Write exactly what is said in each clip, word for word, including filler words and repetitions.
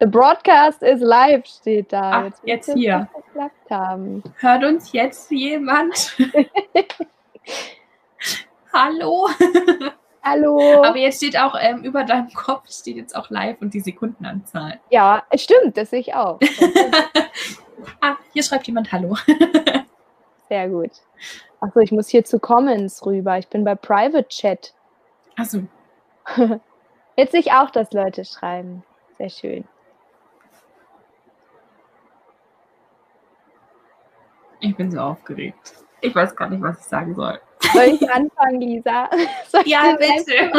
The broadcast is live, steht da. Ach, jetzt, jetzt hier. Haben. Hört uns jetzt jemand? Hallo? Hallo. Aber jetzt steht auch ähm, über deinem Kopf steht jetzt auch live und die Sekundenanzahl. Ja, stimmt, das sehe ich auch. Ah, hier schreibt jemand Hallo. Sehr gut. Achso, ich muss hier zu Comments rüber. Ich bin bei Private Chat. Achso. Jetzt sehe ich auch, dass Leute schreiben. Sehr schön. Ich bin so aufgeregt. Ich weiß gar nicht, was ich sagen soll. Soll ich anfangen, Lisa? Soll ja, bitte.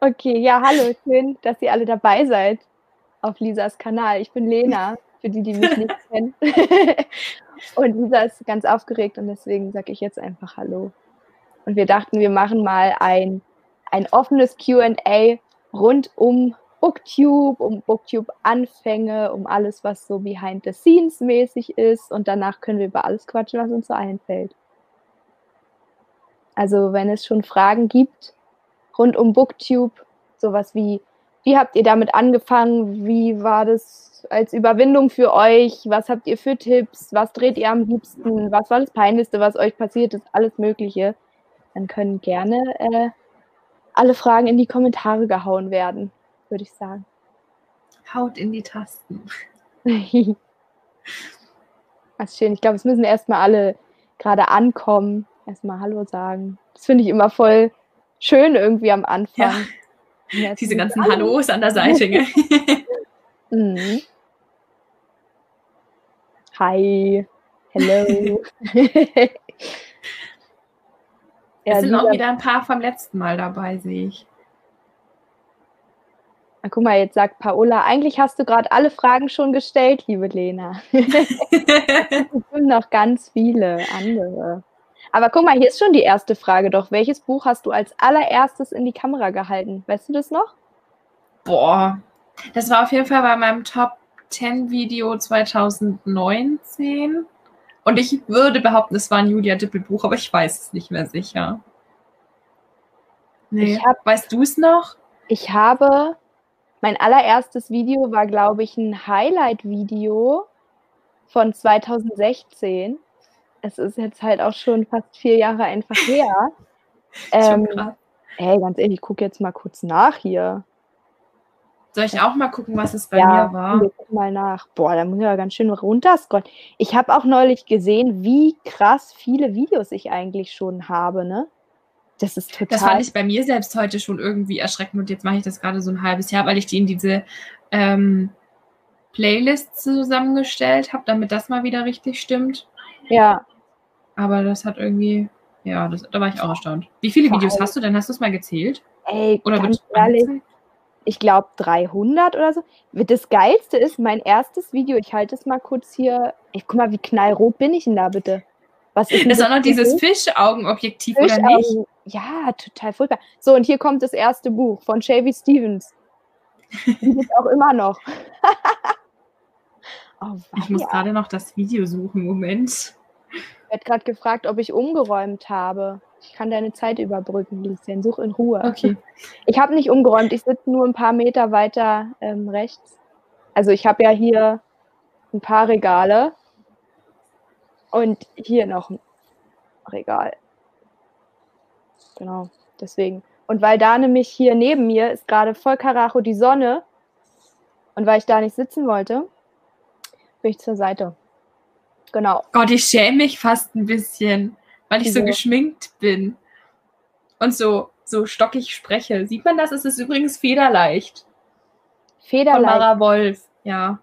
Okay, ja, hallo. Schön, dass ihr alle dabei seid auf Lisas Kanal. Ich bin Lena, für die, die mich nicht kennen. Und Lisa ist ganz aufgeregt und deswegen sage ich jetzt einfach Hallo. Und wir dachten, wir machen mal ein, ein offenes Q und A rund um Booktube, um Booktube-Anfänge, um alles, was so behind-the-scenes-mäßig ist. Und danach können wir über alles quatschen, was uns so einfällt. Also wenn es schon Fragen gibt rund um Booktube, sowas wie, wie habt ihr damit angefangen? Wie war das als Überwindung für euch? Was habt ihr für Tipps? Was dreht ihr am liebsten? Was war das Peinlichste, was euch passiert ist? Alles Mögliche. Dann können gerne äh, alle Fragen in die Kommentare gehauen werden, würde ich sagen. Haut in die Tasten. Das ist schön. Ich glaube, es müssen erstmal alle gerade ankommen, erstmal Hallo sagen. Das finde ich immer voll schön irgendwie am Anfang. Ja. Diese ganzen Hallo. Hallos an der Seite. Gell? Mhm. Hi. Hello. Es ja, sind auch wieder ein paar vom letzten Mal dabei, sehe ich. Na, guck mal, jetzt sagt Paola, eigentlich hast du gerade alle Fragen schon gestellt, liebe Lena. Es sind noch ganz viele andere. Aber guck mal, hier ist schon die erste Frage doch. Welches Buch hast du als allererstes in die Kamera gehalten? Weißt du das noch? Boah, das war auf jeden Fall bei meinem Top zehn Video zwanzig neunzehn. Und ich würde behaupten, es war ein Julia Dippel Buch, aber ich weiß es nicht mehr sicher. Nee. Ich hab, weißt du es noch? Ich habe, mein allererstes Video war, glaube ich, ein Highlight-Video von zwanzig sechzehn. Es ist jetzt halt auch schon fast vier Jahre einfach her. ähm, hey, ganz ehrlich, ich gucke jetzt mal kurz nach hier. Soll ich auch mal gucken, was es bei ja, mir war? Ja, wir gucken mal nach. Boah, da muss ich ja ganz schön runterscrollen. Ich habe auch neulich gesehen, wie krass viele Videos ich eigentlich schon habe, ne? Das ist total... Das fand ich bei mir selbst heute schon irgendwie erschreckend und jetzt mache ich das gerade so ein halbes Jahr, weil ich die in diese ähm, Playlist zusammengestellt habe, damit das mal wieder richtig stimmt. Ja. Aber das hat irgendwie... Ja, das, da war ich auch erstaunt. Wie viele Videos hast du denn? Hast du es mal gezählt? Ey, oder ganz ehrlich... Ich glaube dreihundert oder so. Das Geilste ist, mein erstes Video, ich halte es mal kurz hier. Ich guck mal, wie knallrot bin ich denn da bitte? Was ist das? Das ist auch noch dieses Fischaugenobjektiv, Fisch oder nicht? Ja, total furchtbar. So, und hier kommt das erste Buch von Shavy Stevens. Die gibt es auch immer noch. Oh, ich muss gerade noch das Video suchen, Moment. Ich werde gerade gefragt, ob ich umgeräumt habe. Ich kann deine Zeit überbrücken, Lieschen. Such in Ruhe. Okay. Ich habe nicht umgeräumt. Ich sitze nur ein paar Meter weiter ähm, rechts. Also ich habe ja hier ein paar Regale und hier noch ein Regal. Genau, deswegen. Und weil da nämlich hier neben mir ist gerade voll Karacho die Sonne und weil ich da nicht sitzen wollte, bin ich zur Seite. Genau. Gott, ich schäme mich fast ein bisschen, weil ich so geschminkt bin und so, so stockig spreche. Sieht man das? Es ist übrigens Federleicht. Federleicht. Von Mara Wolf, ja.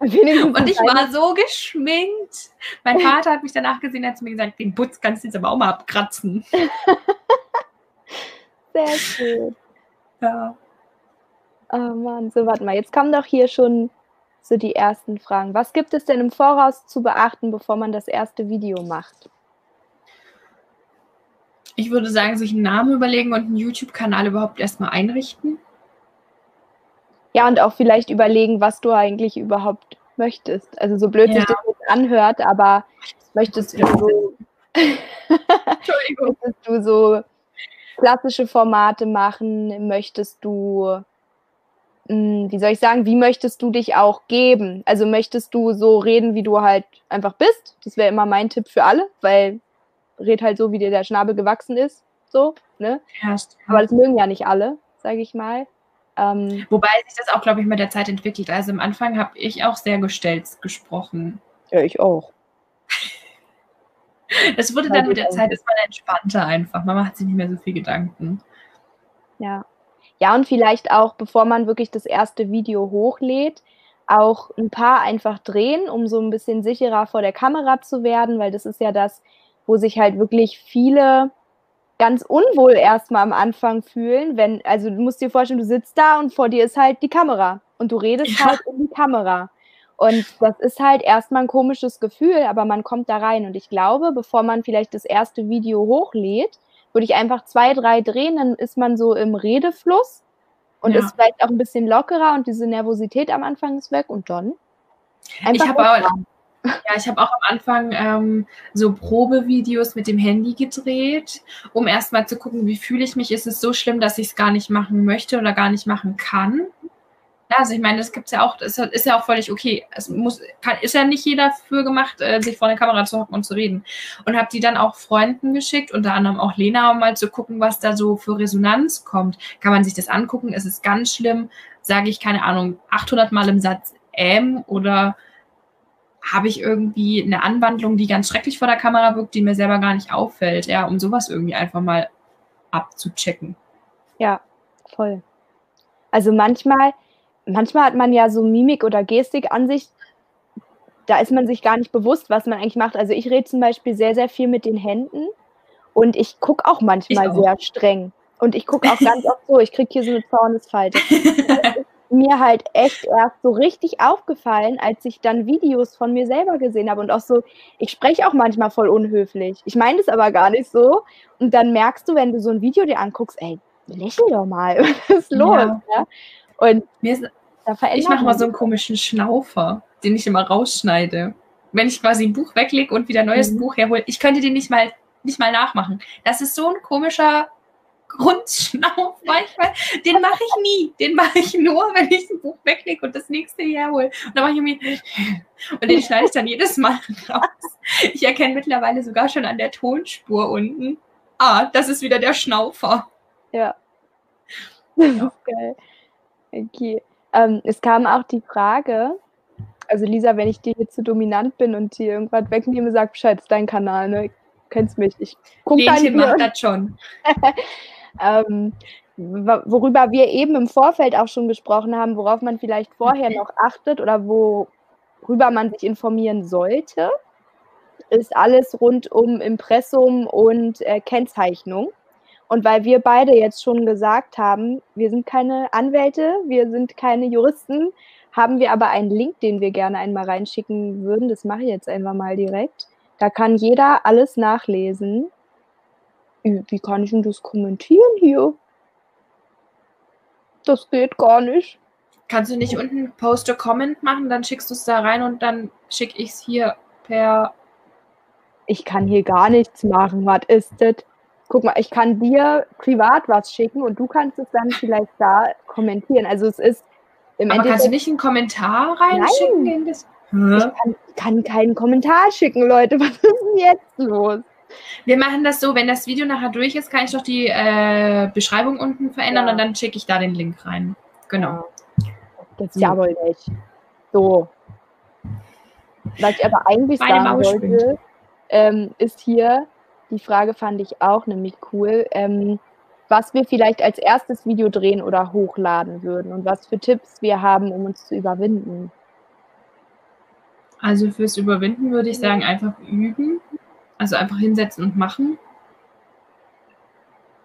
Und ich war so geschminkt. Mein Vater hat mich danach gesehen, hat zu mir gesagt, den Putz kannst du jetzt aber auch mal abkratzen. Sehr schön. Ja. Oh Mann, so warte mal, jetzt kam doch hier schon so die ersten Fragen. Was gibt es denn im Voraus zu beachten, bevor man das erste Video macht? Ich würde sagen, sich einen Namen überlegen und einen YouTube-Kanal überhaupt erstmal einrichten. Ja, und auch vielleicht überlegen, was du eigentlich überhaupt möchtest. Also so blöd, ja. sich das jetzt anhört, aber möchtest du so, möchtest du so klassische Formate machen? Möchtest du, mh, wie soll ich sagen, wie möchtest du dich auch geben? Also möchtest du so reden, wie du halt einfach bist? Das wäre immer mein Tipp für alle, weil red halt so, wie dir der Schnabel gewachsen ist, so, ne? Ja, aber das mögen ja nicht alle, sage ich mal. Ähm, Wobei sich das auch, glaube ich, mit der Zeit entwickelt. Also am Anfang habe ich auch sehr gestelzt gesprochen. Ja, ich auch. Das wurde dann mit der Zeit, ist man entspannter einfach. Man macht sich nicht mehr so viel Gedanken. Ja. Ja, und vielleicht auch, bevor man wirklich das erste Video hochlädt, auch ein paar einfach drehen, um so ein bisschen sicherer vor der Kamera zu werden, weil das ist ja das, wo sich halt wirklich viele ganz unwohl erstmal am Anfang fühlen, wenn, also du musst dir vorstellen, du sitzt da und vor dir ist halt die Kamera und du redest ja halt in die Kamera. Und das ist halt erstmal ein komisches Gefühl, aber man kommt da rein. Und ich glaube, bevor man vielleicht das erste Video hochlädt, würde ich einfach zwei, drei drehen, dann ist man so im Redefluss und ja, ist vielleicht auch ein bisschen lockerer und diese Nervosität am Anfang ist weg und dann einfach. Ich habe auch, ja, ich hab auch am Anfang ähm, so Probevideos mit dem Handy gedreht, um erstmal zu gucken, wie fühle ich mich. Ist es so schlimm, dass ich es gar nicht machen möchte oder gar nicht machen kann? Also ich meine, das gibt's ja auch, das ist ja auch völlig okay. Es muss, kann, ist ja nicht jeder dafür gemacht, äh, sich vor der Kamera zu hocken und zu reden. Und habe die dann auch Freunden geschickt, unter anderem auch Lena, um mal zu gucken, was da so für Resonanz kommt. Kann man sich das angucken? Ist es ganz schlimm? Sage ich, keine Ahnung, achthundert Mal im Satz ähm oder habe ich irgendwie eine Anwandlung, die ganz schrecklich vor der Kamera wirkt, die mir selber gar nicht auffällt, ja, um sowas irgendwie einfach mal abzuchecken. Ja, voll. Also manchmal Manchmal hat man ja so Mimik oder Gestik an sich, da ist man sich gar nicht bewusst, was man eigentlich macht. Also ich rede zum Beispiel sehr, sehr viel mit den Händen und ich gucke auch manchmal auch sehr streng. Und ich gucke auch ganz oft so, ich kriege hier so eine Zornesfalte. Das ist mir halt echt erst so richtig aufgefallen, als ich dann Videos von mir selber gesehen habe. Und auch so, ich spreche auch manchmal voll unhöflich. Ich meine das aber gar nicht so. Und dann merkst du, wenn du so ein Video dir anguckst, ey, lächel doch mal, was ist los? Ja. Ja? Und mir ist, da ich mache mal so einen komischen Schnaufer, den ich immer rausschneide. Wenn ich quasi ein Buch weglege und wieder ein neues mhm. Buch herhole, ich könnte den nicht mal, nicht mal nachmachen. Das ist so ein komischer Grundschnauf manchmal. Den mache ich nie. Den mache ich nur, wenn ich ein Buch weglege und das nächste herhole. Und dann mache ich irgendwie und den schneide ich dann jedes Mal raus. Ich erkenne mittlerweile sogar schon an der Tonspur unten, ah, das ist wieder der Schnaufer. Ja. Das ist geil. Okay. Ähm, es kam auch die Frage, also Lisa, wenn ich dir hier zu dominant bin und dir irgendwas wegnehme, sag Bescheid, ist dein Kanal, ne? Kennst mich, ich gucke da nicht macht das schon. ähm, worüber wir eben im Vorfeld auch schon gesprochen haben, worauf man vielleicht vorher noch achtet oder worüber man sich informieren sollte, ist alles rund um Impressum und äh, Kennzeichnung. Und weil wir beide jetzt schon gesagt haben, wir sind keine Anwälte, wir sind keine Juristen, haben wir aber einen Link, den wir gerne einmal reinschicken würden. Das mache ich jetzt einfach mal direkt. Da kann jeder alles nachlesen. Wie kann ich denn das kommentieren hier? Das geht gar nicht. Kannst du nicht unten Post a Comment machen, dann schickst du es da rein und dann schicke ich es hier per... Ich kann hier gar nichts machen, was ist das? Guck mal, ich kann dir privat was schicken und du kannst es dann vielleicht da kommentieren. Also es ist im Aber Endeffekt... kannst du nicht einen Kommentar reinschicken? Nein, das? Hm? Ich kann, kann keinen Kommentar schicken, Leute. Was ist denn jetzt los? Wir machen das so, wenn das Video nachher durch ist, kann ich doch die äh, Beschreibung unten verändern ja. und dann schicke ich da den Link rein. Genau. Das ist ja wohl nicht. So. Was ich aber eigentlich Meine sagen wollte, ähm, ist hier... Die Frage fand ich auch nämlich cool, ähm, was wir vielleicht als erstes Video drehen oder hochladen würden und was für Tipps wir haben, um uns zu überwinden. Also fürs Überwinden würde ich sagen, einfach üben, also einfach hinsetzen und machen.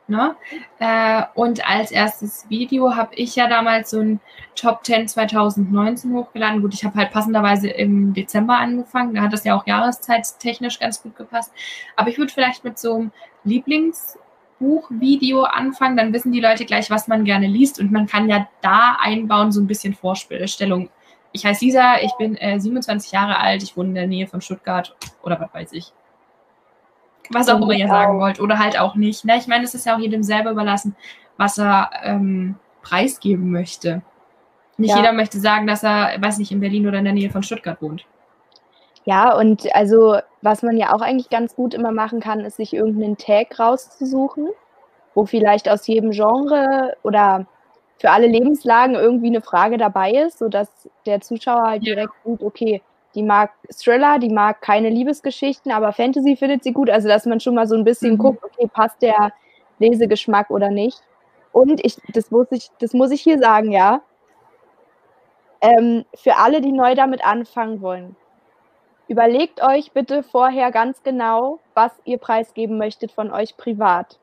Ne? Äh, und als erstes Video habe ich ja damals so ein Top zehn zwanzig neunzehn hochgeladen. Gut, ich habe halt passenderweise im Dezember angefangen. Da hat das ja auch jahreszeittechnisch ganz gut gepasst. Aber ich würde vielleicht mit so einem Lieblingsbuchvideo anfangen. Dann wissen die Leute gleich, was man gerne liest. Und man kann ja da einbauen so ein bisschen Vorstellung. Ich heiße Lisa, ich bin äh, siebenundzwanzig Jahre alt. Ich wohne in der Nähe von Stuttgart oder was weiß ich. was auch immer ihr sagen wollt oder halt auch nicht. Ne? Ich meine, es ist ja auch jedem selber überlassen, was er ähm, preisgeben möchte. Nicht ja. jeder möchte sagen, dass er, weiß nicht, in Berlin oder in der Nähe von Stuttgart wohnt. Ja, und also, was man ja auch eigentlich ganz gut immer machen kann, ist, sich irgendeinen Tag rauszusuchen, wo vielleicht aus jedem Genre oder für alle Lebenslagen irgendwie eine Frage dabei ist, sodass der Zuschauer halt ja. direkt sieht, okay, die mag Thriller, die mag keine Liebesgeschichten, aber Fantasy findet sie gut. Also, dass man schon mal so ein bisschen mhm. guckt, okay, passt der Lesegeschmack oder nicht. Und ich, das muss ich, das muss ich hier sagen, ja, ähm, für alle, die neu damit anfangen wollen, überlegt euch bitte vorher ganz genau, was ihr preisgeben möchtet von euch privat.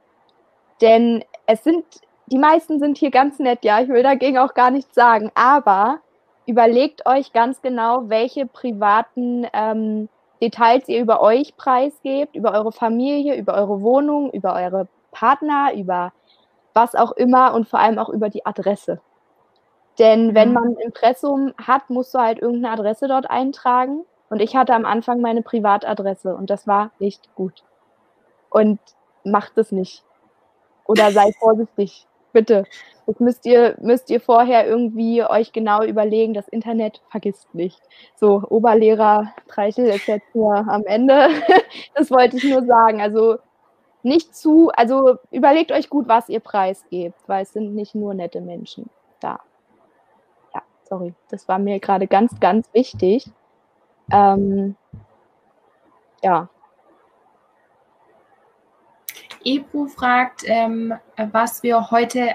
Denn es sind, die meisten sind hier ganz nett, ja, ich will dagegen auch gar nichts sagen, aber überlegt euch ganz genau, welche privaten ähm, Details ihr über euch preisgebt, über eure Familie, über eure Wohnung, über eure Partner, über was auch immer und vor allem auch über die Adresse. Denn wenn man ein Impressum hat, musst du halt irgendeine Adresse dort eintragen. Und ich hatte am Anfang meine Privatadresse und das war nicht gut. Und macht es nicht. Oder seid vorsichtig. Bitte. Das müsst ihr, müsst ihr vorher irgendwie euch genau überlegen, das Internet vergisst nicht. So, Oberlehrer Treichel ist jetzt nur am Ende. Das wollte ich nur sagen. Also nicht zu, also überlegt euch gut, was ihr preisgebt, weil es sind nicht nur nette Menschen da. Ja, sorry. Das war mir gerade ganz, ganz wichtig. Ähm, ja. Ebru fragt, ähm, was wir heute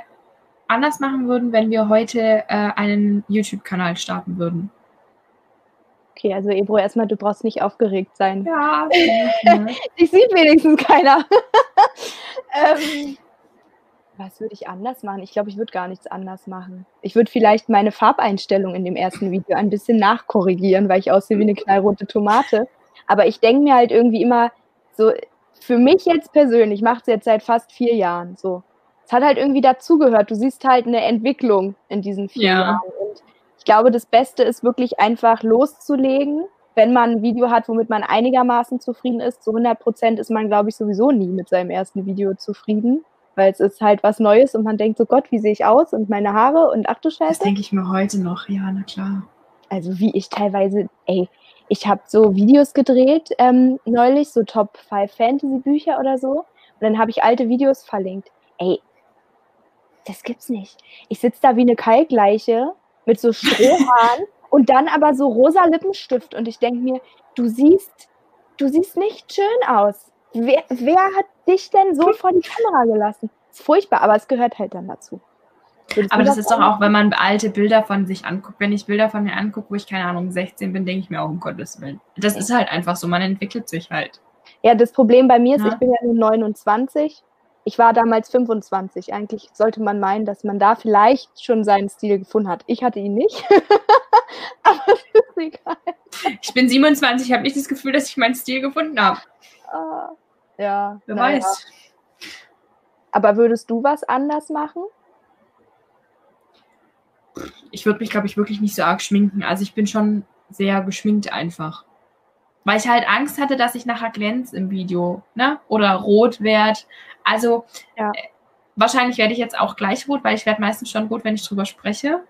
anders machen würden, wenn wir heute äh, einen YouTube-Kanal starten würden. Okay, also Ebru, erstmal, du brauchst nicht aufgeregt sein. Ja. Dich sieht wenigstens keiner. ähm, was würde ich anders machen? Ich glaube, ich würde gar nichts anders machen. Ich würde vielleicht meine Farbeinstellung in dem ersten Video ein bisschen nachkorrigieren, weil ich aussehe wie eine knallrote Tomate. Aber ich denke mir halt irgendwie immer so... Für mich jetzt persönlich, ich mache es jetzt seit fast vier Jahren so. Es hat halt irgendwie dazugehört. Du siehst halt eine Entwicklung in diesen vier ja. Jahren. Und ich glaube, das Beste ist wirklich einfach loszulegen, wenn man ein Video hat, womit man einigermaßen zufrieden ist. Zu hundert Prozent ist man, glaube ich, sowieso nie mit seinem ersten Video zufrieden, weil es ist halt was Neues und man denkt so, Gott, wie sehe ich aus und meine Haare und ach du Scheiße. Das denke ich mir heute noch, ja, na klar. Also wie ich teilweise, ey, ich habe so Videos gedreht ähm, neulich, so Top fünf Fantasy-Bücher oder so. Und dann habe ich alte Videos verlinkt. Ey, das gibt's nicht. Ich sitze da wie eine Kalkleiche mit so Strohhaaren und dann aber so rosa Lippenstift. Und ich denke mir, du siehst, du siehst nicht schön aus. Wer, wer hat dich denn so vor die Kamera gelassen? Ist furchtbar, aber es gehört halt dann dazu. Aber das ist doch auch, wenn man alte Bilder von sich anguckt. Wenn ich Bilder von mir angucke, wo ich, keine Ahnung, sechzehn bin, denke ich mir auch, um Gottes Willen. Das ist halt einfach so, man entwickelt sich halt. Ja, das Problem bei mir ist, ja. ich bin ja nur neunundzwanzig. Ich war damals fünfundzwanzig. Eigentlich sollte man meinen, dass man da vielleicht schon seinen Stil gefunden hat. Ich hatte ihn nicht. Aber das ist egal. Ich bin siebenundzwanzig, ich habe nicht das Gefühl, dass ich meinen Stil gefunden habe. Uh, ja. Wer naja. weiß. Aber würdest du was anders machen? Ich würde mich, glaube ich, wirklich nicht so arg schminken. Also ich bin schon sehr geschminkt einfach. Weil ich halt Angst hatte, dass ich nachher glänze im Video, ne? Oder rot werde. Also ja. äh, wahrscheinlich werde ich jetzt auch gleich rot, weil ich werde meistens schon rot, wenn ich drüber spreche.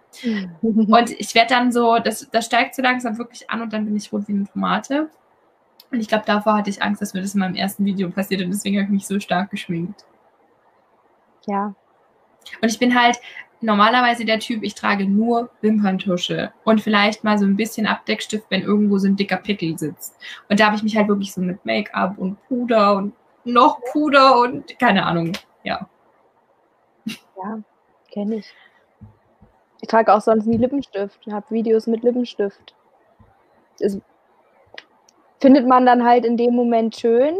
Und ich werde dann so, das, das steigt so langsam wirklich an und dann bin ich rot wie eine Tomate. Und ich glaube, davor hatte ich Angst, dass mir das in meinem ersten Video passiert und deswegen habe ich mich so stark geschminkt. Ja. Und ich bin halt... normalerweise der Typ, ich trage nur Wimperntusche und vielleicht mal so ein bisschen Abdeckstift, wenn irgendwo so ein dicker Pickel sitzt. Und da habe ich mich halt wirklich so mit Make-up und Puder und noch Puder und keine Ahnung, ja. Ja, kenne ich. Ich trage auch sonst nie Lippenstift, habe Videos mit Lippenstift. Das findet man dann halt in dem Moment schön.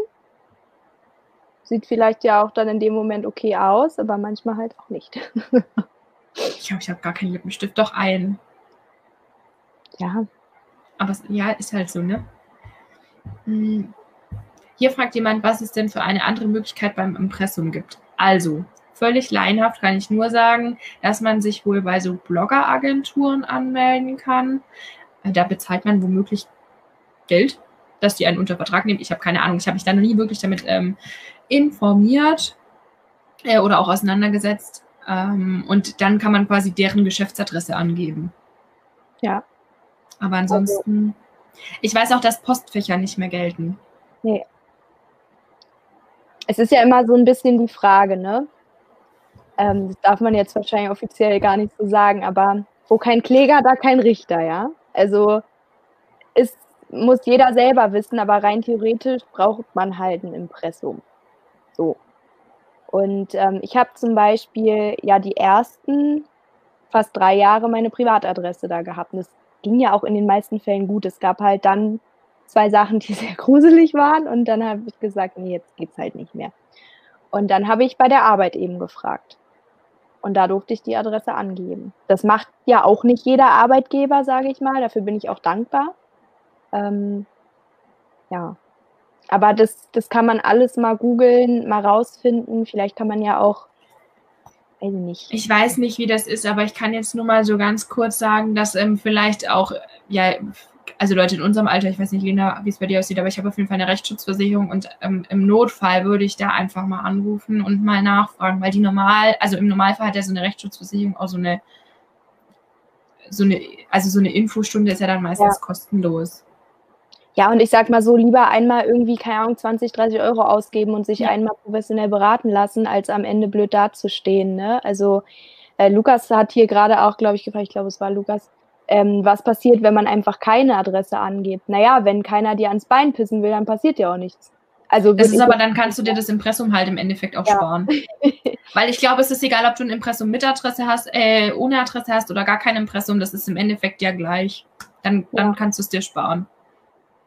Sieht vielleicht ja auch dann in dem Moment okay aus, aber manchmal halt auch nicht. Ich glaube, ich habe gar keinen Lippenstift, doch einen. Ja. Aber es, ja, ist halt so, ne? Hm. Hier fragt jemand, was es denn für eine andere Möglichkeit beim Impressum gibt. Also, völlig laienhaft kann ich nur sagen, dass man sich wohl bei so Blogger-Agenturen anmelden kann. Da bezahlt man womöglich Geld dass die einen unter Vertrag nehmen. Ich habe keine Ahnung, ich habe mich da noch nie wirklich damit ähm, informiert äh, oder auch auseinandergesetzt. Ähm, und dann kann man quasi deren Geschäftsadresse angeben. Ja. Aber ansonsten, okay. Ich weiß auch, dass Postfächer nicht mehr gelten. Nee. Es ist ja immer so ein bisschen die Frage, ne? Ähm, das darf man jetzt wahrscheinlich offiziell gar nicht so sagen, aber wo kein Kläger, da kein Richter, ja? Also es muss jeder selber wissen, aber rein theoretisch braucht man halt ein Impressum. So. Und ähm, ich habe zum Beispiel ja die ersten fast drei Jahre meine Privatadresse da gehabt. Und das ging ja auch in den meisten Fällen gut. Es gab halt dann zwei Sachen, die sehr gruselig waren. Und dann habe ich gesagt, nee, jetzt geht's halt nicht mehr. Und dann habe ich bei der Arbeit eben gefragt. Und da durfte ich die Adresse angeben. Das macht ja auch nicht jeder Arbeitgeber, sage ich mal. Dafür bin ich auch dankbar. Ähm, ja. Aber das, das kann man alles mal googeln, mal rausfinden. Vielleicht kann man ja auch, weiß ich nicht. Ich weiß nicht, wie das ist, aber ich kann jetzt nur mal so ganz kurz sagen, dass ähm, vielleicht auch, ja, also Leute in unserem Alter, ich weiß nicht, Lena, wie es bei dir aussieht, aber ich habe auf jeden Fall eine Rechtsschutzversicherung und ähm, im Notfall würde ich da einfach mal anrufen und mal nachfragen, weil die normal, also im Normalfall hat ja so eine Rechtsschutzversicherung auch so eine, so eine, also so eine Infostunde ist ja dann meistens ja. kostenlos. Ja, und ich sag mal so, lieber einmal irgendwie, keine Ahnung, zwanzig, dreißig Euro ausgeben und sich ja. einmal professionell beraten lassen, als am Ende blöd dazustehen, ne? Also äh, Lukas hat hier gerade auch, glaube ich, gefragt, ich glaube, es war Lukas, Ähm, was passiert, wenn man einfach keine Adresse angibt? Naja, wenn keiner dir ans Bein pissen will, dann passiert ja auch nichts. Also das ist aber, dann kannst du dir das Impressum halt im Endeffekt auch ja. sparen. Weil ich glaube, es ist egal, ob du ein Impressum mit Adresse hast, äh, ohne Adresse hast oder gar kein Impressum, das ist im Endeffekt ja gleich. Dann, dann ja. kannst du es dir sparen.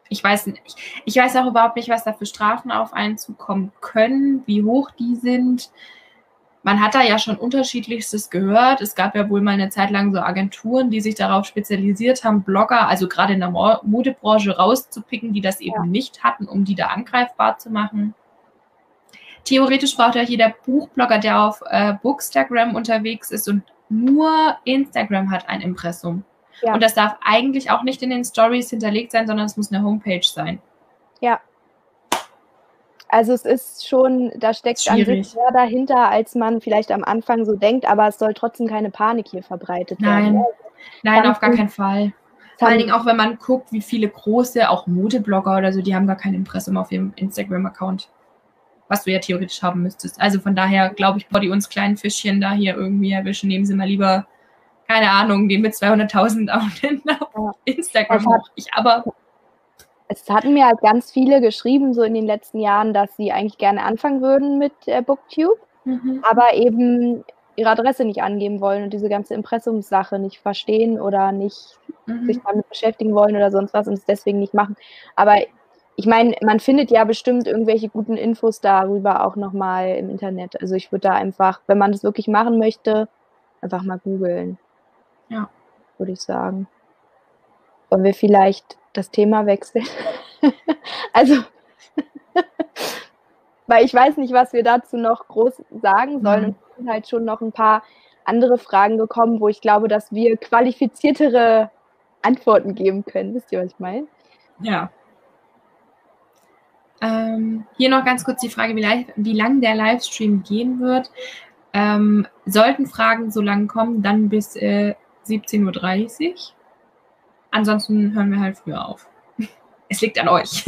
Ich weiß nicht, ich weiß auch überhaupt nicht, was da für Strafen auf einen zukommen können, wie hoch die sind. Man hat da ja schon Unterschiedlichstes gehört. Es gab ja wohl mal eine Zeit lang so Agenturen, die sich darauf spezialisiert haben, Blogger, also gerade in der Modebranche rauszupicken, die das eben ja. nicht hatten, um die da angreifbar zu machen. Theoretisch braucht ja jeder Buchblogger, der auf äh, Bookstagram unterwegs ist und nur Instagram hat, ein Impressum. Ja. Und das darf eigentlich auch nicht in den Stories hinterlegt sein, sondern es muss eine Homepage sein. Ja. Also es ist schon, da steckt Schwierig. an sich mehr dahinter, als man vielleicht am Anfang so denkt, aber es soll trotzdem keine Panik hier verbreitet Nein. werden. Also Nein, Nein, auf gar keinen Fall. Vor allen Dingen auch, wenn man guckt, wie viele große, auch Modeblogger oder so, die haben gar kein Impressum auf ihrem Instagram-Account, was du ja theoretisch haben müsstest. Also von daher, glaube ich, bevor die uns kleinen Fischchen da hier irgendwie erwischen, nehmen sie mal lieber, keine Ahnung, den mit zweihunderttausend auf Instagram hoch. Ich aber... Es hatten mir halt ganz viele geschrieben, so in den letzten Jahren, dass sie eigentlich gerne anfangen würden mit äh, Booktube, mhm. aber eben ihre Adresse nicht angeben wollen und diese ganze Impressumssache nicht verstehen oder nicht mhm. sich damit beschäftigen wollen oder sonst was und es deswegen nicht machen. Aber ich meine, man findet ja bestimmt irgendwelche guten Infos darüber auch nochmal im Internet. Also ich würde da einfach, wenn man das wirklich machen möchte, einfach mal googeln. Ja. Würde ich sagen. Wollen wir vielleicht das Thema wechseln. Also, weil ich weiß nicht, was wir dazu noch groß sagen sollen. Und es sind halt schon noch ein paar andere Fragen gekommen, wo ich glaube, dass wir qualifiziertere Antworten geben können. Wisst ihr, was ich meine? Ja. Ähm, hier noch ganz kurz die Frage, wie, wie lang der Livestream gehen wird. Ähm, sollten Fragen so lang kommen, dann bis äh, siebzehn Uhr dreißig. Ansonsten hören wir halt früher auf. Es liegt an euch.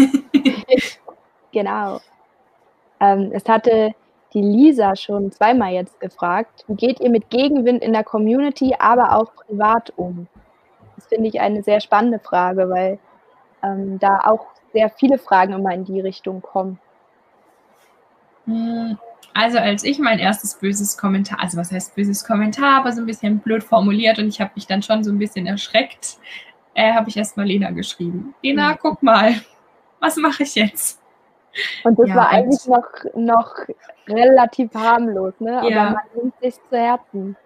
Genau. Ähm, es hatte die Lisa schon zweimal jetzt gefragt, wie geht ihr mit Gegenwind in der Community, aber auch privat um? Das finde ich eine sehr spannende Frage, weil ähm, da auch sehr viele Fragen immer in die Richtung kommen. Hm. Also als ich mein erstes böses Kommentar, also was heißt böses Kommentar, aber so ein bisschen blöd formuliert und ich habe mich dann schon so ein bisschen erschreckt, äh, habe ich erstmal Lena geschrieben. Lena, mhm. guck mal, was mache ich jetzt? Und das ja, war eigentlich noch, noch relativ harmlos, ne? Aber ja. man nimmt sich zu Herzen.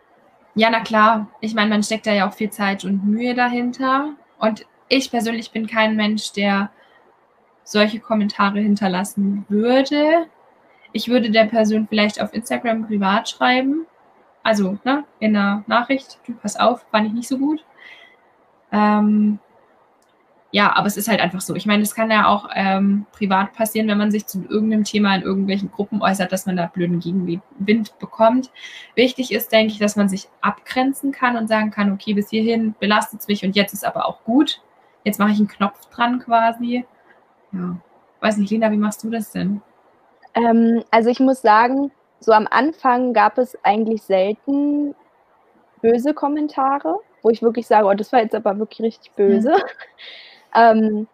Ja, na klar. Ich meine, man steckt da ja auch viel Zeit und Mühe dahinter. Und ich persönlich bin kein Mensch, der solche Kommentare hinterlassen würde. Ich würde der Person vielleicht auf Instagram privat schreiben, also ne, in einer Nachricht, du pass auf, fand ich nicht so gut. Ähm, ja, aber es ist halt einfach so. Ich meine, es kann ja auch ähm, privat passieren, wenn man sich zu irgendeinem Thema in irgendwelchen Gruppen äußert, dass man da blöden Gegenwind bekommt. Wichtig ist, denke ich, dass man sich abgrenzen kann und sagen kann, okay, bis hierhin belastet es mich und jetzt ist aber auch gut. Jetzt mache ich einen Knopf dran quasi. Ja. Weiß nicht, Lena, wie machst du das denn? Ähm, also ich muss sagen, so am Anfang gab es eigentlich selten böse Kommentare, wo ich wirklich sage, oh, das war jetzt aber wirklich richtig böse. Mhm. Ähm,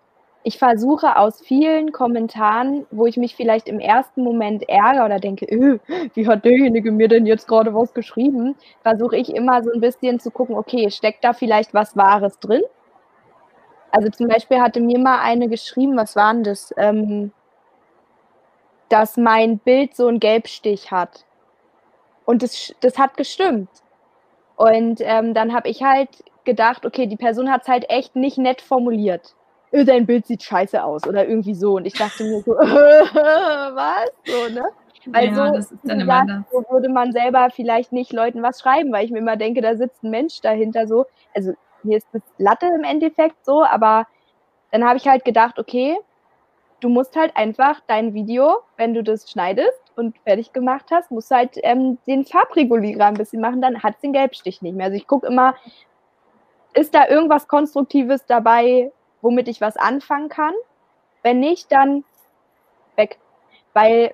ich versuche aus vielen Kommentaren, wo ich mich vielleicht im ersten Moment ärgere oder denke, öh, wie hat derjenige mir denn jetzt gerade was geschrieben, versuche ich immer so ein bisschen zu gucken, okay, steckt da vielleicht was Wahres drin? Also zum Beispiel hatte mir mal eine geschrieben, was war denn das? Ähm, dass mein Bild so einen Gelbstich hat. Und das, das hat gestimmt. Und ähm, dann habe ich halt gedacht, okay, die Person hat es halt echt nicht nett formuliert. Dein Bild sieht scheiße aus oder irgendwie so. Und ich dachte mir so, äh, was? So, ne? Weil ja, so, das ist dann immer das. So würde man selber vielleicht nicht Leuten was schreiben, weil ich mir immer denke, da sitzt ein Mensch dahinter so. Also mir ist das Latte im Endeffekt so, aber dann habe ich halt gedacht, okay, du musst halt einfach dein Video, wenn du das schneidest und fertig gemacht hast, musst du halt ähm, den Farbregulierer ein bisschen machen, dann hat es den Gelbstich nicht mehr. Also ich gucke immer, ist da irgendwas Konstruktives dabei, womit ich was anfangen kann? Wenn nicht, dann weg. Weil,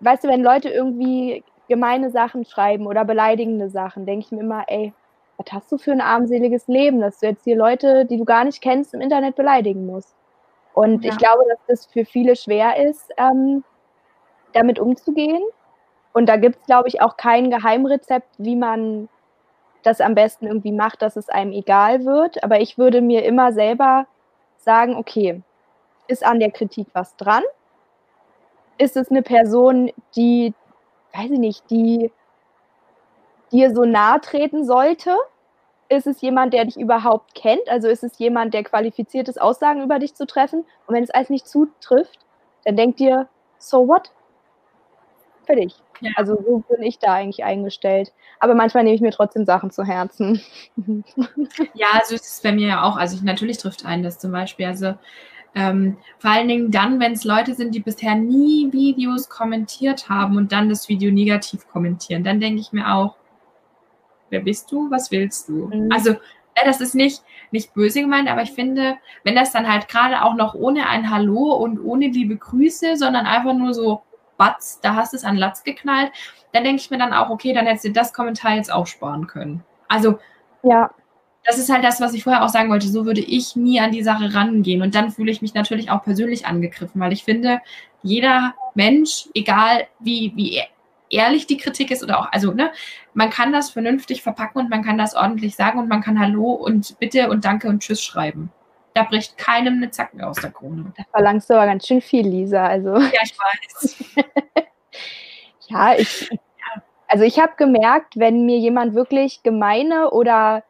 weißt du, wenn Leute irgendwie gemeine Sachen schreiben oder beleidigende Sachen, denke ich mir immer, ey, was hast du für ein armseliges Leben, dass du jetzt hier Leute, die du gar nicht kennst, im Internet beleidigen musst? Und ja. Ich glaube, dass das für viele schwer ist, ähm, damit umzugehen. Und da gibt es, glaube ich, auch kein Geheimrezept, wie man das am besten irgendwie macht, dass es einem egal wird. Aber ich würde mir immer selber sagen, okay, ist an der Kritik was dran? Ist es eine Person, die, weiß ich nicht, die dir so nahe treten sollte? Ist es jemand, der dich überhaupt kennt? Also ist es jemand, der qualifiziert ist, Aussagen über dich zu treffen? Und wenn es alles nicht zutrifft, dann denkt dir, so what? Für dich. Ja. Also so bin ich da eigentlich eingestellt. Aber manchmal nehme ich mir trotzdem Sachen zu Herzen. Ja, also es ist bei mir ja auch. Also ich, natürlich trifft einen das zum Beispiel. Also ähm, vor allen Dingen dann, wenn es Leute sind, die bisher nie Videos kommentiert haben und dann das Video negativ kommentieren. Dann denke ich mir auch, wer bist du? Was willst du? Mhm. Also das ist nicht, nicht böse gemeint, aber ich finde, wenn das dann halt gerade auch noch ohne ein Hallo und ohne liebe Grüße, sondern einfach nur so, batz, da hast du es an Latz geknallt, dann denke ich mir dann auch, okay, dann hättest du das Kommentar jetzt auch sparen können. Also ja, das ist halt das, was ich vorher auch sagen wollte, so würde ich nie an die Sache rangehen und dann fühle ich mich natürlich auch persönlich angegriffen, weil ich finde, jeder Mensch, egal wie, wie er ehrlich die Kritik ist oder auch, also ne, man kann das vernünftig verpacken und man kann das ordentlich sagen und man kann Hallo und Bitte und Danke und Tschüss schreiben. Da bricht keinem eine Zacken aus der Krone. Da verlangst du aber ganz schön viel, Lisa. Also. Ja, ich weiß. ja, ich, also ich habe gemerkt, wenn mir jemand wirklich gemeine oder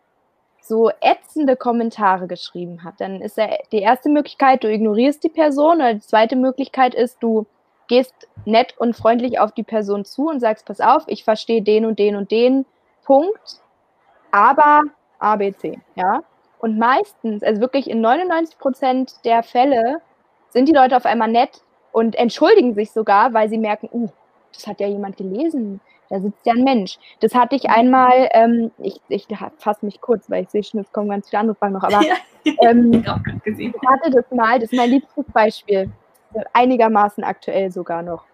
so ätzende Kommentare geschrieben hat, dann ist ja die erste Möglichkeit, du ignorierst die Person, oder die zweite Möglichkeit ist, du gehst nett und freundlich auf die Person zu und sagst, pass auf, ich verstehe den und den und den Punkt, aber A B C, ja. Und meistens, also wirklich in neunundneunzig Prozent der Fälle sind die Leute auf einmal nett und entschuldigen sich sogar, weil sie merken, uh, das hat ja jemand gelesen, da sitzt ja ein Mensch. Das hatte ich einmal, ähm, ich, ich fasse mich kurz, weil ich sehe schon, es kommen ganz viele andere Fragen noch, aber ähm, ich hatte das mal, das ist mein liebstes Beispiel, einigermaßen aktuell sogar noch.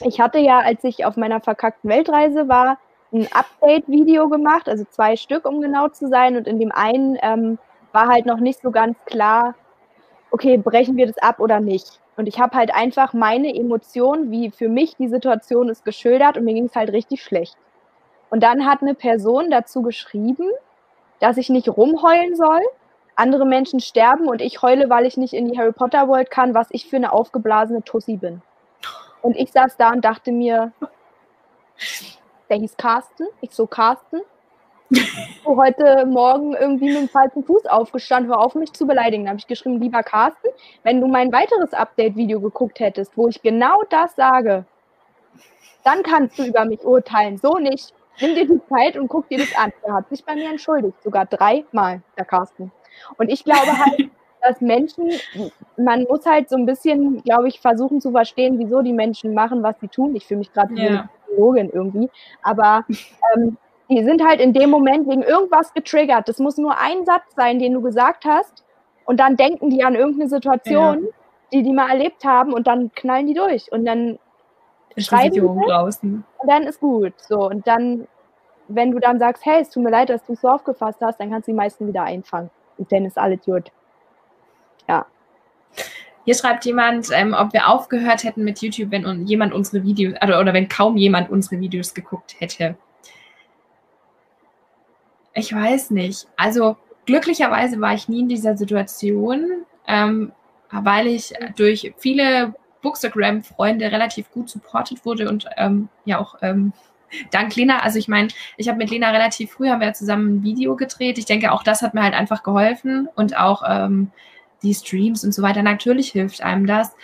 Ich hatte ja, als ich auf meiner verkackten Weltreise war, ein Update-Video gemacht, also zwei Stück, um genau zu sein. Und in dem einen ähm, war halt noch nicht so ganz klar, okay, brechen wir das ab oder nicht. Und ich habe halt einfach meine Emotionen, wie für mich die Situation ist, geschildert und mir ging es halt richtig schlecht. Und dann hat eine Person dazu geschrieben, dass ich nicht rumheulen soll, andere Menschen sterben und ich heule, weil ich nicht in die Harry Potter World kann, was ich für eine aufgeblasene Tussi bin. Und ich saß da und dachte mir, der hieß Carsten, ich so, Carsten, so heute Morgen irgendwie mit dem falschen Fuß aufgestanden, hör auf, mich zu beleidigen. Da habe ich geschrieben, lieber Carsten, wenn du mein weiteres Update-Video geguckt hättest, wo ich genau das sage, dann kannst du über mich urteilen, so nicht. Nimm dir die Zeit und guck dir das an. Er hat sich bei mir entschuldigt, sogar dreimal, der Carsten. Und ich glaube halt, dass Menschen, man muss halt so ein bisschen, glaube ich, versuchen zu verstehen, wieso die Menschen machen, was sie tun. Ich fühle mich gerade wie eine Psychologin irgendwie, aber ähm, die sind halt in dem Moment wegen irgendwas getriggert. Das muss nur ein Satz sein, den du gesagt hast, und dann denken die an irgendeine Situation, ja. die die mal erlebt haben, und dann knallen die durch und dann schreiben die draußen und dann ist gut. So, und dann, wenn du dann sagst, hey, es tut mir leid, dass du es so aufgefasst hast, dann kannst du die meisten wieder einfangen und dann ist alles gut. Ja. Hier schreibt jemand, ähm, ob wir aufgehört hätten mit YouTube, wenn un- jemand unsere Videos, also, oder wenn kaum jemand unsere Videos geguckt hätte. Ich weiß nicht. Also glücklicherweise war ich nie in dieser Situation, ähm, weil ich durch viele Bookstagram-Freunde relativ gut supportet wurde und ähm, ja auch ähm, dank Lena. Also ich meine, ich habe mit Lena relativ früh, haben wir zusammen ein Video gedreht. Ich denke, auch das hat mir halt einfach geholfen und auch ähm, die Streams und so weiter. Natürlich hilft einem das.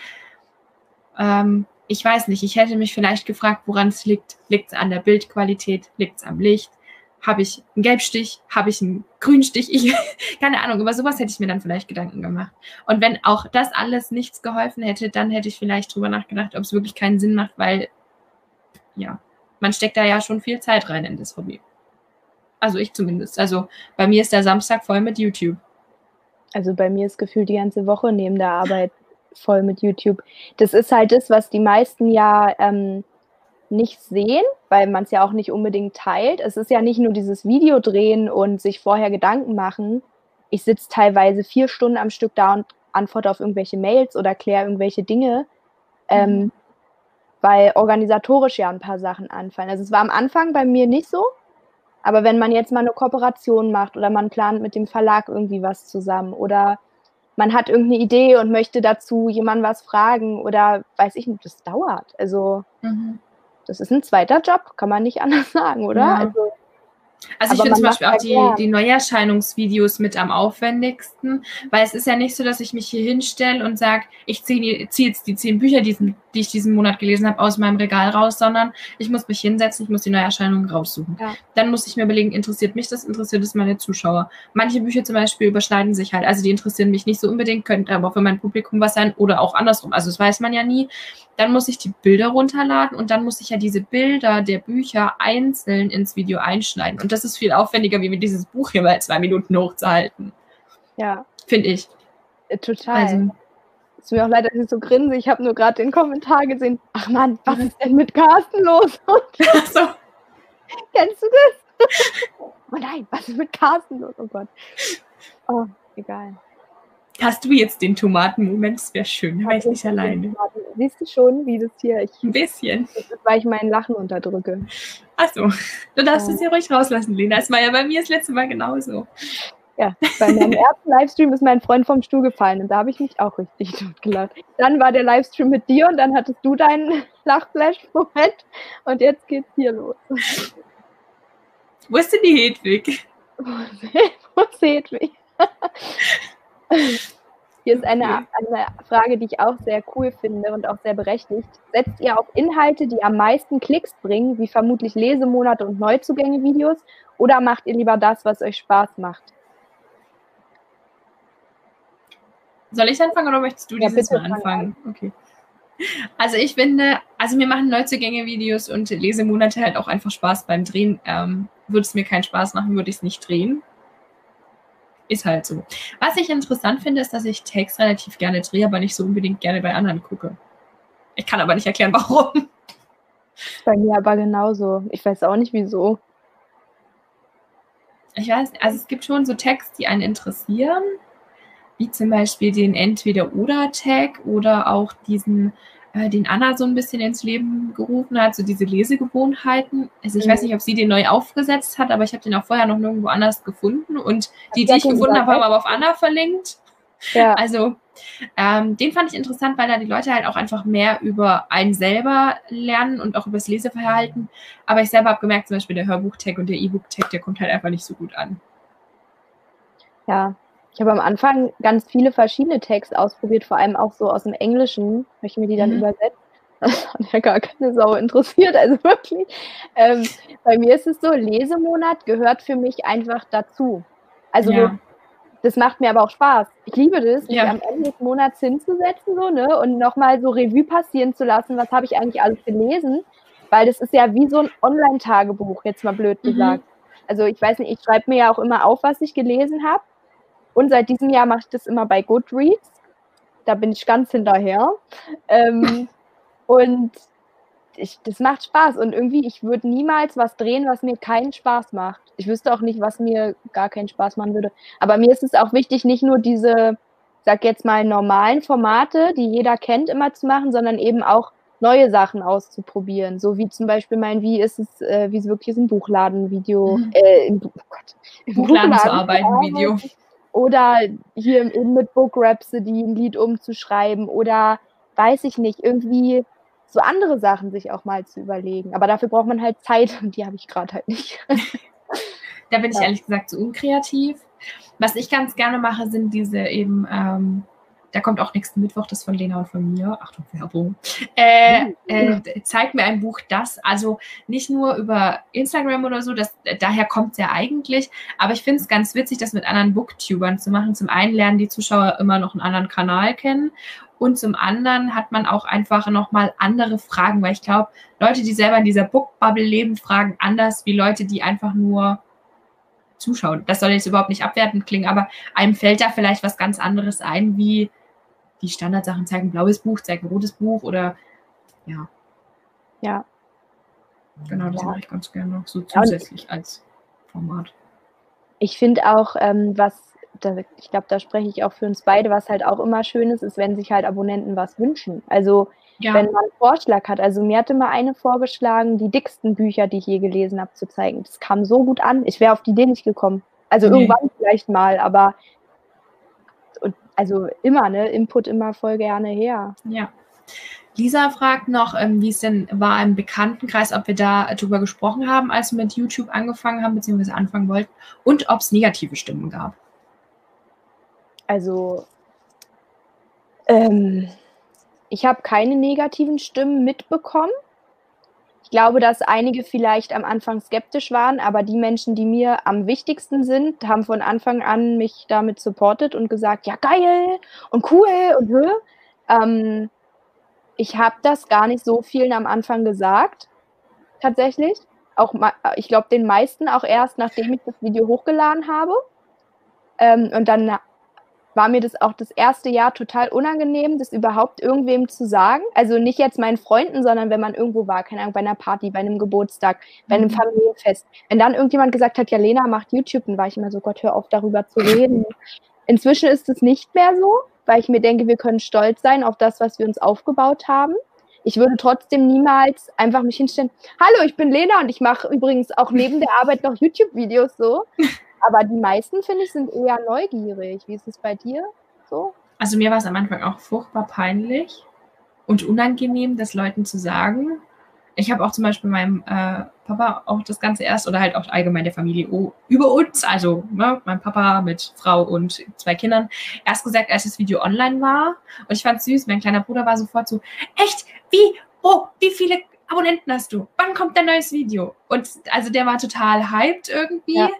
Ähm, ich weiß nicht, ich hätte mich vielleicht gefragt, woran es liegt. Liegt es an der Bildqualität? Liegt es am Licht? Habe ich einen Gelbstich? Habe ich einen Grünstich? Ich, keine Ahnung, über sowas hätte ich mir dann vielleicht Gedanken gemacht. Und wenn auch das alles nichts geholfen hätte, dann hätte ich vielleicht drüber nachgedacht, ob es wirklich keinen Sinn macht, weil, ja, man steckt da ja schon viel Zeit rein in das Hobby. Also ich zumindest. Also bei mir ist der Samstag voll mit YouTube. Also bei mir ist gefühlt die ganze Woche neben der Arbeit voll mit YouTube. Das ist halt das, was die meisten ja ähm, nicht sehen, weil man es ja auch nicht unbedingt teilt. Es ist ja nicht nur dieses Video drehen und sich vorher Gedanken machen. Ich sitze teilweise vier Stunden am Stück da und antworte auf irgendwelche Mails oder kläre irgendwelche Dinge, ähm, mhm. weil organisatorisch ja ein paar Sachen anfallen. Also es war am Anfang bei mir nicht so. Aber wenn man jetzt mal eine Kooperation macht oder man plant mit dem Verlag irgendwie was zusammen oder man hat irgendeine Idee und möchte dazu jemanden was fragen oder weiß ich nicht, das dauert. Also mhm. das ist ein zweiter Job, kann man nicht anders sagen, oder? Ja. Also, also ich finde zum Beispiel auch die, die Neuerscheinungsvideos mit am aufwendigsten, weil es ist ja nicht so, dass ich mich hier hinstelle und sage, ich ziehe zieh jetzt die zehn Bücher, die ich diesen Monat gelesen habe, aus meinem Regal raus, sondern ich muss mich hinsetzen, ich muss die Neuerscheinungen raussuchen. Ja. Dann muss ich mir überlegen, interessiert mich das, interessiert es meine Zuschauer. Manche Bücher zum Beispiel überschneiden sich halt, also die interessieren mich nicht so unbedingt, könnten aber für mein Publikum was sein oder auch andersrum, also das weiß man ja nie. Dann muss ich die Bilder runterladen und dann muss ich ja diese Bilder der Bücher einzeln ins Video einschneiden. Und das ist viel aufwendiger, wie mir dieses Buch hier mal zwei Minuten hochzuhalten. Ja. Finde ich. Total. Also. Es tut mir auch leid, dass ich so grinse. Ich habe nur gerade den Kommentar gesehen. Ach Mann, was ist denn mit Carsten los? Ach so. Kennst du das? Oh nein, was ist mit Carsten los? Oh Gott. Oh, egal. Hast du jetzt den Tomatenmoment? Das wäre schön, da wäre ich nicht alleine. Siehst du schon, wie das hier... Ich, ein bisschen. Das ist, weil ich mein Lachen unterdrücke. Ach so, du darfst es ja ruhig rauslassen, Lena. Das war ja bei mir das letzte Mal genauso. Ja, bei meinem ersten Livestream ist mein Freund vom Stuhl gefallen und da habe ich mich auch richtig totgelacht. Dann war der Livestream mit dir und dann hattest du deinen Lachflash-Moment und jetzt geht's hier los. Wo ist denn die Hedwig? Wo ist Hedwig? Hier ist eine, eine Frage, die ich auch sehr cool finde und auch sehr berechtigt. Setzt ihr auf Inhalte, die am meisten Klicks bringen, wie vermutlich Lesemonate und Neuzugänge-Videos, oder macht ihr lieber das, was euch Spaß macht? Soll ich anfangen oder möchtest du ja, dieses Mal anfangen? An. Okay. Also ich finde, also mir machen Neuzugänge-Videos und Lesemonate halt auch einfach Spaß beim Drehen. Ähm, würde es mir keinen Spaß machen, würde ich es nicht drehen. Ist halt so. Was ich interessant finde, ist, dass ich Tags relativ gerne drehe, aber nicht so unbedingt gerne bei anderen gucke. Ich kann aber nicht erklären, warum. Bei mir aber genauso. Ich weiß auch nicht, wieso. Ich weiß, also es gibt schon so Tags, die einen interessieren, wie zum Beispiel den Entweder-Oder-Tag oder auch diesen, äh, den Anna so ein bisschen ins Leben gerufen hat, so diese Lesegewohnheiten. Also ich mhm. weiß nicht, ob sie den neu aufgesetzt hat, aber ich habe den auch vorher noch nirgendwo anders gefunden und die, die ich gefunden habe, haben aber auf Anna verlinkt. Ja. Also ähm, den fand ich interessant, weil da die Leute halt auch einfach mehr über einen selber lernen und auch über das Leseverhalten. Aber ich selber habe gemerkt, zum Beispiel der Hörbuch-Tag und der E-Book-Tag, der kommt halt einfach nicht so gut an. Ja, ich habe am Anfang ganz viele verschiedene Tags ausprobiert, vor allem auch so aus dem Englischen, habe ich mir die dann mhm. übersetzt. Das hat ja gar keine Sau interessiert, also wirklich. Ähm, bei mir ist es so, Lesemonat gehört für mich einfach dazu. Also ja. Das macht mir aber auch Spaß. Ich liebe das, mich ja. am Ende des Monats hinzusetzen so, ne, und nochmal so Revue passieren zu lassen, was habe ich eigentlich alles gelesen, weil das ist ja wie so ein Online-Tagebuch, jetzt mal blöd gesagt. Mhm. Also ich weiß nicht, ich schreibe mir ja auch immer auf, was ich gelesen habe, und seit diesem Jahr mache ich das immer bei Goodreads, da bin ich ganz hinterher, ähm, und ich, das macht Spaß, und irgendwie, ich würde niemals was drehen, was mir keinen Spaß macht. Ich wüsste auch nicht, was mir gar keinen Spaß machen würde. Aber mir ist es auch wichtig, nicht nur diese, sag jetzt mal, normalen Formate, die jeder kennt, immer zu machen, sondern eben auch neue Sachen auszuprobieren. So wie zum Beispiel mein, wie ist es, äh, wie es wirklich ist, im Buchladen-Video, mhm. äh, im, oh Gott, im Buchladen, Buchladen zu arbeiten, Video. Oder hier im, mit Book Rhapsody ein Lied umzuschreiben, oder weiß ich nicht, irgendwie so andere Sachen sich auch mal zu überlegen. Aber dafür braucht man halt Zeit, und die habe ich gerade halt nicht. Da bin ich ehrlich gesagt so unkreativ. Was ich ganz gerne mache, sind diese eben, ähm, da kommt auch nächsten Mittwoch das von Lena und von mir, Achtung, Werbung, äh, äh, zeigt mir ein Buch, das, also nicht nur über Instagram oder so, das, daher kommt es ja eigentlich, aber ich finde es ganz witzig, das mit anderen Booktubern zu machen. Zum einen lernen die Zuschauer immer noch einen anderen Kanal kennen, und zum anderen hat man auch einfach nochmal andere Fragen, weil ich glaube, Leute, die selber in dieser Bookbubble leben, fragen anders wie Leute, die einfach nur zuschauen. Das soll jetzt überhaupt nicht abwertend klingen, aber einem fällt da vielleicht was ganz anderes ein, wie die Standardsachen zeigen, blaues Buch, zeigen rotes Buch, oder ja. Ja. Genau, das ja. mache ich ganz gerne noch so zusätzlich ja, als Format. Ich finde auch, ähm, was ich glaube, da spreche ich auch für uns beide, was halt auch immer schön ist, ist, wenn sich halt Abonnenten was wünschen. Also ja. wenn man einen Vorschlag hat. Also mir hatte mal eine vorgeschlagen, die dicksten Bücher, die ich je gelesen habe, zu zeigen. Das kam so gut an. Ich wäre auf die Idee nicht gekommen. Also nee. Irgendwann vielleicht mal, aber und, also immer, ne? Input immer voll gerne her. Ja. Lisa fragt noch, wie es denn war im Bekanntenkreis, ob wir da drüber gesprochen haben, als wir mit YouTube angefangen haben, beziehungsweise anfangen wollten, und ob es negative Stimmen gab. Also, ähm, ich habe keine negativen Stimmen mitbekommen. Ich glaube, dass einige vielleicht am Anfang skeptisch waren, aber die Menschen, die mir am wichtigsten sind, haben von Anfang an mich damit supportet und gesagt, ja geil und cool und hö. Ähm, ich habe das gar nicht so vielen am Anfang gesagt, tatsächlich. Auch, ich glaube, den meisten auch erst, nachdem ich das Video hochgeladen habe. Ähm, und dann war mir das auch das erste Jahr total unangenehm, das überhaupt irgendwem zu sagen. Also nicht jetzt meinen Freunden, sondern wenn man irgendwo war, keine Ahnung, bei einer Party, bei einem Geburtstag, bei einem Familienfest. Wenn dann irgendjemand gesagt hat, ja, Lena macht YouTube, dann war ich immer so, Gott, hör auf, darüber zu reden. Inzwischen ist es nicht mehr so, weil ich mir denke, wir können stolz sein auf das, was wir uns aufgebaut haben. Ich würde trotzdem niemals einfach mich hinstellen, hallo, ich bin Lena und ich mache übrigens auch neben der Arbeit noch YouTube-Videos so. Aber die meisten, finde ich, sind eher neugierig. Wie ist es bei dir so? Also mir war es am Anfang auch furchtbar peinlich und unangenehm, das Leuten zu sagen. Ich habe auch zum Beispiel meinem äh, Papa auch das Ganze erst, oder halt auch allgemein der Familie oh, über uns, also ne, mein Papa mit Frau und zwei Kindern, erst gesagt, als das Video online war. Und ich fand es süß, mein kleiner Bruder war sofort so, echt? Wie? Oh, wie viele Abonnenten hast du? Wann kommt dein neues Video? Und also der war total hyped irgendwie. Ja.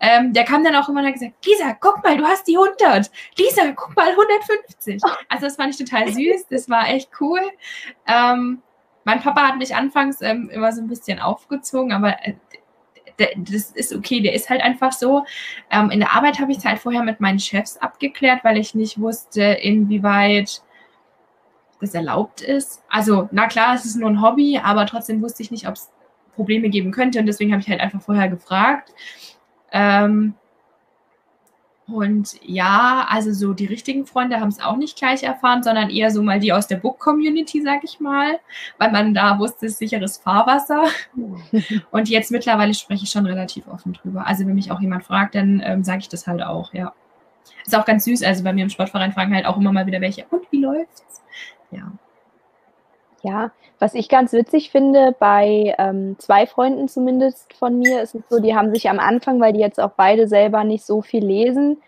Ähm, der kam dann auch immer und hat gesagt, Lisa, guck mal, du hast die hundert. Lisa, guck mal, hundertfünfzig. Also das fand ich total süß. Das war echt cool. Ähm, mein Papa hat mich anfangs ähm, immer so ein bisschen aufgezogen, aber äh, das ist okay. Der ist halt einfach so. Ähm, in der Arbeit habe ich es halt vorher mit meinen Chefs abgeklärt, weil ich nicht wusste, inwieweit das erlaubt ist. Also, na klar, es ist nur ein Hobby, aber trotzdem wusste ich nicht, ob es Probleme geben könnte, und deswegen habe ich halt einfach vorher gefragt. Ähm und ja, also so die richtigen Freunde haben es auch nicht gleich erfahren, sondern eher so mal die aus der Book-Community, sag ich mal, weil man da wusste, es ist sicheres Fahrwasser. Und jetzt mittlerweile spreche ich schon relativ offen drüber. Also, wenn mich auch jemand fragt, dann ähm, sage ich das halt auch, ja. Ist auch ganz süß, also bei mir im Sportverein fragen halt auch immer mal wieder welche, und wie läuft's? Ja. Ja, was ich ganz witzig finde, bei ähm, zwei Freunden zumindest von mir, ist es so, die haben sich am Anfang, weil die jetzt auch beide selber nicht so viel lesen,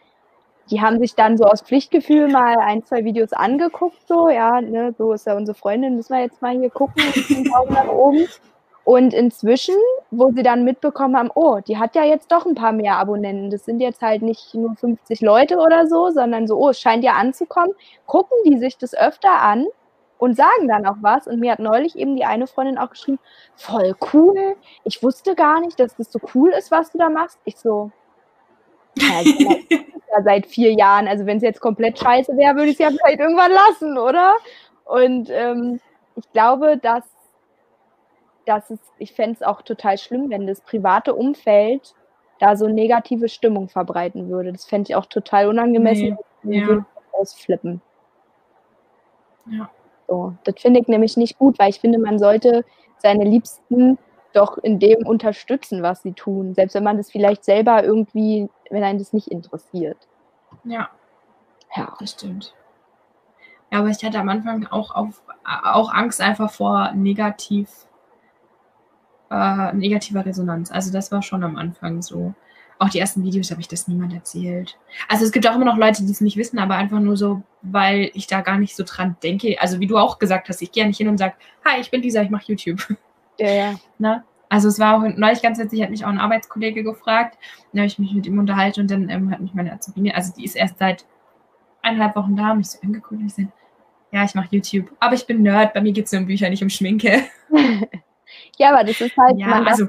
die haben sich dann so aus Pflichtgefühl mal ein, zwei Videos angeguckt, so, ja, ne, so ist ja unsere Freundin, müssen wir jetzt mal hier gucken, Daumen nach oben. Und inzwischen, wo sie dann mitbekommen haben, oh, die hat ja jetzt doch ein paar mehr Abonnenten. Das sind jetzt halt nicht nur fünfzig Leute oder so, sondern so, oh, es scheint ja anzukommen. Gucken die sich das öfter an und sagen dann auch was. Und mir hat neulich eben die eine Freundin auch geschrieben, voll cool, ich wusste gar nicht, dass das so cool ist, was du da machst. Ich so, ja, ja seit vier Jahren, also wenn es jetzt komplett scheiße wäre, würde ich es ja vielleicht irgendwann lassen, oder? Und ähm, ich glaube, dass Das ist, ich fände es auch total schlimm, wenn das private Umfeld da so negative Stimmung verbreiten würde. Das fände ich auch total unangemessen. Nee, ja. Würde ausflippen. Ja. So, das finde ich nämlich nicht gut, weil ich finde, man sollte seine Liebsten doch in dem unterstützen, was sie tun. Selbst wenn man das vielleicht selber irgendwie, wenn einen das nicht interessiert. Ja. Ja. Das stimmt. Ja, aber ich hatte am Anfang auch, auf, auch Angst einfach vor negativ Äh, negativer Resonanz. Also das war schon am Anfang so. Auch die ersten Videos habe ich das niemand erzählt. Also es gibt auch immer noch Leute, die es nicht wissen, aber einfach nur so, weil ich da gar nicht so dran denke. Also wie du auch gesagt hast, ich gehe ja nicht hin und sage, hi, ich bin Lisa, ich mache YouTube. Ja, ja. Na? Also es war auch neulich ganz witzig, hat mich auch ein Arbeitskollege gefragt, dann habe ich mich mit ihm unterhalten und dann ähm, hat mich meine Azubine, also die ist erst seit eineinhalb Wochen da, mich so angeguckt und ich so, ja, ich mache YouTube, aber ich bin Nerd, bei mir geht es nur um Bücher, nicht um Schminke. Ja, aber das ist halt, ja, man, darf, also,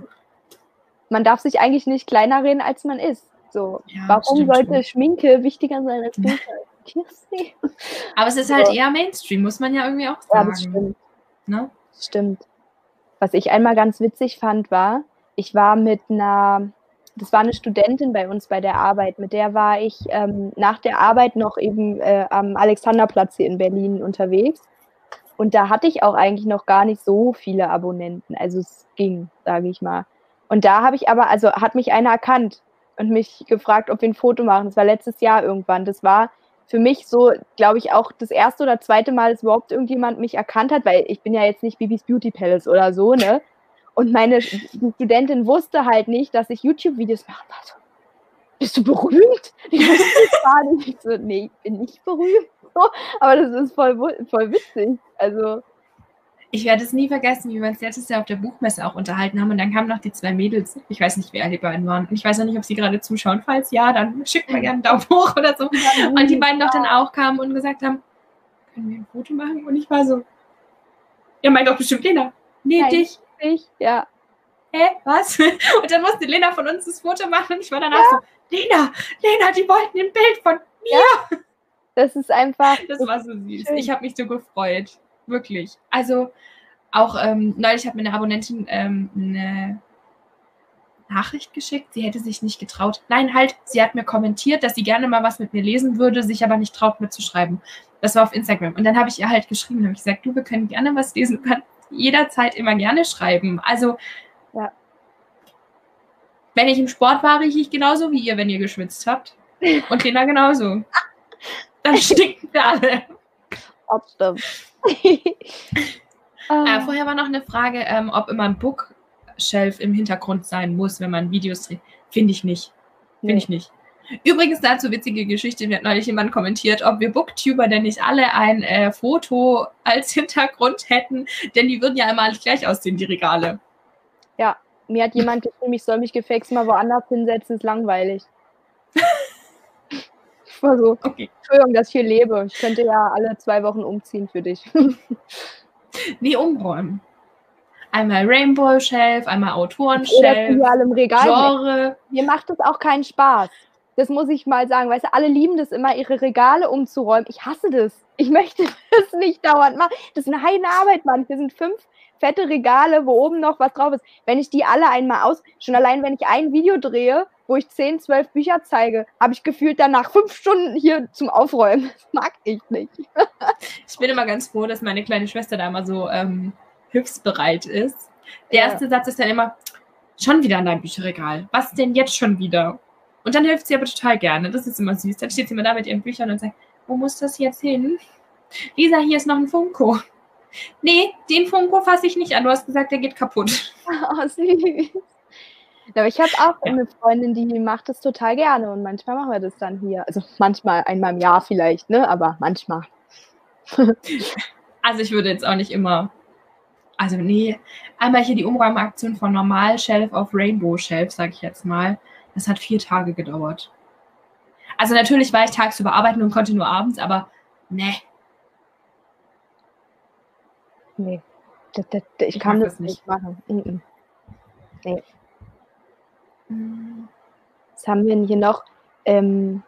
man darf sich eigentlich nicht kleiner reden, als man ist. So, ja, warum stimmt, sollte stimmt. Schminke wichtiger sein als Bücher? Aber es ist so. Halt eher Mainstream, muss man ja irgendwie auch sagen. Ja, das stimmt. Ne? Stimmt. Was ich einmal ganz witzig fand, war, ich war mit einer, das war eine Studentin bei uns bei der Arbeit, mit der war ich ähm, nach der Arbeit noch eben äh, am Alexanderplatz hier in Berlin unterwegs. Und da hatte ich auch eigentlich noch gar nicht so viele Abonnenten. Also es ging, sage ich mal. Und da habe ich aber, also hat mich einer erkannt und mich gefragt, ob wir ein Foto machen. Das war letztes Jahr irgendwann. Das war für mich so, glaube ich, auch das erste oder zweite Mal, dass überhaupt irgendjemand mich erkannt hat, weil ich bin ja jetzt nicht Bibis Beauty Palace oder so, ne? Und meine Studentin wusste halt nicht, dass ich YouTube-Videos mache. Also, bist du berühmt? Ich wusste das gar nicht. Ich so, nee, ich bin nicht berühmt. Aber das ist voll, voll witzig. Also ich werde es nie vergessen, wie wir uns letztes Jahr auf der Buchmesse auch unterhalten haben. Und dann kamen noch die zwei Mädels. Ich weiß nicht, wer die beiden waren. Und ich weiß auch nicht, ob sie gerade zuschauen. Falls ja, dann schickt mal gerne einen Daumen hoch oder so. Und die beiden doch dann auch kamen und gesagt haben, können wir ein Foto machen? Und ich war so, ihr meint doch bestimmt Lena. Nee, Nein, dich. Ich, ja. Hä, was? Und dann musste Lena von uns das Foto machen. Und ich war danach ja. so, Lena, Lena, die wollten ein Bild von mir. Ja. Das ist einfach... Das war so süß. Schön. Ich habe mich so gefreut. Wirklich. Also auch ähm, neulich hat mir eine Abonnentin ähm, eine Nachricht geschickt. Sie hätte sich nicht getraut. Nein, halt, sie hat mir kommentiert, dass sie gerne mal was mit mir lesen würde, sich aber nicht traut, mitzuschreiben. Das war auf Instagram. Und dann habe ich ihr halt geschrieben und habe gesagt, du, wir können gerne was lesen. Du kannst jederzeit immer gerne schreiben. Also... Ja. Wenn ich im Sport war, rieche ich genauso wie ihr, wenn ihr geschwitzt habt. Und Lena genauso. Dann stinken wir alle. Ob stimmt. äh, vorher war noch eine Frage, ähm, ob immer ein Bookshelf im Hintergrund sein muss, wenn man Videos dreht. Finde ich nicht. Finde nee. ich nicht. Übrigens dazu witzige Geschichte. Mir hat neulich jemand kommentiert, ob wir Booktuber denn nicht alle ein äh, Foto als Hintergrund hätten, denn die würden ja immer alles gleich aussehen, die Regale. Ja, mir hat jemand geschrieben, ich soll mich gefälligst mal woanders hinsetzen, ist langweilig. War so, okay. Entschuldigung, dass ich hier lebe. Ich könnte ja alle zwei Wochen umziehen für dich. Nee, umräumen. Einmal Rainbow-Shelf, einmal Autoren-Shelf, Genre. Mir macht das auch keinen Spaß. Das muss ich mal sagen. Weißt du, alle lieben das immer, ihre Regale umzuräumen. Ich hasse das. Ich möchte das nicht dauernd machen. Das ist eine Heidenarbeit, Mann. Wir sind fünf fette Regale, wo oben noch was drauf ist. Wenn ich die alle einmal aus... Schon allein, wenn ich ein Video drehe, wo ich zehn, zwölf Bücher zeige, habe ich gefühlt danach fünf Stunden hier zum Aufräumen. Das mag ich nicht. Ich bin immer ganz froh, dass meine kleine Schwester da immer so ähm, hilfsbereit ist. Der ja. erste Satz ist dann immer, schon wieder an deinem Bücherregal. Was denn jetzt schon wieder? Und dann hilft sie aber total gerne. Das ist immer süß. Dann steht sie immer da mit ihren Büchern und sagt, wo muss das jetzt hin? Lisa, hier ist noch ein Funko. Nee, den Funko fasse ich nicht an. Du hast gesagt, der geht kaputt. Oh, süß. Aber ich habe auch ja. eine Freundin, die macht das total gerne und manchmal machen wir das dann hier. Also manchmal, einmal im Jahr vielleicht, ne? Aber manchmal. Also ich würde jetzt auch nicht immer also nee, einmal hier die Umräumaktion von Normal-Shelf auf Rainbow-Shelf, sage ich jetzt mal. Das hat vier Tage gedauert. Also natürlich war ich tagsüber arbeiten und konnte nur abends, aber ne. Nee, das, das, das, ich, ich kann das nicht machen. Mhm. Nee. Was haben wir denn hier noch? Ähm,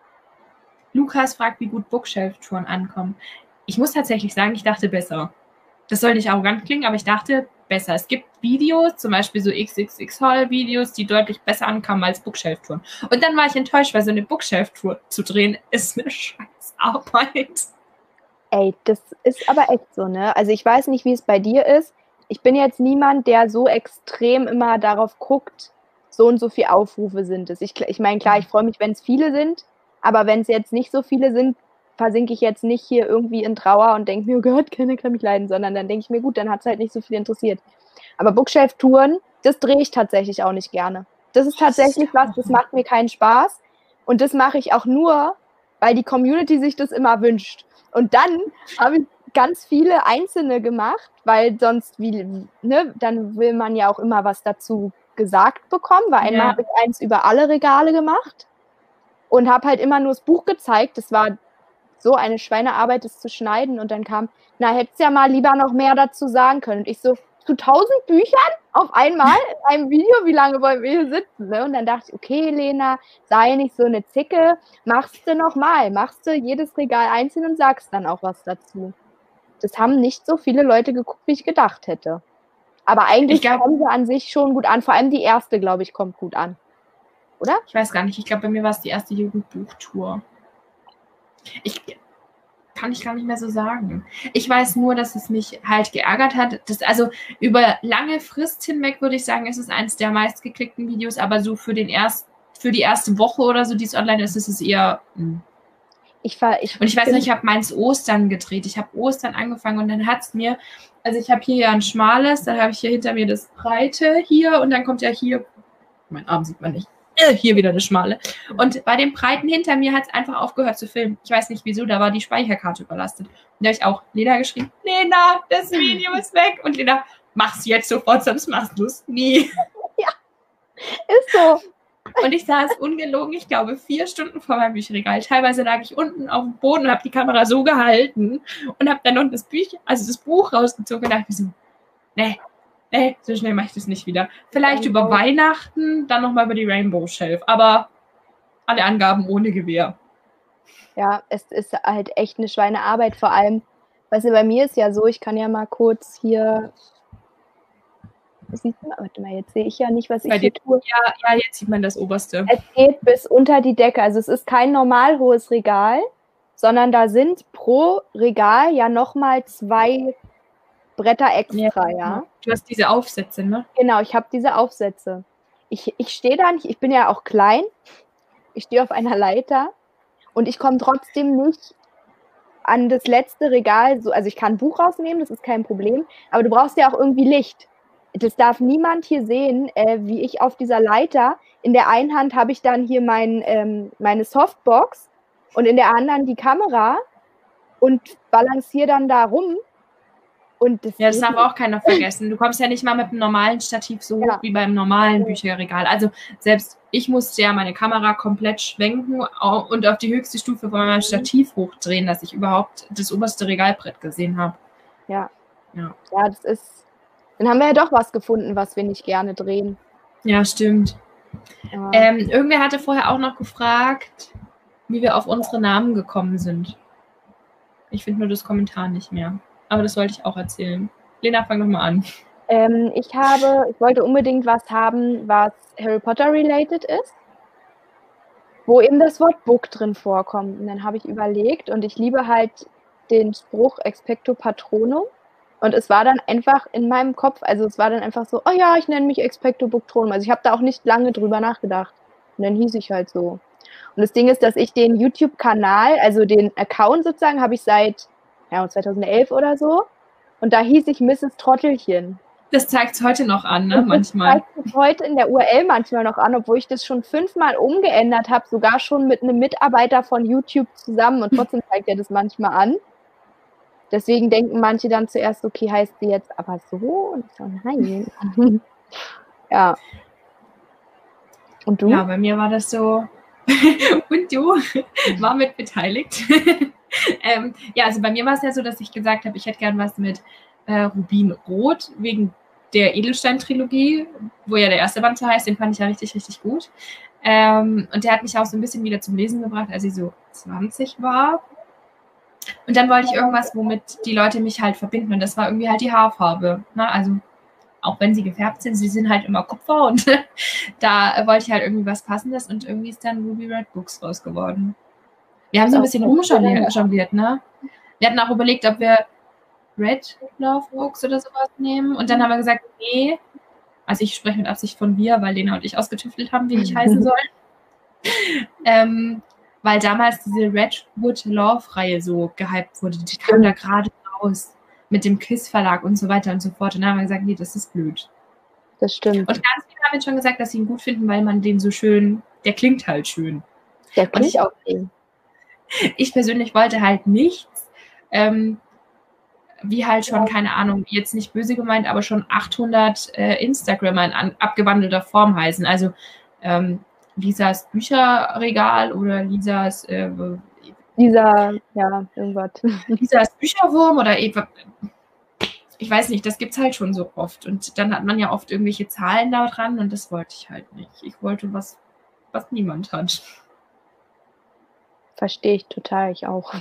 Lukas fragt, wie gut Bookshelf-Touren ankommen. Ich muss tatsächlich sagen, ich dachte besser. Das soll nicht arrogant klingen, aber ich dachte besser. Es gibt Videos, zum Beispiel so X X X-Hall-Videos, die deutlich besser ankamen als Bookshelf-Touren. Und dann war ich enttäuscht, weil so eine Bookshelf-Tour zu drehen ist eine Scheißarbeit. Ey, das ist aber echt so, ne? Also ich weiß nicht, wie es bei dir ist. Ich bin jetzt niemand, der so extrem immer darauf guckt, so und so viele Aufrufe sind es. Ich, ich meine, klar, ich freue mich, wenn es viele sind, aber wenn es jetzt nicht so viele sind, versinke ich jetzt nicht hier irgendwie in Trauer und denke mir, oh Gott, keiner kann mich leiden, sondern dann denke ich mir, gut, dann hat es halt nicht so viel interessiert. Aber Bookshelf-Touren, das drehe ich tatsächlich auch nicht gerne. Das ist tatsächlich was, das macht mir keinen Spaß und das mache ich auch nur, weil die Community sich das immer wünscht. Und dann habe ich ganz viele Einzelne gemacht, weil sonst, wie, ne, dann will man ja auch immer was dazu gesagt bekommen, weil einmal ja. habe ich eins über alle Regale gemacht und habe halt immer nur das Buch gezeigt. Das war so eine Schweinearbeit, das zu schneiden. Und dann kam, na, hättest ja mal lieber noch mehr dazu sagen können. Und ich so, zu tausend Büchern auf einmal in einem Video, wie lange wollen wir hier sitzen? Ne? Und dann dachte ich, okay, Lena, sei nicht so eine Zicke, machst du nochmal, machst du jedes Regal einzeln und sagst dann auch was dazu. Das haben nicht so viele Leute geguckt, wie ich gedacht hätte. Aber eigentlich glaub, kommen sie an sich schon gut an. Vor allem die erste, glaube ich, kommt gut an. Oder? Ich weiß gar nicht. Ich glaube, bei mir war es die erste Jugendbuchtour. Ich kann ich gar nicht mehr so sagen. Ich weiß nur, dass es mich halt geärgert hat. Das, also über lange Frist hinweg würde ich sagen, ist es eines der meistgeklickten Videos, aber so für, den erst, für die erste Woche oder so, die es online ist, ist es eher... Mh. Ich war, ich und ich weiß nicht, ich habe meins Ostern gedreht. Ich habe Ostern angefangen und dann hat es mir... Also ich habe hier ja ein schmales, dann habe ich hier hinter mir das breite hier und dann kommt ja hier... Mein Arm sieht man nicht. Hier wieder eine schmale. Und bei dem breiten hinter mir hat es einfach aufgehört zu filmen. Ich weiß nicht wieso, da war die Speicherkarte überlastet. Und da habe ich auch Lena geschrieben, Lena, das Video ist weg. Und Lena, mach's jetzt sofort, sonst machst du es nie. Ja, ist so. Und ich saß ungelogen, ich glaube, vier Stunden vor meinem Bücherregal. Teilweise lag ich unten auf dem Boden und habe die Kamera so gehalten und habe dann noch das, Büch, also das Buch rausgezogen und dachte mir so, nee, nee, so schnell mache ich das nicht wieder. Vielleicht Rainbow. Über Weihnachten, dann nochmal über die Rainbow Shelf, aber alle Angaben ohne Gewähr. Ja, es ist halt echt eine Schweinearbeit, vor allem, weißt du, bei mir ist ja so, ich kann ja mal kurz hier... Sieht man, warte mal, jetzt sehe ich ja nicht, was ich hier tue. Ja, ja, jetzt sieht man das oberste. Es geht bis unter die Decke. Also es ist kein normal hohes Regal, sondern da sind pro Regal ja nochmal zwei Bretter extra, ja, ja. Du hast diese Aufsätze, ne? Genau, ich habe diese Aufsätze. Ich, ich stehe da nicht, ich bin ja auch klein, ich stehe auf einer Leiter und ich komme trotzdem nicht an das letzte Regal. So, also ich kann ein Buch rausnehmen, das ist kein Problem, aber du brauchst ja auch irgendwie Licht. Das darf niemand hier sehen, äh, wie ich auf dieser Leiter, in der einen Hand habe ich dann hier mein, ähm, meine Softbox und in der anderen die Kamera und balanciere dann da rum. Und das ja, das darf auch keiner vergessen. Du kommst ja nicht mal mit einem normalen Stativ so hoch ja. wie beim normalen Bücherregal. Also selbst ich musste ja meine Kamera komplett schwenken und auf die höchste Stufe von meinem Stativ hochdrehen, dass ich überhaupt das oberste Regalbrett gesehen habe. Ja. Ja, ja, das ist... Dann haben wir ja doch was gefunden, was wir nicht gerne drehen. Ja, stimmt. Ja. Ähm, irgendwer hatte vorher auch noch gefragt, wie wir auf unsere Namen gekommen sind. Ich finde nur das Kommentar nicht mehr. Aber das wollte ich auch erzählen. Lena, fang doch mal an. Ähm, ich habe, ich wollte unbedingt was haben, was Harry Potter-related ist, wo eben das Wort Book drin vorkommt. Und dann habe ich überlegt und ich liebe halt den Spruch Expecto Patronum. Und es war dann einfach in meinem Kopf, also es war dann einfach so, oh ja, ich nenne mich Expecto Booktronen. Also ich habe da auch nicht lange drüber nachgedacht. Und dann hieß ich halt so. Und das Ding ist, dass ich den YouTube-Kanal, also den Account sozusagen, habe ich seit ja, zweitausendelf oder so. Und da hieß ich Misses Trottelchen. Das zeigt es heute noch an, ne, manchmal. Das zeigt es heute in der U R L manchmal noch an, obwohl ich das schon fünfmal umgeändert habe, sogar schon mit einem Mitarbeiter von YouTube zusammen. Und trotzdem zeigt er das manchmal an. Deswegen denken manche dann zuerst, okay, heißt sie jetzt aber so? Und so, nein. Ja. Und du? Ja, bei mir war das so. Und du war mit beteiligt. ähm, ja, also bei mir war es ja so, dass ich gesagt habe, ich hätte gern was mit äh, Rubinrot wegen der Edelstein-Trilogie, wo ja der erste Band so heißt, den fand ich ja richtig, richtig gut. Ähm, und der hat mich auch so ein bisschen wieder zum Lesen gebracht, als ich so zwanzig war. Und dann wollte ich irgendwas, womit die Leute mich halt verbinden. Und das war irgendwie halt die Haarfarbe. Ne? Also auch wenn sie gefärbt sind, sie sind halt immer Kupfer. Und da wollte ich halt irgendwie was Passendes. Und irgendwie ist dann Ruby Red Books raus geworden. Wir haben so ein bisschen rumjongliert, ne? Wir hatten auch überlegt, ob wir Red Love Books oder sowas nehmen. Und dann haben wir gesagt, nee. Also ich spreche mit Absicht von wir, weil Lena und ich ausgetüftelt haben, wie ich heißen soll. ähm, weil damals diese Redwood Love-Reihe so gehypt wurde. Die kam da gerade raus mit dem KISS-Verlag und so weiter und so fort. Und dann haben wir gesagt, nee, das ist blöd. Das stimmt. Und ganz viele haben jetzt schon gesagt, dass sie ihn gut finden, weil man den so schön, der klingt halt schön. Der klingt ich, auch schön. Ich persönlich wollte halt nichts, ähm, wie halt schon, keine Ahnung, jetzt nicht böse gemeint, aber schon achthundert äh, Instagrammer in an, abgewandelter Form heißen. Also, ähm, Lisas Bücherregal oder Lisas äh, Lisa, ja, irgendwas. Lisas Bücherwurm oder etwa, ich weiß nicht, das gibt's halt schon so oft. Und dann hat man ja oft irgendwelche Zahlen da dran und das wollte ich halt nicht. Ich wollte was, was niemand hat. Verstehe ich total, ich auch.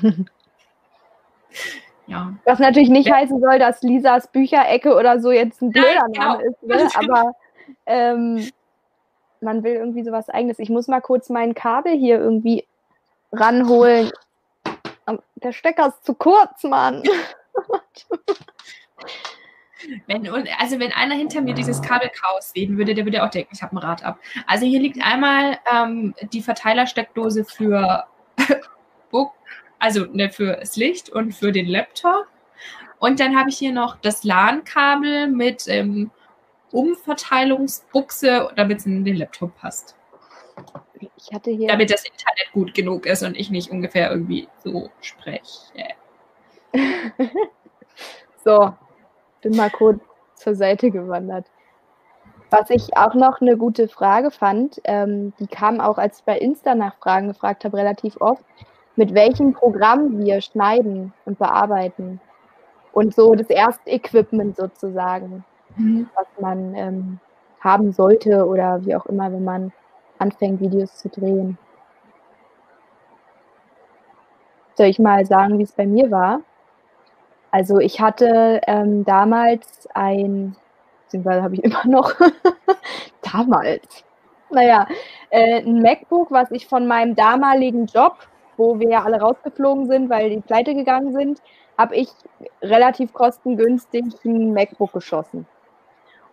Ja. Was natürlich nicht ja. heißen soll, dass Lisas Bücherecke oder so jetzt ein blöder Name ist, ne? Aber ähm, man will irgendwie sowas Eigenes. Ich muss mal kurz mein Kabel hier irgendwie ranholen. Der Stecker ist zu kurz, Mann. Wenn, also wenn einer hinter mir dieses Kabelchaos sehen würde, der würde auch denken, ich habe ein Rad ab. Also hier liegt einmal ähm, die Verteilersteckdose für, also, ne, für das Licht und für den Laptop. Und dann habe ich hier noch das LAN-Kabel mit ähm, Umverteilungsbuchse, damit es in den Laptop passt. Ich hatte hier damit das Internet gut genug ist und ich nicht ungefähr irgendwie so spreche. So, bin mal kurz zur Seite gewandert. Was ich auch noch eine gute Frage fand, ähm, die kam auch, als ich bei Insta nach Fragen gefragt habe, relativ oft, mit welchem Programm wir schneiden und bearbeiten. Und so das Erstequipment sozusagen. Mhm. Was man ähm, haben sollte oder wie auch immer, wenn man anfängt, Videos zu drehen. Soll ich mal sagen, wie es bei mir war? Also ich hatte ähm, damals ein, beziehungsweise habe ich immer noch, damals, naja, äh, ein MacBook, was ich von meinem damaligen Job, wo wir ja alle rausgeflogen sind, weil die pleite gegangen sind, habe ich relativ kostengünstig ein MacBook geschossen.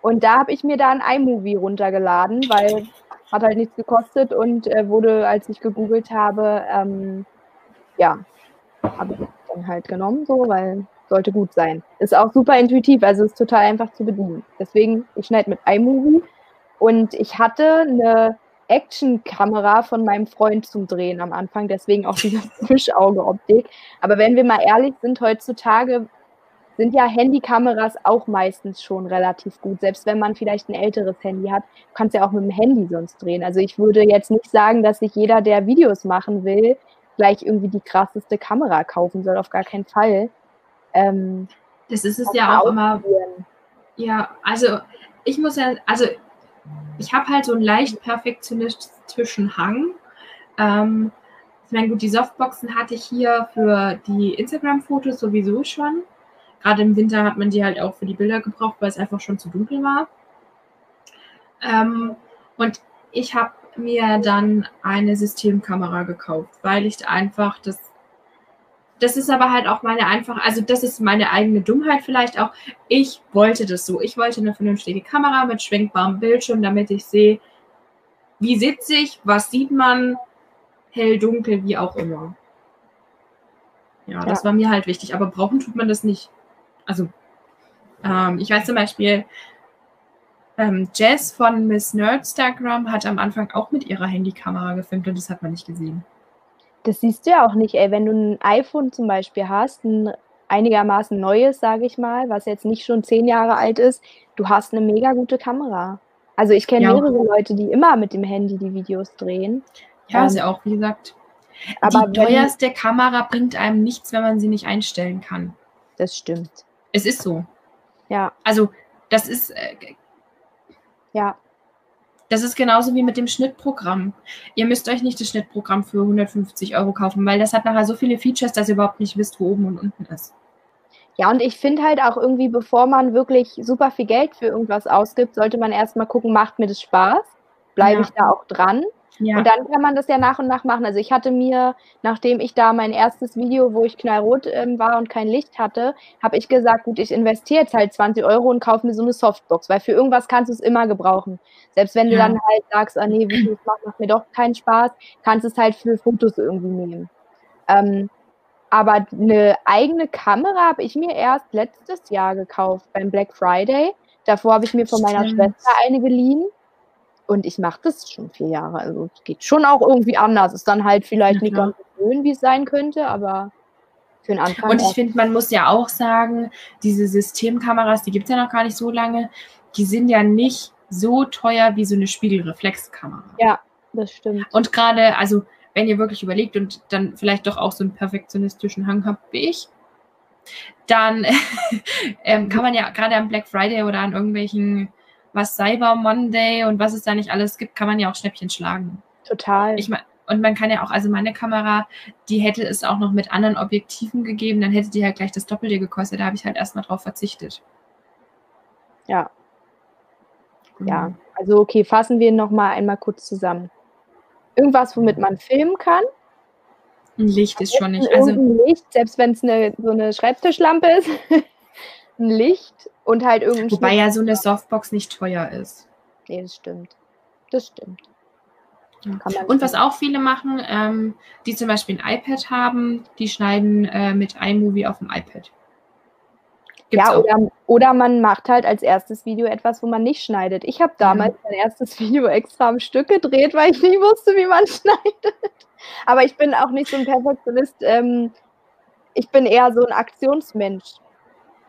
Und da habe ich mir da ein iMovie runtergeladen, weil hat halt nichts gekostet und äh, wurde, als ich gegoogelt habe, ähm, ja, habe ich dann halt genommen, so, weil sollte gut sein. Ist auch super intuitiv, also ist total einfach zu bedienen. Deswegen, ich schneide mit iMovie und ich hatte eine Action-Kamera von meinem Freund zum Drehen am Anfang, deswegen auch diese Fischauge-Optik. Aber wenn wir mal ehrlich sind, heutzutage sind ja Handykameras auch meistens schon relativ gut. Selbst wenn man vielleicht ein älteres Handy hat, kannst du ja auch mit dem Handy sonst drehen. Also ich würde jetzt nicht sagen, dass sich jeder, der Videos machen will, gleich irgendwie die krasseste Kamera kaufen soll. Auf gar keinen Fall. Ähm, das ist es ja auch immer. Ja, also ich muss ja, also ich habe halt so einen leicht perfektionistischen Hang. Ähm, ich meine, gut, die Softboxen hatte ich hier für die Instagram-Fotos sowieso schon. Gerade im Winter hat man die halt auch für die Bilder gebraucht, weil es einfach schon zu dunkel war. Ähm, und ich habe mir dann eine Systemkamera gekauft, weil ich einfach das, das ist aber halt auch meine einfache, also das ist meine eigene Dummheit vielleicht auch. Ich wollte das so. Ich wollte eine vernünftige Kamera mit schwenkbarem Bildschirm, damit ich sehe, wie sitze ich, was sieht man, hell, dunkel, wie auch immer. Ja, ja, das war mir halt wichtig. Aber brauchen tut man das nicht. Also, ähm, ich weiß zum Beispiel, ähm, Jess von Miss Nerdstagram hat am Anfang auch mit ihrer Handykamera gefilmt und das hat man nicht gesehen. Das siehst du ja auch nicht, ey. Wenn du ein iPhone zum Beispiel hast, ein einigermaßen Neues, sage ich mal, was jetzt nicht schon zehn Jahre alt ist, du hast eine mega gute Kamera. Also ich kenne ja. mehrere Leute, die immer mit dem Handy die Videos drehen. Ja, ähm, ist ja auch, wie gesagt, aber die teuerste wenn, Kamera bringt einem nichts, wenn man sie nicht einstellen kann. Das stimmt. Es ist so. Ja. Also das ist... Äh, ja. Das ist genauso wie mit dem Schnittprogramm. Ihr müsst euch nicht das Schnittprogramm für hundertfünfzig Euro kaufen, weil das hat nachher so viele Features, dass ihr überhaupt nicht wisst, wo oben und unten ist. Ja, und ich finde halt auch irgendwie, bevor man wirklich super viel Geld für irgendwas ausgibt, sollte man erstmal gucken, macht mir das Spaß? Bleibe ja. ich da auch dran? Ja. Und dann kann man das ja nach und nach machen. Also ich hatte mir, nachdem ich da mein erstes Video, wo ich knallrot ähm, war und kein Licht hatte, habe ich gesagt, gut, ich investiere jetzt halt zwanzig Euro und kaufe mir so eine Softbox, weil für irgendwas kannst du es immer gebrauchen. Selbst wenn ja. du dann halt sagst, ah nee, Videos macht, macht mir doch keinen Spaß, kannst es halt für Fotos irgendwie nehmen. Ähm, aber eine eigene Kamera habe ich mir erst letztes Jahr gekauft, beim Black Friday. Davor habe ich mir von meiner Schwester eine geliehen. Und ich mache das schon vier Jahre, also es geht schon auch irgendwie anders. Ist dann halt vielleicht ja, nicht ganz so schön, wie es sein könnte, aber für den Anfang. Und ich finde, man muss ja auch sagen, diese Systemkameras, die gibt es ja noch gar nicht so lange, die sind ja nicht so teuer wie so eine Spiegelreflexkamera. Ja, das stimmt. Und gerade, also wenn ihr wirklich überlegt und dann vielleicht doch auch so einen perfektionistischen Hang habt wie ich, dann ähm, kann man ja gerade am Black Friday oder an irgendwelchen was Cyber Monday und was es da nicht alles gibt, kann man ja auch Schnäppchen schlagen. Total. Ich mein, und man kann ja auch, also meine Kamera, die hätte es auch noch mit anderen Objektiven gegeben, dann hätte die halt gleich das Doppelte gekostet, da habe ich halt erstmal drauf verzichtet. Ja. Mhm. Ja, also okay, fassen wir nochmal einmal kurz zusammen. Irgendwas, womit man filmen kann. Ein Licht ist schon nicht. Also ein Licht, selbst wenn es eine, so eine Schreibtischlampe ist. Ein Licht und halt irgendwie. Wobei ja so eine Softbox nicht teuer ist. Nee, das stimmt. Das stimmt. Ja. Und was auch viele machen, ähm, die zum Beispiel ein iPad haben, die schneiden äh, mit iMovie auf dem iPad. Gibt's ja, oder, oder man macht halt als erstes Video etwas, wo man nicht schneidet. Ich habe damals ja. mein erstes Video extra am Stück gedreht, weil ich nie wusste, wie man schneidet. Aber ich bin auch nicht so ein Perfektionist. Ähm, ich bin eher so ein Aktionsmensch.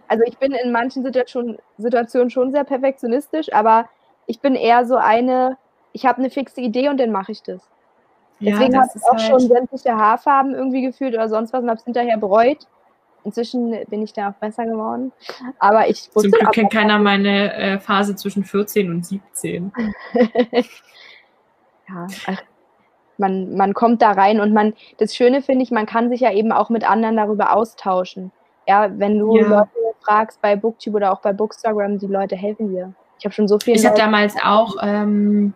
Also ich bin in manchen Situation, Situationen schon sehr perfektionistisch, aber ich bin eher so eine, ich habe eine fixe Idee und dann mache ich das. Deswegen ja, habe ich auch halt schon sämtliche Haarfarben irgendwie gefühlt oder sonst was und habe es hinterher bereut. Inzwischen bin ich da auch besser geworden. Aber ich wusste Zum Glück kennt keiner meine äh, Phase zwischen vierzehn und siebzehn. Ja, ach, man, man kommt da rein und man, das Schöne finde ich, man kann sich ja eben auch mit anderen darüber austauschen. Ja, wenn du ja. Leute fragst bei Booktube oder auch bei Bookstagram, die Leute helfen dir. Ich habe schon so viel. Ich habe damals auch ähm,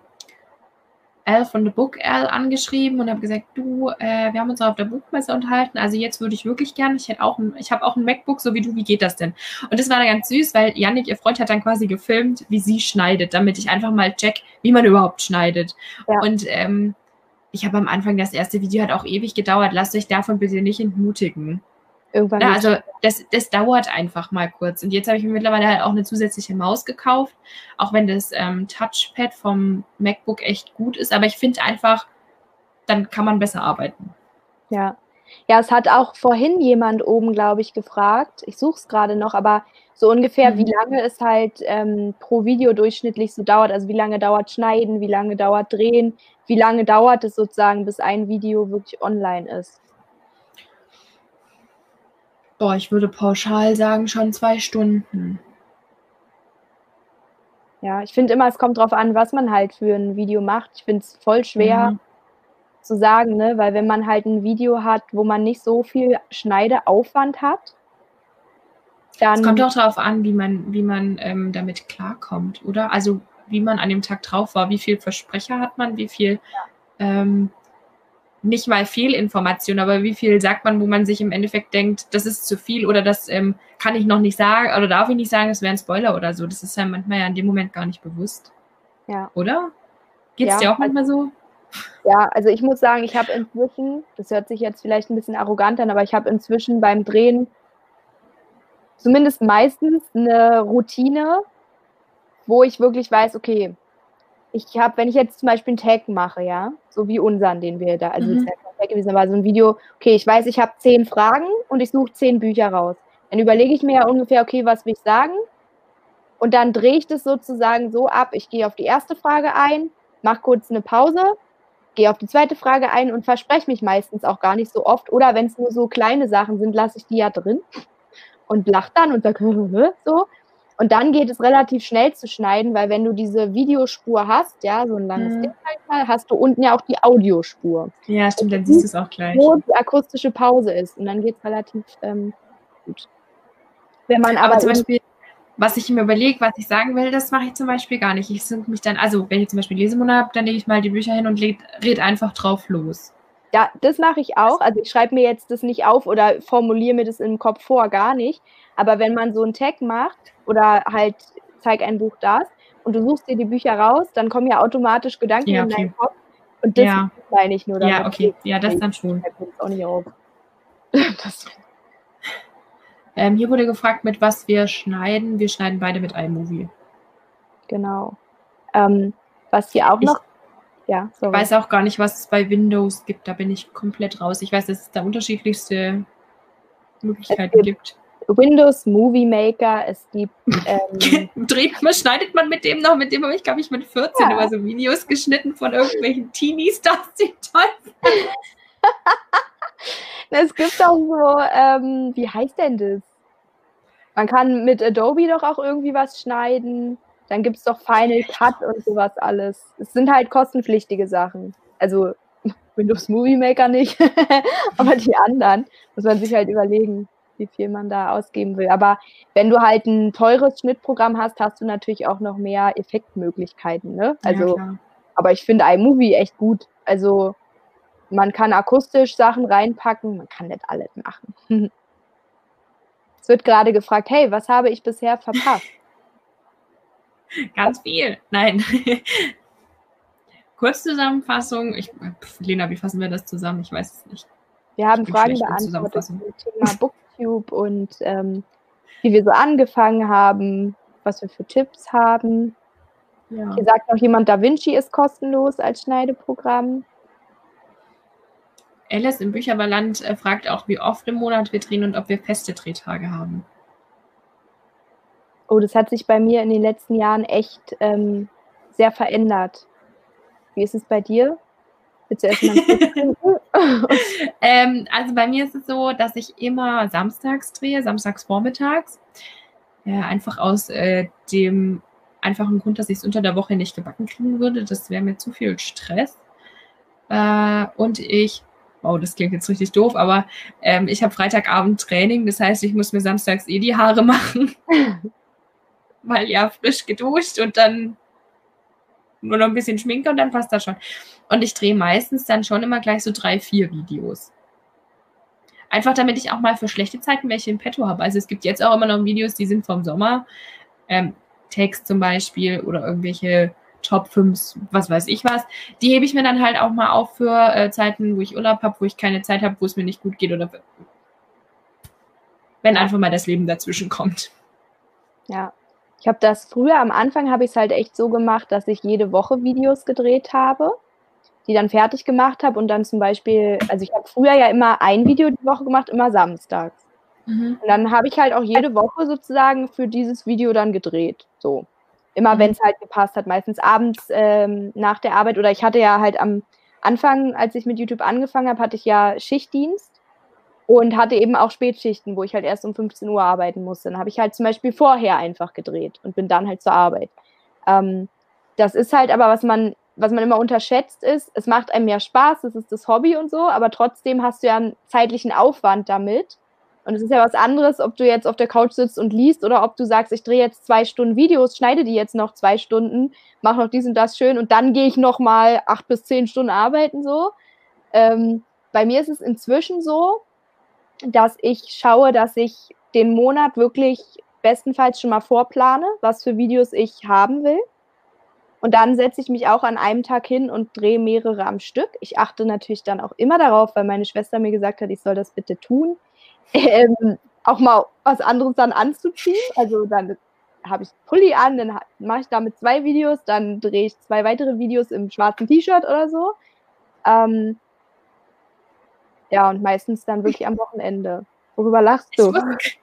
Elle von The Book Elle angeschrieben und habe gesagt, du, äh, wir haben uns auch auf der Buchmesse unterhalten, also jetzt würde ich wirklich gerne, ich hätte auch, ein, ich habe auch ein MacBook, so wie du, wie geht das denn? Und das war dann ganz süß, weil Yannick, ihr Freund, hat dann quasi gefilmt, wie sie schneidet, damit ich einfach mal check, wie man überhaupt schneidet. Ja. Und ähm, ich habe am Anfang, das erste Video hat auch ewig gedauert, lasst euch davon bitte nicht entmutigen. Irgendwann Na, also das, das dauert einfach mal kurz. Und jetzt habe ich mir mittlerweile halt auch eine zusätzliche Maus gekauft, auch wenn das ähm, Touchpad vom MacBook echt gut ist. Aber ich finde einfach, dann kann man besser arbeiten. Ja, ja, es hat auch vorhin jemand oben, glaube ich, gefragt. Ich suche es gerade noch, aber so ungefähr, mhm. wie lange es halt ähm, pro Video durchschnittlich so dauert. Also wie lange dauert Schneiden, wie lange dauert Drehen, wie lange dauert es sozusagen, bis ein Video wirklich online ist. Boah, ich würde pauschal sagen, schon zwei Stunden. Ja, ich finde immer, es kommt drauf an, was man halt für ein Video macht. Ich finde es voll schwer mhm. zu sagen, ne? Weil wenn man halt ein Video hat, wo man nicht so viel Schneideaufwand hat, dann... Es kommt auch drauf an, wie man, wie man ähm, damit klarkommt, oder? Also, wie man an dem Tag drauf war, wie viel Versprecher hat man, wie viel... Ja. Ähm, nicht mal Fehlinformation, aber wie viel sagt man, wo man sich im Endeffekt denkt, das ist zu viel oder das ähm, kann ich noch nicht sagen oder darf ich nicht sagen, das wäre ein Spoiler oder so. Das ist ja manchmal ja in dem Moment gar nicht bewusst. Ja. Oder? Geht es ja. dir auch manchmal so? Ja, also ich muss sagen, ich habe inzwischen, das hört sich jetzt vielleicht ein bisschen arrogant an, aber ich habe inzwischen beim Drehen zumindest meistens eine Routine, wo ich wirklich weiß, okay, ich habe, wenn ich jetzt zum Beispiel einen Tag mache, ja, so wie unseren, den wir da, also mhm. jetzt kein Tag gewesen, aber so ein Video, okay, ich weiß, ich habe zehn Fragen und ich suche zehn Bücher raus. Dann überlege ich mir ja ungefähr, okay, was will ich sagen? Und dann drehe ich das sozusagen so ab, ich gehe auf die erste Frage ein, mache kurz eine Pause, gehe auf die zweite Frage ein und verspreche mich meistens auch gar nicht so oft. Oder wenn es nur so kleine Sachen sind, lasse ich die ja drin und lache dann und sage so. Und dann geht es relativ schnell zu schneiden, weil wenn du diese Videospur hast, ja, so ein langes mhm. Ding manchmal, hast du unten ja auch die Audiospur. Ja, stimmt, dann siehst du es auch gleich. Wo die akustische Pause ist und dann geht es relativ ähm, gut. Wenn man aber, aber zum Beispiel, was ich mir überlege, was ich sagen will, das mache ich zum Beispiel gar nicht. Ich sind mich dann, also wenn ich zum Beispiel Lesemonat habe, dann lege ich mal die Bücher hin und rede einfach drauf los. Ja, das mache ich auch. Also ich schreibe mir jetzt das nicht auf oder formuliere mir das im Kopf vor, gar nicht. Aber wenn man so einen Tag macht oder halt zeig ein Buch das und du suchst dir die Bücher raus, dann kommen ja automatisch Gedanken ja, okay. in deinen Kopf. Und das ja. meine ich nur. Ja, okay. Ja, das dann schon. Auch nicht auf. Das Ähm, hier wurde gefragt, mit was wir schneiden. Wir schneiden beide mit iMovie. Genau. Ähm, was hier auch ich noch... Ja, sorry. Ich weiß auch gar nicht, was es bei Windows gibt. Da bin ich komplett raus. Ich weiß, dass es da unterschiedlichste Möglichkeiten gibt. Windows Movie Maker, es gibt... Ähm, Dreht man, schneidet man mit dem noch? Mit dem habe ich, glaube ich, mit vierzehn ja. oder so Videos geschnitten von irgendwelchen Teenies. Das ist toll. Es gibt auch so, ähm, wie heißt denn das? Man kann mit Adobe doch auch irgendwie was schneiden. Dann gibt es doch Final Cut und sowas alles. Es sind halt kostenpflichtige Sachen. Also Windows Movie Maker nicht, aber die anderen muss man sich halt überlegen, wie viel man da ausgeben will. Aber wenn du halt ein teures Schnittprogramm hast, hast du natürlich auch noch mehr Effektmöglichkeiten, ne? Also, ja, aber ich finde iMovie echt gut. Also man kann akustisch Sachen reinpacken, man kann nicht alles machen. Es wird gerade gefragt, hey, was habe ich bisher verpasst? Ganz viel. Nein. Kurzzusammenfassung. Ich, pf, Lena, wie fassen wir das zusammen? Ich weiß es nicht. Wir haben Fragen beantwortet zum Thema Booktube und ähm, wie wir so angefangen haben, was wir für Tipps haben. Ja. Hier sagt noch jemand, DaVinci ist kostenlos als Schneideprogramm. Alice im Bücherverland fragt auch, wie oft im Monat wir drehen und ob wir feste Drehtage haben. Oh, das hat sich bei mir in den letzten Jahren echt ähm, sehr verändert. Wie ist es bei dir? Willst du erst mal ähm, also bei mir ist es so, dass ich immer samstags drehe, samstags vormittags. Ja, einfach aus äh, dem einfachen Grund, dass ich es unter der Woche nicht gebacken kriegen würde. Das wäre mir zu viel Stress. Äh, und ich Wow, das klingt jetzt richtig doof, aber ähm, ich habe Freitagabend Training, das heißt, ich muss mir samstags eh die Haare machen, weil ja frisch geduscht und dann nur noch ein bisschen Schminke und dann passt das schon. Und ich drehe meistens dann schon immer gleich so drei, vier Videos. Einfach, damit ich auch mal für schlechte Zeiten welche im Petto habe. Also es gibt jetzt auch immer noch Videos, die sind vom Sommer, ähm, Text zum Beispiel oder irgendwelche Top fünf, was weiß ich was, die hebe ich mir dann halt auch mal auf für äh, Zeiten, wo ich Urlaub habe, wo ich keine Zeit habe, wo es mir nicht gut geht oder wenn einfach mal das Leben dazwischen kommt. Ja, ich habe das früher, am Anfang habe ich es halt echt so gemacht, dass ich jede Woche Videos gedreht habe, die dann fertig gemacht habe und dann zum Beispiel, also ich habe früher ja immer ein Video die Woche gemacht, immer samstags. Mhm. Und dann habe ich halt auch jede Woche sozusagen für dieses Video dann gedreht, so. Immer wenn es halt gepasst hat, meistens abends ähm, nach der Arbeit. Oder ich hatte ja halt am Anfang, als ich mit YouTube angefangen habe, hatte ich ja Schichtdienst und hatte eben auch Spätschichten, wo ich halt erst um fünfzehn Uhr arbeiten musste. Dann habe ich halt zum Beispiel vorher einfach gedreht und bin dann halt zur Arbeit. Ähm, das ist halt aber, was man, was man immer unterschätzt ist, es macht einem ja Spaß, es ist das Hobby und so, aber trotzdem hast du ja einen zeitlichen Aufwand damit. Und es ist ja was anderes, ob du jetzt auf der Couch sitzt und liest oder ob du sagst, ich drehe jetzt zwei Stunden Videos, schneide die jetzt noch zwei Stunden, mache noch dies und das schön und dann gehe ich nochmal acht bis zehn Stunden arbeiten. So. Ähm, bei mir ist es inzwischen so, dass ich schaue, dass ich den Monat wirklich bestenfalls schon mal vorplane, was für Videos ich haben will. Und dann setze ich mich auch an einem Tag hin und drehe mehrere am Stück. Ich achte natürlich dann auch immer darauf, weil meine Schwester mir gesagt hat, ich soll das bitte tun. Ähm, auch mal was anderes dann anzuziehen. Also dann habe ich Pulli an, dann mache ich damit zwei Videos, dann drehe ich zwei weitere Videos im schwarzen T-Shirt oder so. Ähm, ja, und meistens dann wirklich am Wochenende. Worüber lachst du? Ich wusste,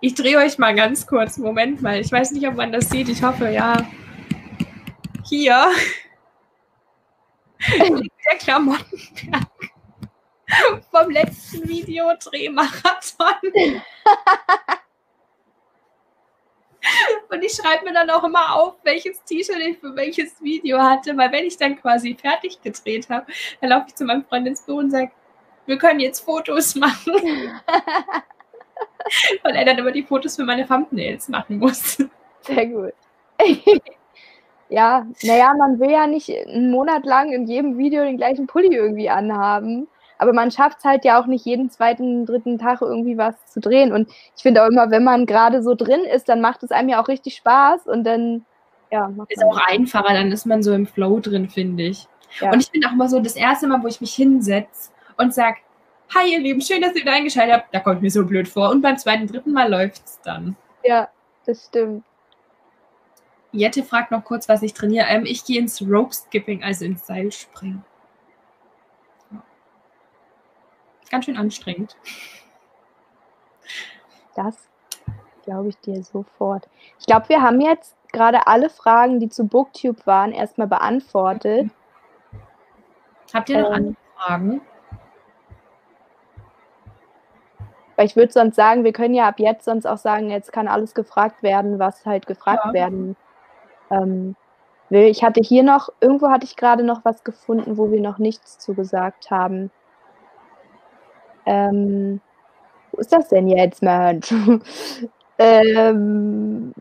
Ich drehe euch mal ganz kurz. Moment mal. Ich weiß nicht, ob man das sieht. Ich hoffe, ja. Hier liegt der Klamottenberg vom letzten Videodrehmarathon. Und ich schreibe mir dann auch immer auf, welches T-Shirt ich für welches Video hatte, weil wenn ich dann quasi fertig gedreht habe, dann laufe ich zu meinem Freund ins Büro und sage, wir können jetzt Fotos machen. Weil er dann immer die Fotos für meine Thumbnails machen muss. Sehr gut. Ja, naja, man will ja nicht einen Monat lang in jedem Video den gleichen Pulli irgendwie anhaben. Aber man schafft es halt ja auch nicht, jeden zweiten, dritten Tag irgendwie was zu drehen. Und ich finde auch immer, wenn man gerade so drin ist, dann macht es einem ja auch richtig Spaß. Und dann, ja. Macht ist auch Spaß. Einfacher, dann ist man so im Flow drin, finde ich. Ja. Und ich bin auch mal so das erste Mal, wo ich mich hinsetze und sage, hi ihr Lieben, schön, dass ihr wieder eingeschaltet habt. Da kommt mir so blöd vor. Und beim zweiten, dritten Mal läuft es dann. Ja, das stimmt. Jette fragt noch kurz, was ich trainiere. Ähm, ich gehe ins Rope Skipping, also ins Seilspringen. Ganz schön anstrengend. Das glaube ich dir sofort. Ich glaube, wir haben jetzt gerade alle Fragen, die zu Booktube waren, erstmal beantwortet. Habt ihr noch ähm, andere Fragen? Weil ich würde sonst sagen, wir können ja ab jetzt sonst auch sagen, jetzt kann alles gefragt werden, was halt gefragt ja. werden ähm, will. Ich hatte hier noch, irgendwo hatte ich gerade noch was gefunden, wo wir noch nichts zu gesagt haben. Ähm, wo ist das denn jetzt, Mensch? ähm,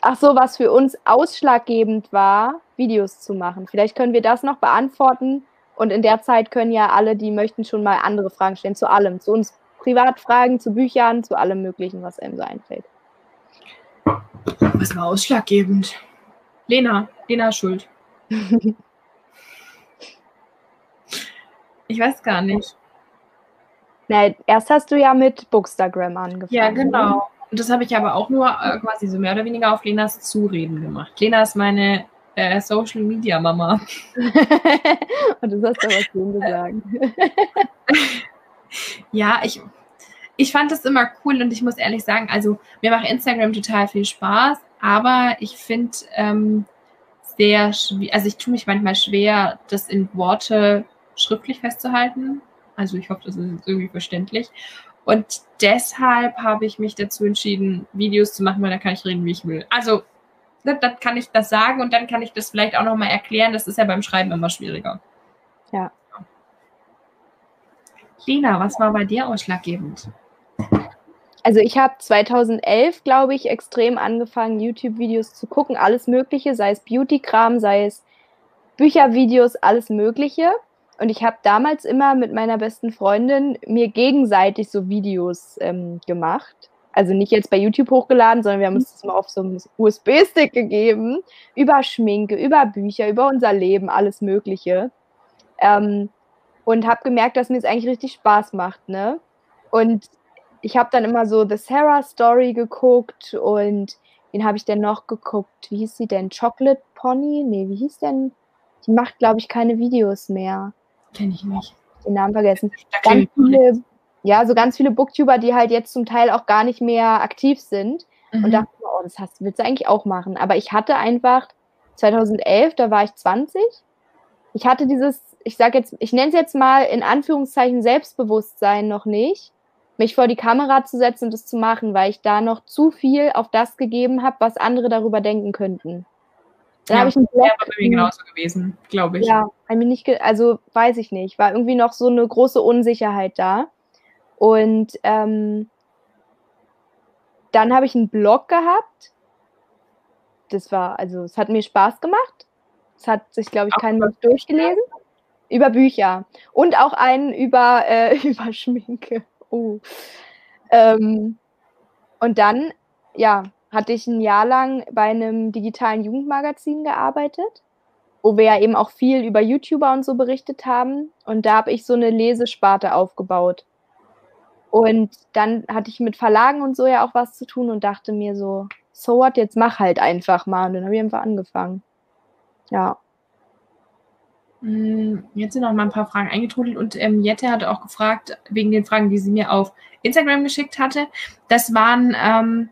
ach so, was für uns ausschlaggebend war, Videos zu machen. Vielleicht können wir das noch beantworten und in der Zeit können ja alle, die möchten, schon mal andere Fragen stellen, zu allem, zu uns Privatfragen, zu Büchern, zu allem Möglichen, was einem so einfällt. Was war ausschlaggebend? Lena, Lena ist schuld. Ich weiß gar nicht. Na, erst hast du ja mit Bookstagram angefangen. Ja, genau. Und das habe ich aber auch nur äh, quasi so mehr oder weniger auf Lenas Zureden gemacht. Lena ist meine äh, Social-Media-Mama. Und du hast da was schön gesagt. Ja, ich, ich fand das immer cool und ich muss ehrlich sagen, also mir macht Instagram total viel Spaß, aber ich finde ähm, sehr schwierig, also ich tue mich manchmal schwer, das in Worte schriftlich festzuhalten. Also ich hoffe, das ist jetzt irgendwie verständlich. Und deshalb habe ich mich dazu entschieden, Videos zu machen, weil da kann ich reden, wie ich will. Also dann kann ich das sagen und dann kann ich das vielleicht auch nochmal erklären. Das ist ja beim Schreiben immer schwieriger. Ja. Lena, was war bei dir ausschlaggebend? Also ich habe zweitausendelf, glaube ich, extrem angefangen, YouTube-Videos zu gucken. Alles Mögliche, sei es Beauty-Kram, sei es Büchervideos, alles Mögliche. Und ich habe damals immer mit meiner besten Freundin mir gegenseitig so Videos ähm, gemacht. Also nicht jetzt bei YouTube hochgeladen, sondern wir haben uns das mal auf so einen U S B-Stick gegeben. Über Schminke, über Bücher, über unser Leben, alles Mögliche. Ähm, und habe gemerkt, dass mir es eigentlich richtig Spaß macht, ne? Und ich habe dann immer so The Sarah Story geguckt und wen habe ich denn noch geguckt? Wie hieß sie denn? Chocolate Pony? Nee, wie hieß denn? Die macht, glaube ich, keine Videos mehr. Kenne ich nicht. Den Namen vergessen. Ganz viele, ja, so ganz viele Booktuber, die halt jetzt zum Teil auch gar nicht mehr aktiv sind. Mhm. Und dachte, oh, das hast, willst du eigentlich auch machen. Aber ich hatte einfach zweitausendelf, da war ich zwanzig. Ich hatte dieses, ich sag jetzt, ich nenne es jetzt mal in Anführungszeichen Selbstbewusstsein noch nicht, mich vor die Kamera zu setzen und das zu machen, weil ich da noch zu viel auf das gegeben habe, was andere darüber denken könnten. Dann ja, habe ich einen Blog, ja, war bei mir genauso gewesen, glaube ich. Ja, nicht ge also weiß ich nicht. War irgendwie noch so eine große Unsicherheit da. Und ähm, dann habe ich einen Blog gehabt. Das war, also es hat mir Spaß gemacht. Es hat sich, glaube ich, kein Mensch durchgelesen. Über Bücher. Und auch einen über, äh, über Schminke. Oh. Ähm, und dann, ja, hatte ich ein Jahr lang bei einem digitalen Jugendmagazin gearbeitet, wo wir ja eben auch viel über YouTuber und so berichtet haben. Und da habe ich so eine Lesesparte aufgebaut. Und dann hatte ich mit Verlagen und so ja auch was zu tun und dachte mir so, so what, jetzt mach halt einfach mal. Und dann habe ich einfach angefangen. Ja. Jetzt sind noch mal ein paar Fragen eingetrudelt und ähm, Jette hatte auch gefragt, wegen den Fragen, die sie mir auf Instagram geschickt hatte. Das waren, ähm,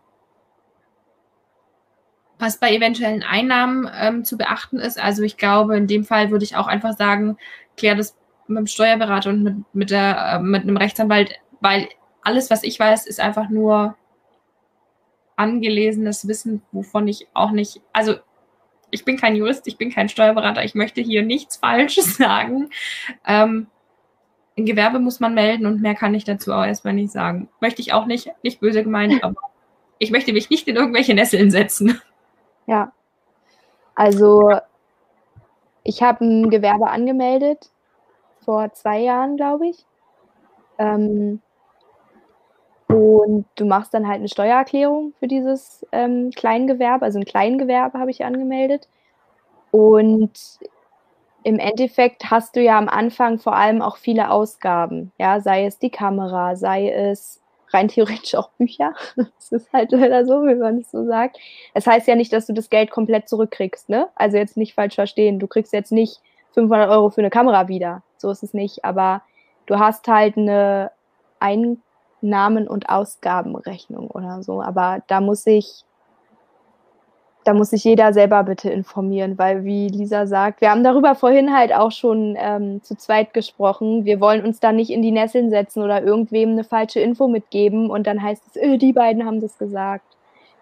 was bei eventuellen Einnahmen ähm, zu beachten ist. Also ich glaube, in dem Fall würde ich auch einfach sagen, klär das mit dem Steuerberater und mit, mit, der, äh, mit einem Rechtsanwalt, weil alles, was ich weiß, ist einfach nur angelesenes Wissen, wovon ich auch nicht, also ich bin kein Jurist, ich bin kein Steuerberater, ich möchte hier nichts Falsches sagen. Ähm, ein Gewerbe muss man melden und mehr kann ich dazu auch erstmal nicht sagen. Möchte ich auch nicht, nicht böse gemeint, aber ich möchte mich nicht in irgendwelche Nesseln setzen. Ja, also ich habe ein Gewerbe angemeldet, vor zwei Jahren, glaube ich. Ähm, und du machst dann halt eine Steuererklärung für dieses ähm, Kleingewerbe, also ein Kleingewerbe habe ich angemeldet. Und im Endeffekt hast du ja am Anfang vor allem auch viele Ausgaben, ja, sei es die Kamera, sei es rein theoretisch auch Bücher. Das ist halt leider so, wie man es so sagt. Das heißt ja nicht, dass du das Geld komplett zurückkriegst, ne? Also jetzt nicht falsch verstehen, du kriegst jetzt nicht fünfhundert Euro für eine Kamera wieder, so ist es nicht, aber du hast halt eine Ein Namen- und Ausgabenrechnung oder so, aber da muss sich da muss sich jeder selber bitte informieren, weil wie Lisa sagt, wir haben darüber vorhin halt auch schon ähm, zu zweit gesprochen, wir wollen uns da nicht in die Nesseln setzen oder irgendwem eine falsche Info mitgeben und dann heißt es, öh, die beiden haben das gesagt.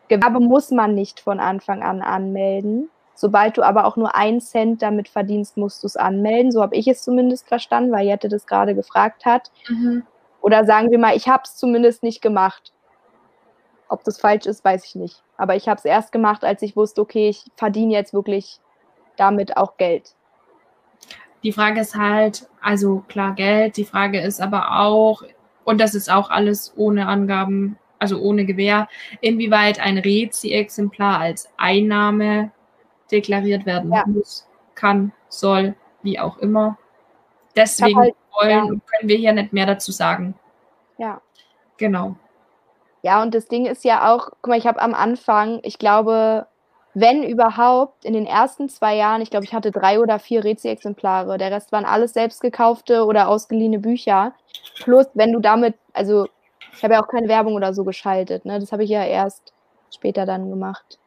Gewerbe muss man nicht von Anfang an anmelden, sobald du aber auch nur einen Cent damit verdienst, musst du es anmelden, so habe ich es zumindest verstanden, weil Jette das gerade gefragt hat. Mhm. Oder sagen wir mal, ich habe es zumindest nicht gemacht. Ob das falsch ist, weiß ich nicht. Aber ich habe es erst gemacht, als ich wusste, okay, ich verdiene jetzt wirklich damit auch Geld. Die Frage ist halt, also klar Geld, die Frage ist aber auch, und das ist auch alles ohne Angaben, also ohne Gewähr, inwieweit ein Rezi-Exemplar als Einnahme deklariert werden ja. muss, kann, soll, wie auch immer. Deswegen halt, wollen ja. können wir hier nicht mehr dazu sagen. Ja. Genau. Ja, und das Ding ist ja auch, guck mal, ich habe am Anfang, ich glaube, wenn überhaupt, in den ersten zwei Jahren, ich glaube, ich hatte drei oder vier Rezi-Exemplare. Der Rest waren alles selbst gekaufte oder ausgeliehene Bücher. Plus, wenn du damit, also ich habe ja auch keine Werbung oder so geschaltet, ne? Das habe ich ja erst später dann gemacht.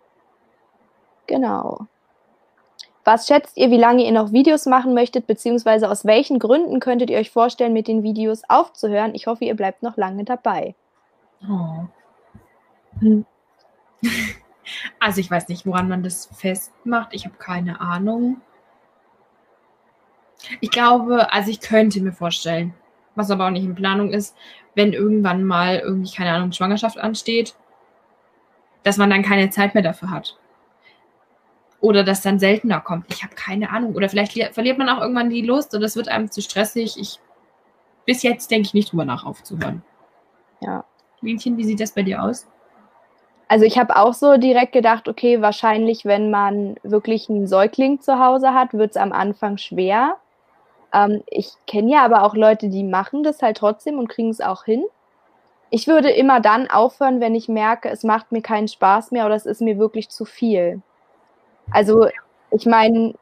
Genau. Was schätzt ihr, wie lange ihr noch Videos machen möchtet, beziehungsweise aus welchen Gründen könntet ihr euch vorstellen, mit den Videos aufzuhören? Ich hoffe, ihr bleibt noch lange dabei. Oh. Hm. Also ich weiß nicht, woran man das festmacht. Ich habe keine Ahnung. Ich glaube, also ich könnte mir vorstellen, was aber auch nicht in Planung ist, wenn irgendwann mal irgendwie, keine Ahnung, Schwangerschaft ansteht, dass man dann keine Zeit mehr dafür hat. Oder das dann seltener kommt. Ich habe keine Ahnung. Oder vielleicht verliert man auch irgendwann die Lust und es wird einem zu stressig. Ich, bis jetzt denke ich nicht drüber nach, aufzuhören. Ja. Lienchen, wie sieht das bei dir aus? Also ich habe auch so direkt gedacht, okay, wahrscheinlich, wenn man wirklich einen Säugling zu Hause hat, wird es am Anfang schwer. Ähm, ich kenne ja aber auch Leute, die machen das halt trotzdem und kriegen es auch hin. Ich würde immer dann aufhören, wenn ich merke, es macht mir keinen Spaß mehr oder es ist mir wirklich zu viel. Also, ich meine,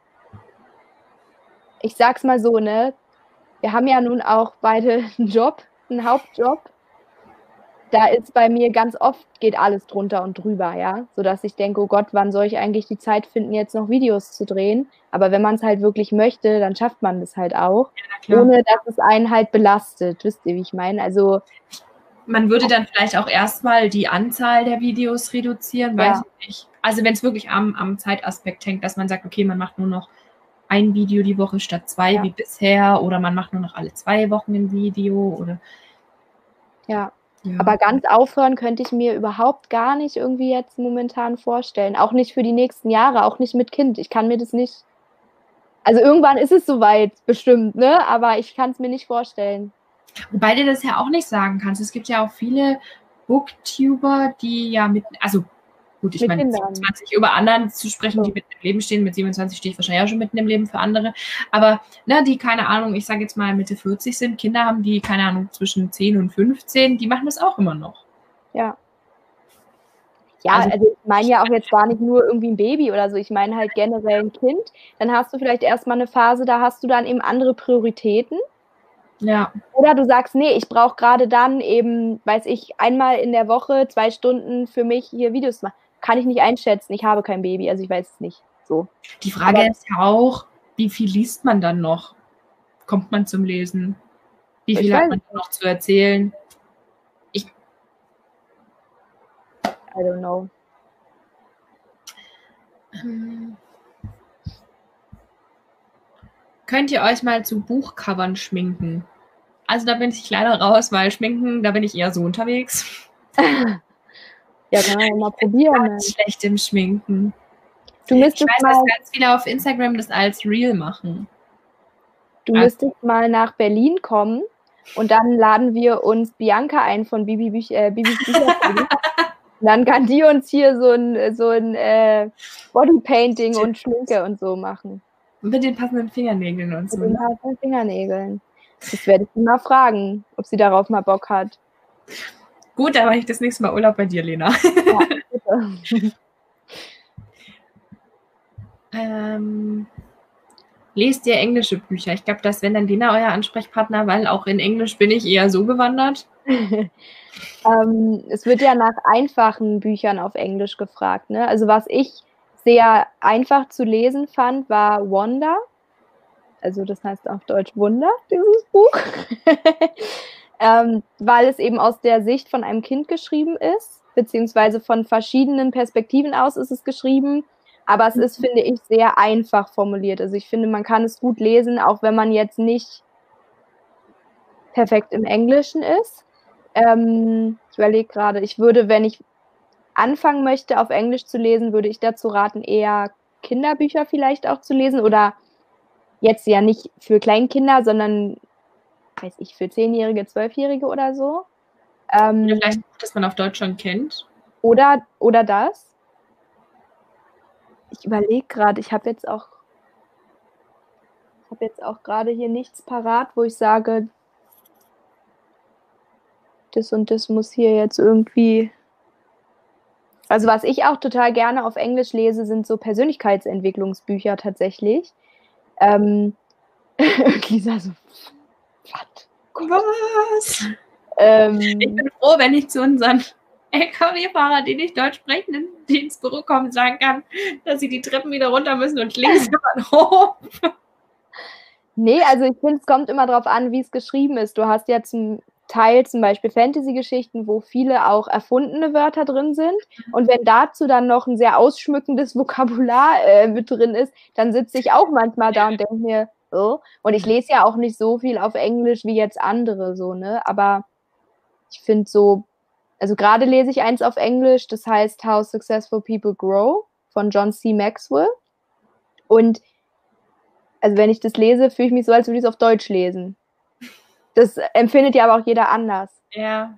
ich sag's mal so, ne? Wir haben ja nun auch beide einen Job, einen Hauptjob. Da ist bei mir ganz oft, geht alles drunter und drüber, ja? Sodass ich denke, oh Gott, wann soll ich eigentlich die Zeit finden, jetzt noch Videos zu drehen? Aber wenn man es halt wirklich möchte, dann schafft man das halt auch. Ja, ohne, dass es einen halt belastet. Wisst ihr, wie ich meine? Also... Man würde dann vielleicht auch erstmal die Anzahl der Videos reduzieren, weiß ja. ich nicht. Also wenn es wirklich am, am Zeitaspekt hängt, dass man sagt, okay, man macht nur noch ein Video die Woche statt zwei ja. wie bisher oder man macht nur noch alle zwei Wochen ein Video. Oder ja. ja, aber ganz aufhören könnte ich mir überhaupt gar nicht irgendwie jetzt momentan vorstellen. Auch nicht für die nächsten Jahre, auch nicht mit Kind. Ich kann mir das nicht, also irgendwann ist es soweit bestimmt, ne? Aber ich kann es mir nicht vorstellen. Wobei du das ja auch nicht sagen kannst. Es gibt ja auch viele Booktuber, die ja mit, also gut, ich meine, siebenundzwanzig über anderen zu sprechen, die mitten im Leben stehen. Mit siebenundzwanzig stehe ich wahrscheinlich auch schon mitten im Leben für andere. Aber ne, die, keine Ahnung, ich sage jetzt mal Mitte vierzig sind, Kinder haben die, keine Ahnung, zwischen zehn und fünfzehn, die machen das auch immer noch. Ja. Ja, also, also ich meine ja auch jetzt gar nicht nur irgendwie ein Baby oder so, ich meine halt generell ein Kind. Dann hast du vielleicht erstmal eine Phase, da hast du dann eben andere Prioritäten. Ja. Oder du sagst, nee, ich brauche gerade dann eben, weiß ich, einmal in der Woche zwei Stunden für mich hier Videos machen. Kann ich nicht einschätzen, ich habe kein Baby, also ich weiß es nicht. So. Die Frage Aber, ist ja auch, wie viel liest man dann noch? Kommt man zum Lesen? Wie viel hat man noch zu erzählen? Ich I don't know. Ähm, könnt ihr euch mal zu Buchcovern schminken? Also da bin ich leider raus, weil schminken, da bin ich eher so unterwegs. Ja, kann man mal probieren. Ich bin ganz schlecht im Schminken. Du müsstest ich weiß, mal, dass ganz viele auf Instagram das als Real machen. Du also. müsstest mal nach Berlin kommen und dann laden wir uns Bianca ein von Bibi Büch, äh, Bibis Bücher. Und dann kann die uns hier so ein, so ein äh, Bodypainting und Schminke und so machen. Mit den passenden Fingernägeln und so. Mit den passenden Fingernägeln. Das werde ich sie mal fragen, ob sie darauf mal Bock hat. Gut, dann mache ich das nächste Mal Urlaub bei dir, Lena. Ja, bitte. Ähm, lest ihr englische Bücher? Ich glaube, das wäre dann Lena euer Ansprechpartner, weil auch in Englisch bin ich eher so bewandert. ähm, es wird ja nach einfachen Büchern auf Englisch gefragt, ne? Also was ich sehr einfach zu lesen fand, war Wanda. Also das heißt auf Deutsch Wunder, dieses Buch. ähm, weil es eben aus der Sicht von einem Kind geschrieben ist, beziehungsweise von verschiedenen Perspektiven aus ist es geschrieben. Aber es ist, finde ich, sehr einfach formuliert. Also ich finde, man kann es gut lesen, auch wenn man jetzt nicht perfekt im Englischen ist. Ähm, ich überlege gerade, ich würde, wenn ich anfangen möchte, auf Englisch zu lesen, würde ich dazu raten, eher Kinderbücher vielleicht auch zu lesen. Oder jetzt ja nicht für Kleinkinder, sondern, weiß ich, für Zehnjährige, Zwölfjährige oder so. Ähm, oder vielleicht, dass man auf Deutsch schon kennt. Oder, oder das. Ich überlege gerade, ich habe jetzt auch ich habe jetzt auch gerade hier nichts parat, wo ich sage, das und das muss hier jetzt irgendwie... Also was ich auch total gerne auf Englisch lese, sind so Persönlichkeitsentwicklungsbücher tatsächlich. Ähm, Lisa so, what? Was? Ähm, ich bin froh, wenn ich zu unseren... L K W-Fahrer, die nicht Deutsch sprechen, die ins Büro kommen, sagen kann, dass sie die Treppen wieder runter müssen und links immer hoch. Nee, also ich finde, es kommt immer darauf an, wie es geschrieben ist. Du hast ja zum Teil zum Beispiel Fantasy-Geschichten, wo viele auch erfundene Wörter drin sind. Und wenn dazu dann noch ein sehr ausschmückendes Vokabular äh, mit drin ist, dann sitze ich auch manchmal da und denke mir, oh. Und ich lese ja auch nicht so viel auf Englisch wie jetzt andere, so, ne? Aber ich finde so, also gerade lese ich eins auf Englisch, das heißt How Successful People Grow von John C. Maxwell. Und also wenn ich das lese, fühle ich mich so, als würde ich es auf Deutsch lesen. Das empfindet ja aber auch jeder anders. Ja.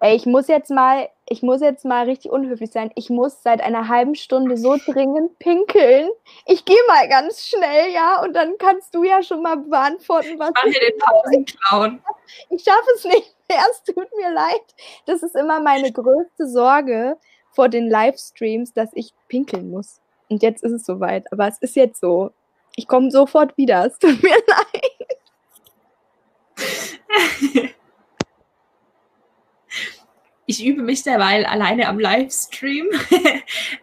Ey, ich muss jetzt mal, ich muss jetzt mal richtig unhöflich sein. Ich muss seit einer halben Stunde so dringend pinkeln. Ich gehe mal ganz schnell, ja, und dann kannst du ja schon mal beantworten, was ich mache. Ich mache den Pausenclown. Ich schaffe es nicht. Ja, es tut mir leid. Das ist immer meine größte Sorge vor den Livestreams, dass ich pinkeln muss. Und jetzt ist es soweit. Aber es ist jetzt so. Ich komme sofort wieder. Es tut mir leid. Ich übe mich derweil alleine am Livestream.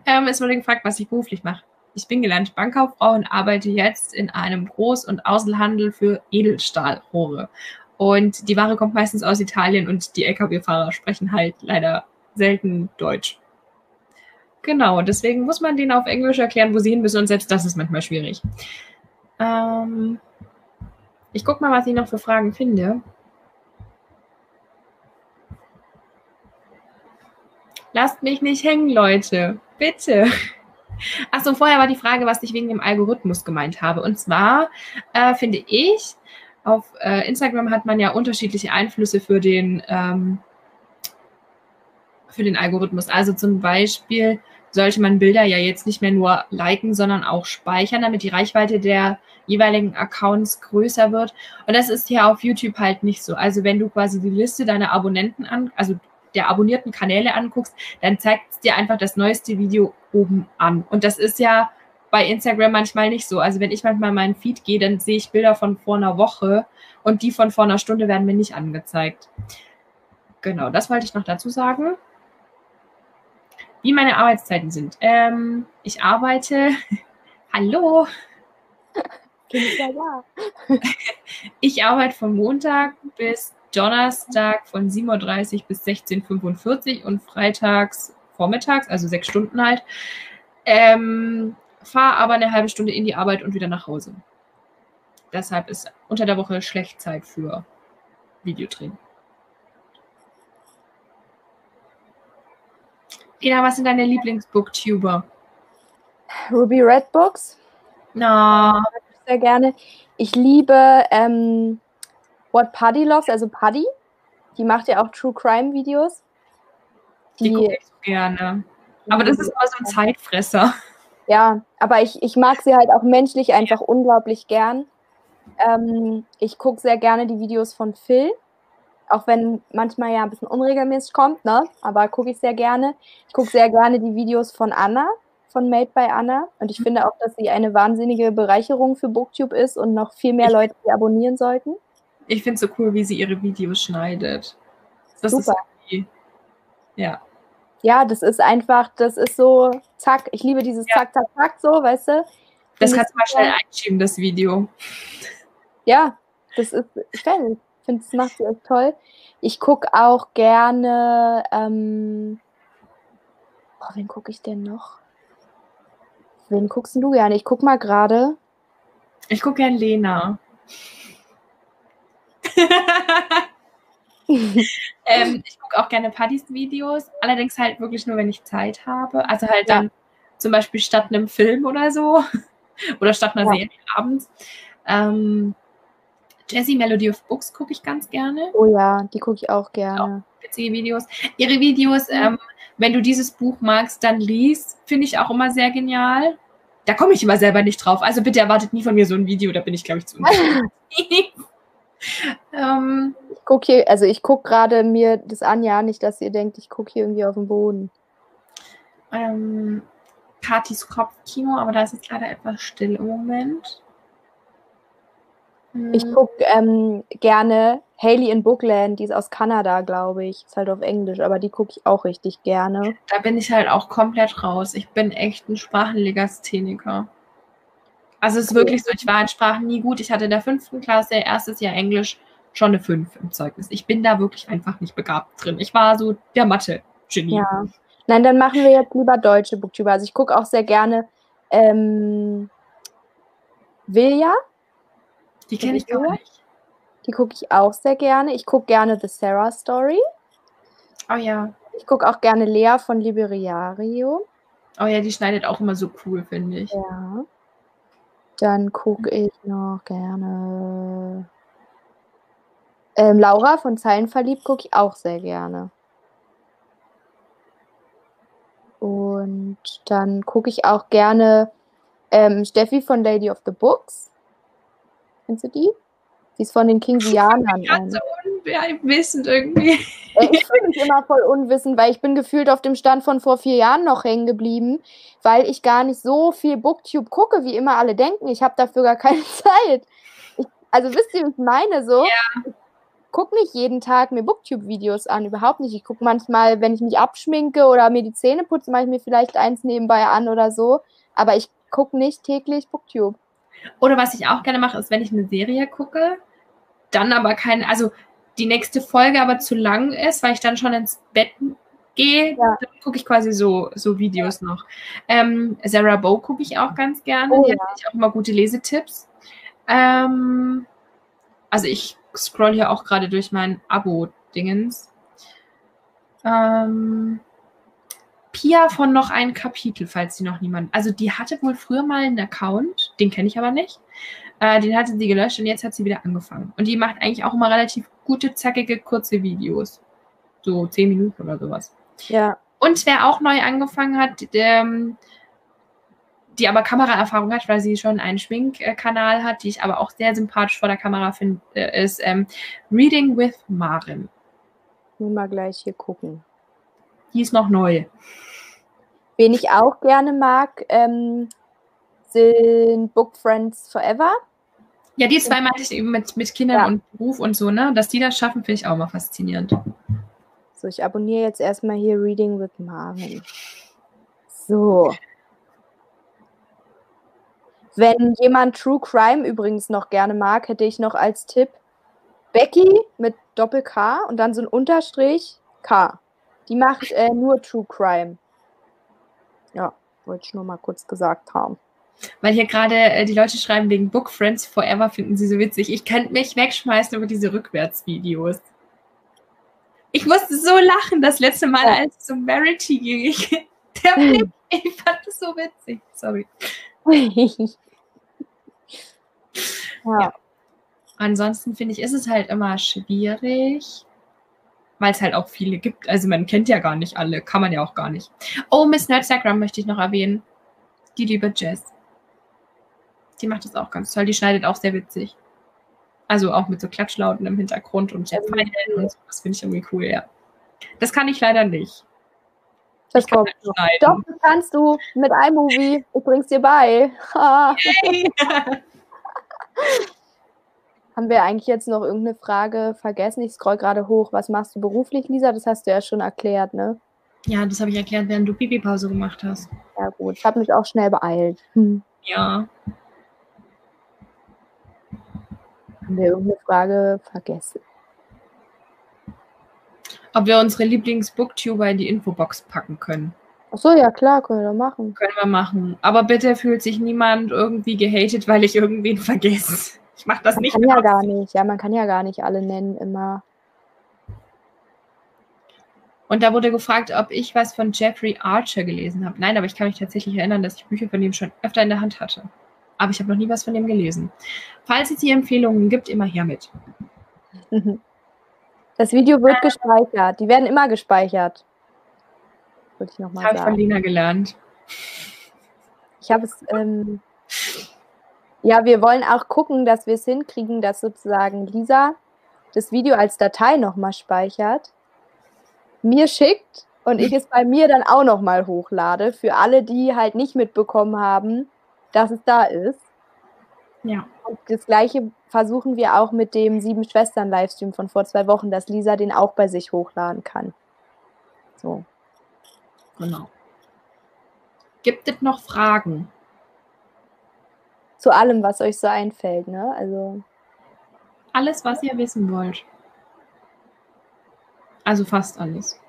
ähm, es wurde gefragt, was ich beruflich mache. Ich bin gelernte Bankkauffrau und arbeite jetzt in einem Groß- und Außenhandel für Edelstahlrohre. Und die Ware kommt meistens aus Italien und die L K W-Fahrer sprechen halt leider selten Deutsch. Genau, deswegen muss man denen auf Englisch erklären, wo sie hin müssen. Und selbst das ist manchmal schwierig. Ähm, ich gucke mal, was ich noch für Fragen finde. Lasst mich nicht hängen, Leute. Bitte. Achso, vorher war die Frage, was ich wegen dem Algorithmus gemeint habe. Und zwar äh, finde ich... Auf äh, Instagram hat man ja unterschiedliche Einflüsse für den, ähm, für den Algorithmus. Also zum Beispiel sollte man Bilder ja jetzt nicht mehr nur liken, sondern auch speichern, damit die Reichweite der jeweiligen Accounts größer wird. Und das ist hier auf YouTube halt nicht so. Also wenn du quasi die Liste deiner Abonnenten, an, also der abonnierten Kanäle anguckst, dann zeigt es dir einfach das neueste Video oben an. Und das ist ja bei Instagram manchmal nicht so. Also wenn ich manchmal in meinen Feed gehe, dann sehe ich Bilder von vor einer Woche und die von vor einer Stunde werden mir nicht angezeigt. Genau, das wollte ich noch dazu sagen. Wie meine Arbeitszeiten sind. Ähm, ich arbeite... Hallo! Bin ich ja da. Ich arbeite von Montag bis Donnerstag von sieben Uhr dreißig bis sechzehn Uhr fünfundvierzig und freitags vormittags, also sechs Stunden halt. Ähm, fahre aber eine halbe Stunde in die Arbeit und wieder nach Hause. Deshalb ist unter der Woche schlecht Zeit für Videodrehen. Lena, was sind deine Lieblingsbooktuber? Ruby Red Books. Na, no. Sehr gerne. Ich liebe ähm, What Puddy Loves, also Puddy. Die macht ja auch True Crime Videos. Die, die gucke ich so gerne. Aber das ist immer so ein Zeitfresser. Ja, aber ich, ich mag sie halt auch menschlich einfach ja. unglaublich gern. Ähm, ich gucke sehr gerne die Videos von Phil. Auch wenn manchmal ja ein bisschen unregelmäßig kommt, ne? Aber gucke ich sehr gerne. Ich gucke sehr gerne die Videos von Anna, von Made by Anna. Und ich mhm. finde auch, dass sie eine wahnsinnige Bereicherung für BookTube ist und noch viel mehr Leute die abonnieren sollten. Ich finde es so cool, wie sie ihre Videos schneidet. Das Super. ist irgendwie, ja. Ja, das ist einfach, das ist so, zack, ich liebe dieses ja. zack, zack, zack, so, weißt du? Das kannst du mal schnell einschieben, das Video. Ja, das ist, ich finde, das macht sie echt toll. Ich gucke auch gerne, ähm, oh, wen gucke ich denn noch? Wen guckst denn du gerne? Ich guck mal gerade. Ich gucke gerne Lena. ähm, ich gucke auch gerne Paddys Videos, allerdings halt wirklich nur, wenn ich Zeit habe. Also halt dann ja. zum Beispiel statt einem Film oder so oder statt einer ja. Serie abends. Ähm, Jessie Melody of Books gucke ich ganz gerne. Oh ja, die gucke ich auch gerne. Auch witzige Videos. Ihre Videos, ähm, wenn du dieses Buch magst, dann liest, finde ich auch immer sehr genial. Da komme ich immer selber nicht drauf. Also bitte erwartet nie von mir so ein Video, da bin ich, glaube ich, zu unsicher. Ähm, ich gucke hier, also ich gucke gerade mir das an, ja, nicht, dass ihr denkt, ich gucke hier irgendwie auf den Boden. Ähm, Katis Kopfkino, aber da ist jetzt leider etwas still im Moment. Hm. Ich gucke ähm, gerne Hayley in Bookland, die ist aus Kanada, glaube ich, ist halt auf Englisch, aber die gucke ich auch richtig gerne. Da bin ich halt auch komplett raus. Ich bin echt ein Sprachenlegastheniker. Also es ist wirklich so, ich war in Sprachen nie gut. Ich hatte in der fünften Klasse, erstes Jahr Englisch, schon eine fünf im Zeugnis. Ich bin da wirklich einfach nicht begabt drin. Ich war so der Mathe-Genie. Ja. Nein, dann machen wir jetzt lieber deutsche Booktuber. Also ich gucke auch sehr gerne ähm, Vilja. Die kenne ich gar nicht. Die gucke ich auch sehr gerne. Ich gucke gerne The Sarah Story. Oh ja. Ich gucke auch gerne Lea von Liberiario. Oh ja, die schneidet auch immer so cool, finde ich. Ja. Dann gucke ich noch gerne. Ähm, Laura von Zeilenverliebt gucke ich auch sehr gerne. Und dann gucke ich auch gerne ähm, Steffi von Lady of the Books. Kennst du die? Die ist von den Kingsianern. Ich bin so unwissend irgendwie. Ich fühle mich immer voll unwissend, weil ich bin gefühlt auf dem Stand von vor vier Jahren noch hängen geblieben, weil ich gar nicht so viel Booktube gucke, wie immer alle denken. Ich habe dafür gar keine Zeit. Ich, also wisst ihr, was ich meine? So? Ja. Ich gucke nicht jeden Tag mir Booktube-Videos an, überhaupt nicht. Ich gucke manchmal, wenn ich mich abschminke oder mir die Zähne putze, mache ich mir vielleicht eins nebenbei an oder so. Aber ich gucke nicht täglich Booktube. Oder was ich auch gerne mache, ist, wenn ich eine Serie gucke, dann aber kein, also die nächste Folge aber zu lang ist, weil ich dann schon ins Bett gehe, ja. dann gucke ich quasi so, so Videos ja. noch. Ähm, Sarah Bow gucke ich auch ganz gerne, oh, die ja. hat auch immer gute Lesetipps. Ähm, also ich scroll hier auch gerade durch mein Abo-Dingens. Ähm, Pia von Noch ein Kapitel, falls sie noch niemand... Also die hatte wohl früher mal einen Account, den kenne ich aber nicht. Äh, den hatte sie gelöscht und jetzt hat sie wieder angefangen. Und die macht eigentlich auch immer relativ gute, zackige, kurze Videos. So zehn Minuten oder sowas. Ja. Und wer auch neu angefangen hat, ähm, die aber Kameraerfahrung hat, weil sie schon einen Schminkkanal hat, die ich aber auch sehr sympathisch vor der Kamera finde, ist ähm, Reading with Maren. Nur mal gleich hier gucken. Die ist noch neu. Wen ich auch gerne mag, ähm, sind Book Friends Forever. Ja, die zwei meinte ich eben mit, mit Kindern ja. und Beruf und so, ne? Dass die das schaffen, finde ich auch mal faszinierend. So, ich abonniere jetzt erstmal hier Reading with Marvin. So. Wenn jemand True Crime übrigens noch gerne mag, hätte ich noch als Tipp Becky mit Doppel-K und dann so ein Unterstrich K. Die macht äh, nur True Crime. Ja, wollte ich nur mal kurz gesagt haben. Weil hier gerade äh, die Leute schreiben, wegen Book Friends Forever finden sie so witzig. Ich könnte mich wegschmeißen über diese Rückwärtsvideos. Ich musste so lachen das letzte Mal, ja. als es um Verity ging. Ich, der Blick, ich fand das so witzig. Sorry. ja. Ja. Ansonsten finde ich, ist es halt immer schwierig, weil es halt auch viele gibt. Also man kennt ja gar nicht alle, kann man ja auch gar nicht. Oh, Miss Nerdstagram möchte ich noch erwähnen. Die liebe Jess. Die macht das auch ganz toll. Die schneidet auch sehr witzig. Also auch mit so Klatschlauten im Hintergrund und so. Das finde ich irgendwie cool, ja. Das kann ich leider nicht. Das kommt. Doch, das kannst du mit iMovie. Ich bring's dir bei. Haben wir eigentlich jetzt noch irgendeine Frage vergessen? Ich scroll gerade hoch. Was machst du beruflich, Lisa? Das hast du ja schon erklärt, ne? Ja, das habe ich erklärt, während du Pipi-Pause gemacht hast. Ja gut, ich habe mich auch schnell beeilt. Hm. Ja. Haben wir irgendeine Frage vergessen? Ob wir unsere Lieblings-Booktuber in die Infobox packen können. Achso, ja klar, können wir machen. Können wir machen. Aber bitte fühlt sich niemand irgendwie gehatet, weil ich irgendwen vergesse. Ich mache das man nicht. Man kann ja gar nicht. Ja, man kann ja gar nicht alle nennen immer. Und da wurde gefragt, ob ich was von Jeffrey Archer gelesen habe. Nein, aber ich kann mich tatsächlich erinnern, dass ich Bücher von ihm schon öfter in der Hand hatte. Aber ich habe noch nie was von dem gelesen. Falls es hier Empfehlungen gibt, immer her mit. Das Video wird äh, gespeichert. Die werden immer gespeichert. Würde ich nochmal sagen. Habe ich von Lina gelernt. Ich habe es... Ähm, ja, wir wollen auch gucken, dass wir es hinkriegen, dass sozusagen Lisa das Video als Datei nochmal speichert, mir schickt und ich es bei mir dann auch nochmal hochlade, für alle, die halt nicht mitbekommen haben, dass es da ist. Ja. Und das Gleiche versuchen wir auch mit dem Sieben-Schwestern-Livestream von vor zwei Wochen, dass Lisa den auch bei sich hochladen kann. So. Genau. Gibt es noch Fragen? Zu allem, was euch so einfällt, ne? Also alles, was ihr wissen wollt. Also fast alles.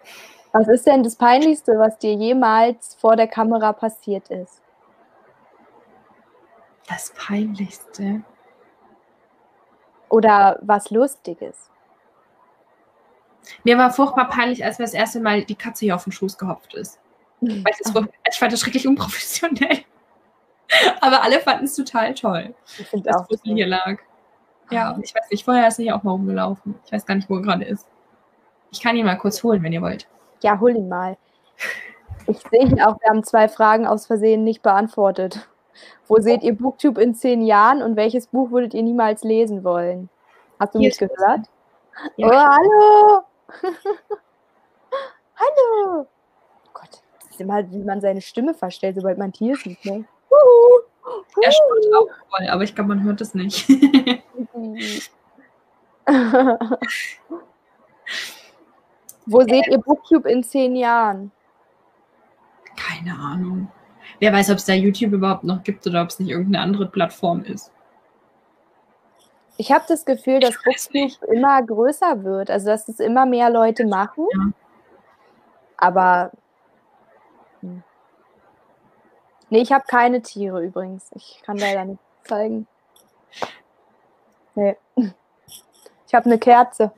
Was ist denn das Peinlichste, was dir jemals vor der Kamera passiert ist? Das Peinlichste? Oder was Lustiges? Mir war furchtbar peinlich, als mir das erste Mal die Katze hier auf den Schoß gehopft ist. Ich, weiß, das war, ich fand das schrecklich unprofessionell. Aber alle fanden es total toll, ich dass auch Fussel toll. Hier lag. Ja, und ich weiß nicht, vorher ist er hier auch mal rumgelaufen. Ich weiß gar nicht, wo er gerade ist. Ich kann ihn mal kurz holen, wenn ihr wollt. Ja, hol ihn mal. Ich sehe ihn auch, wir haben zwei Fragen aus Versehen nicht beantwortet. Wo seht ihr Booktube in zehn Jahren und welches Buch würdet ihr niemals lesen wollen? Hast du hier mich gehört? Ja, oh, hallo! Hallo! Oh Gott, das ist immer, wie man seine Stimme verstellt, sobald man ein Tier sieht. Ne? Er spricht auch voll, aber ich glaube, man hört es nicht. Wo seht ihr Booktube in zehn Jahren? Keine Ahnung. Wer weiß, ob es da YouTube überhaupt noch gibt oder ob es nicht irgendeine andere Plattform ist. Ich habe das Gefühl, dass Booktube immer größer wird. Also, dass es immer mehr Leute machen. Ja. Aber hm. Nee, ich habe keine Tiere übrigens. Ich kann leider nicht zeigen. Nee. Ich habe eine Kerze.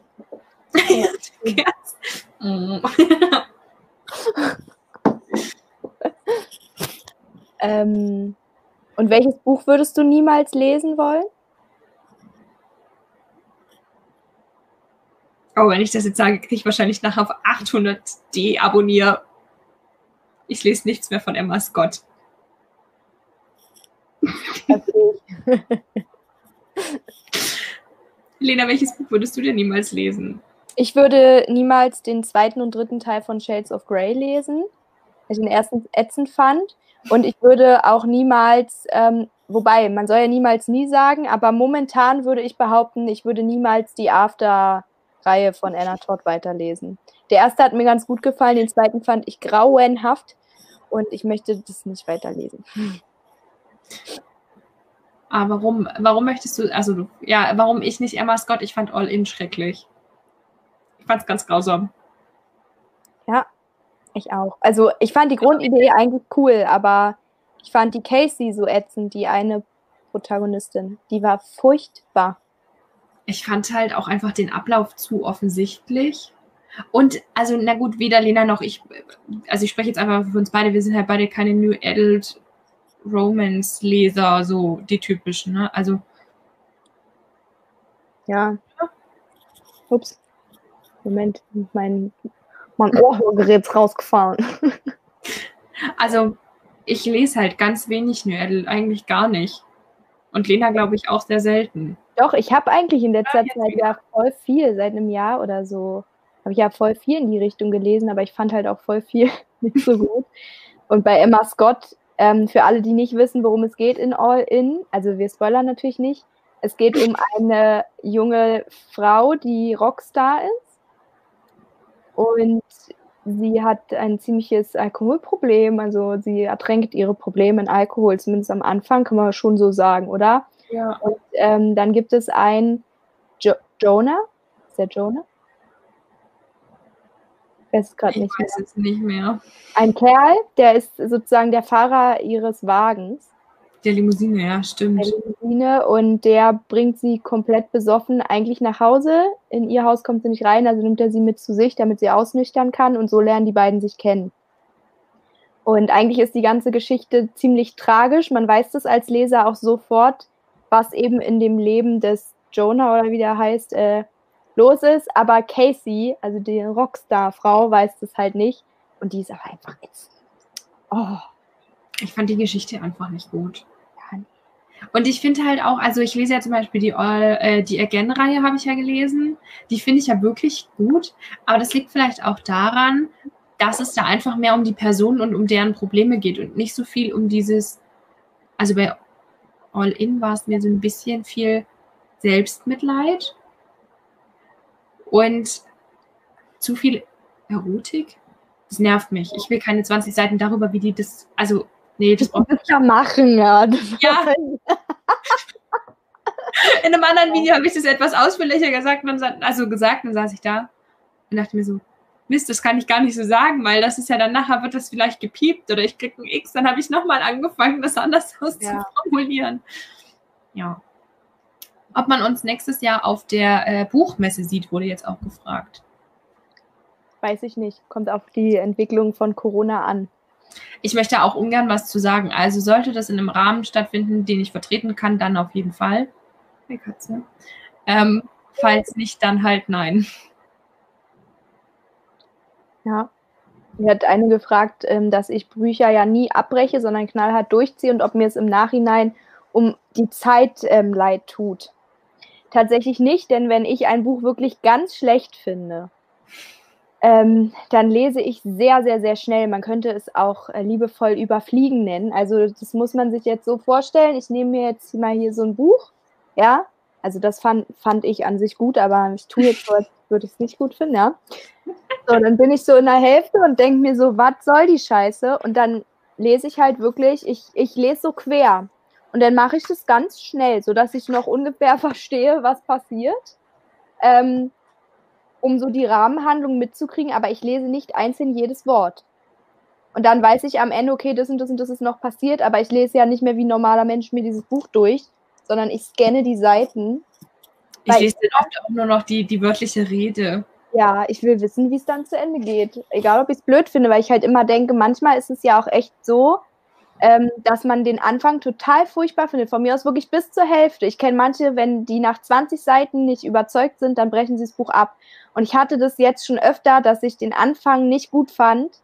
ähm, und welches Buch würdest du niemals lesen wollen? Oh, wenn ich das jetzt sage, kriege ich wahrscheinlich nachher auf achthundert D abonniere. Ich lese nichts mehr von Emma Scott. Lena, welches Buch würdest du denn niemals lesen? Ich würde niemals den zweiten und dritten Teil von Shades of Grey lesen, weil ich den ersten ätzend fand. Und ich würde auch niemals, ähm, wobei, man soll ja niemals nie sagen, aber momentan würde ich behaupten, ich würde niemals die After-Reihe von Anna Todd weiterlesen. Der erste hat mir ganz gut gefallen, den zweiten fand ich grauenhaft und ich möchte das nicht weiterlesen. Aber warum, warum möchtest du, also ja, warum ich nicht Emma Scott? Ich fand All In schrecklich. Ich fand es ganz grausam. Ja, ich auch. Also ich fand die Grundidee eigentlich cool, aber ich fand die Casey so ätzend, die eine Protagonistin. Die war furchtbar. Ich fand halt auch einfach den Ablauf zu offensichtlich. Und, also, na gut, weder Lena noch ich, also ich spreche jetzt einfach für uns beide, wir sind halt beide keine New Adult Romance-Leser, so die typischen, ne? Also. Ja. Ups. Moment, mein, mein Ohrhörgerät ist rausgefahren. Also, ich lese halt ganz wenig New Adult, eigentlich gar nicht. Und Lena, glaube ich, auch sehr selten. Doch, ich habe eigentlich in letzter ja, Zeit ja voll viel, seit einem Jahr oder so. Habe ich ja voll viel in die Richtung gelesen, aber ich fand halt auch voll viel nicht so gut. Und bei Emma Scott, ähm, für alle, die nicht wissen, worum es geht in All In, also wir spoilern natürlich nicht, es geht um eine junge Frau, die Rockstar ist und sie hat ein ziemliches Alkoholproblem, also sie ertränkt ihre Probleme in Alkohol, zumindest am Anfang, kann man schon so sagen, oder? Ja. Und ähm, dann gibt es einen jo- Jonah, ist der Jonah? Weiß ich nicht weiß mehr. es nicht mehr. Ein Kerl, der ist sozusagen der Fahrer ihres Wagens. Der Limousine, ja, stimmt. Der Limousine und der bringt sie komplett besoffen eigentlich nach Hause. In ihr Haus kommt sie nicht rein, also nimmt er sie mit zu sich, damit sie ausnüchtern kann und so lernen die beiden sich kennen. Und eigentlich ist die ganze Geschichte ziemlich tragisch. Man weiß das als Leser auch sofort, was eben in dem Leben des Jonah oder wie der heißt, äh, los ist, aber Casey, also die Rockstar-Frau, weiß das halt nicht und die ist aber einfach jetzt. Oh. Ich fand die Geschichte einfach nicht gut. Ja. Und ich finde halt auch, also ich lese ja zum Beispiel die All, äh, die Again-Reihe habe ich ja gelesen, die finde ich ja wirklich gut, aber das liegt vielleicht auch daran, dass es da einfach mehr um die Personen und um deren Probleme geht und nicht so viel um dieses, also bei All In war es mir so ein bisschen viel Selbstmitleid und zu viel Erotik, das nervt mich. Ich will keine zwanzig Seiten darüber, wie die das, also, nee, das braucht man ja machen, ja. ja. In einem anderen Video habe ich das etwas ausführlicher gesagt, also gesagt, dann saß ich da und dachte mir so, Mist, das kann ich gar nicht so sagen, weil das ist ja dann nachher wird das vielleicht gepiept oder ich kriege ein X, dann habe ich nochmal angefangen, das anders auszuformulieren. Ja. ja. Ob man uns nächstes Jahr auf der äh, Buchmesse sieht, wurde jetzt auch gefragt. Weiß ich nicht. Kommt auf die Entwicklung von Corona an. Ich möchte auch ungern was zu sagen. Also sollte das in einem Rahmen stattfinden, den ich vertreten kann, dann auf jeden Fall. Hey Katze. Ähm, falls nicht, dann halt nein. Ja. Mir hat eine gefragt, dass ich Bücher ja nie abbreche, sondern knallhart durchziehe und ob mir es im Nachhinein um die Zeit ähm, leid tut. Tatsächlich nicht, denn wenn ich ein Buch wirklich ganz schlecht finde, ähm, dann lese ich sehr, sehr, sehr schnell. Man könnte es auch äh, liebevoll überfliegen nennen. Also das muss man sich jetzt so vorstellen. Ich nehme mir jetzt mal hier so ein Buch. Ja, also das fand, fand ich an sich gut, aber ich tue jetzt so, als würde ich es nicht gut finden. Ja? So, dann bin ich so in der Hälfte und denke mir so, was soll die Scheiße? Und dann lese ich halt wirklich, ich, ich lese so quer. Und dann mache ich das ganz schnell, sodass ich noch ungefähr verstehe, was passiert, ähm, um so die Rahmenhandlung mitzukriegen. Aber ich lese nicht einzeln jedes Wort. Und dann weiß ich am Ende, okay, das und das und das ist noch passiert, aber ich lese ja nicht mehr wie ein normaler Mensch mir dieses Buch durch, sondern ich scanne die Seiten. Ich lese dann oft auch nur noch die, die wörtliche Rede. Ja, ich will wissen, wie es dann zu Ende geht. Egal, ob ich es blöd finde, weil ich halt immer denke, manchmal ist es ja auch echt so, Ähm, dass man den Anfang total furchtbar findet. Von mir aus wirklich bis zur Hälfte. Ich kenne manche, wenn die nach zwanzig Seiten nicht überzeugt sind, dann brechen sie das Buch ab. Und ich hatte das jetzt schon öfter, dass ich den Anfang nicht gut fand,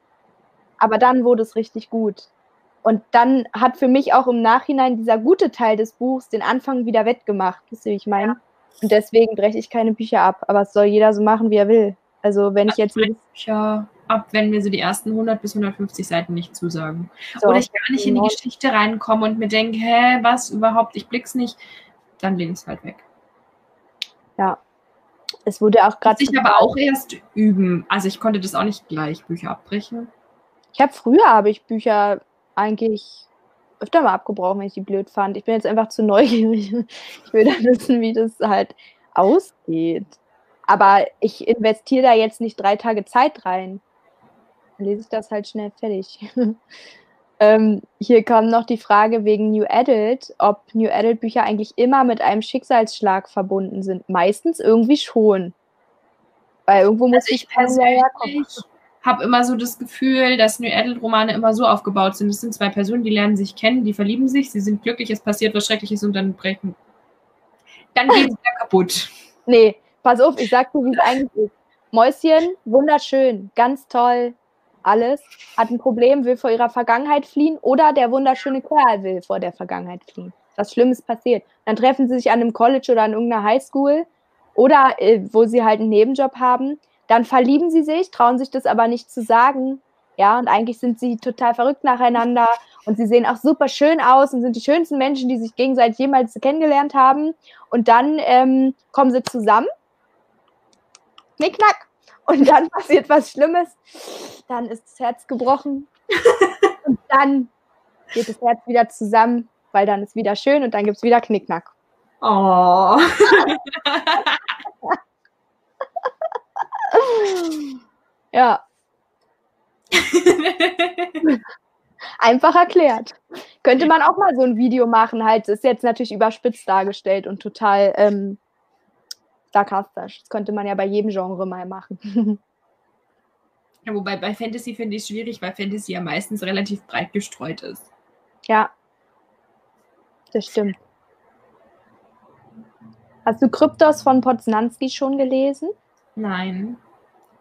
aber dann wurde es richtig gut. Und dann hat für mich auch im Nachhinein dieser gute Teil des Buchs den Anfang wieder wettgemacht. Wisst ihr, wie ich meine? Ja. Und deswegen breche ich keine Bücher ab. Aber es soll jeder so machen, wie er will. Also wenn also ich jetzt... Ich Bücher ab, wenn mir so die ersten hundert bis hundertfünfzig Seiten nicht zusagen. So, oder ich gar nicht genau in die Geschichte reinkomme und mir denke, hä, was überhaupt, ich blick's nicht. Dann lehne ich es halt weg. Ja. Es wurde auch gerade... Muss ich aber auch erst üben. Also ich konnte das auch nicht gleich, Bücher abbrechen. Ich habe früher, habe ich Bücher eigentlich öfter mal abgebrochen, wenn ich die blöd fand. Ich bin jetzt einfach zu neugierig. Ich will dann wissen, wie das halt ausgeht. Aber ich investiere da jetzt nicht drei Tage Zeit rein. Dann lese ich das halt schnell fertig. ähm, hier kam noch die Frage wegen New Adult, ob New Adult Bücher eigentlich immer mit einem Schicksalsschlag verbunden sind. Meistens irgendwie schon. Weil irgendwo muss also ich persönlich habe immer so das Gefühl, dass New Adult-Romane immer so aufgebaut sind. Es sind zwei Personen, die lernen sich kennen, die verlieben sich, sie sind glücklich, es passiert was Schreckliches und dann brechen. Dann gehen sie wieder kaputt. Nee, pass auf, ich sag dir, wie es eigentlich ist. Mäuschen, wunderschön, ganz toll, alles, hat ein Problem, will vor ihrer Vergangenheit fliehen oder der wunderschöne Kerl will vor der Vergangenheit fliehen. Was Schlimmes passiert. Dann treffen sie sich an einem College oder an irgendeiner Highschool oder äh, wo sie halt einen Nebenjob haben. Dann verlieben sie sich, trauen sich das aber nicht zu sagen. Ja, und eigentlich sind sie total verrückt nacheinander und sie sehen auch super schön aus und sind die schönsten Menschen, die sich gegenseitig jemals kennengelernt haben. Und dann ähm, kommen sie zusammen. Knickknack. Und dann passiert was Schlimmes. Dann ist das Herz gebrochen. Und dann geht das Herz wieder zusammen, weil dann ist wieder schön und dann gibt es wieder Knickknack. Oh. Ja. Einfach erklärt. Könnte man auch mal so ein Video machen, halt. Das ist jetzt natürlich überspitzt dargestellt und total ähm, sarkastisch. Das könnte man ja bei jedem Genre mal machen. Ja, wobei bei Fantasy finde ich es schwierig, weil Fantasy ja meistens relativ breit gestreut ist. Ja. Das stimmt. Hast du Kryptos von Poznanski schon gelesen? Nein.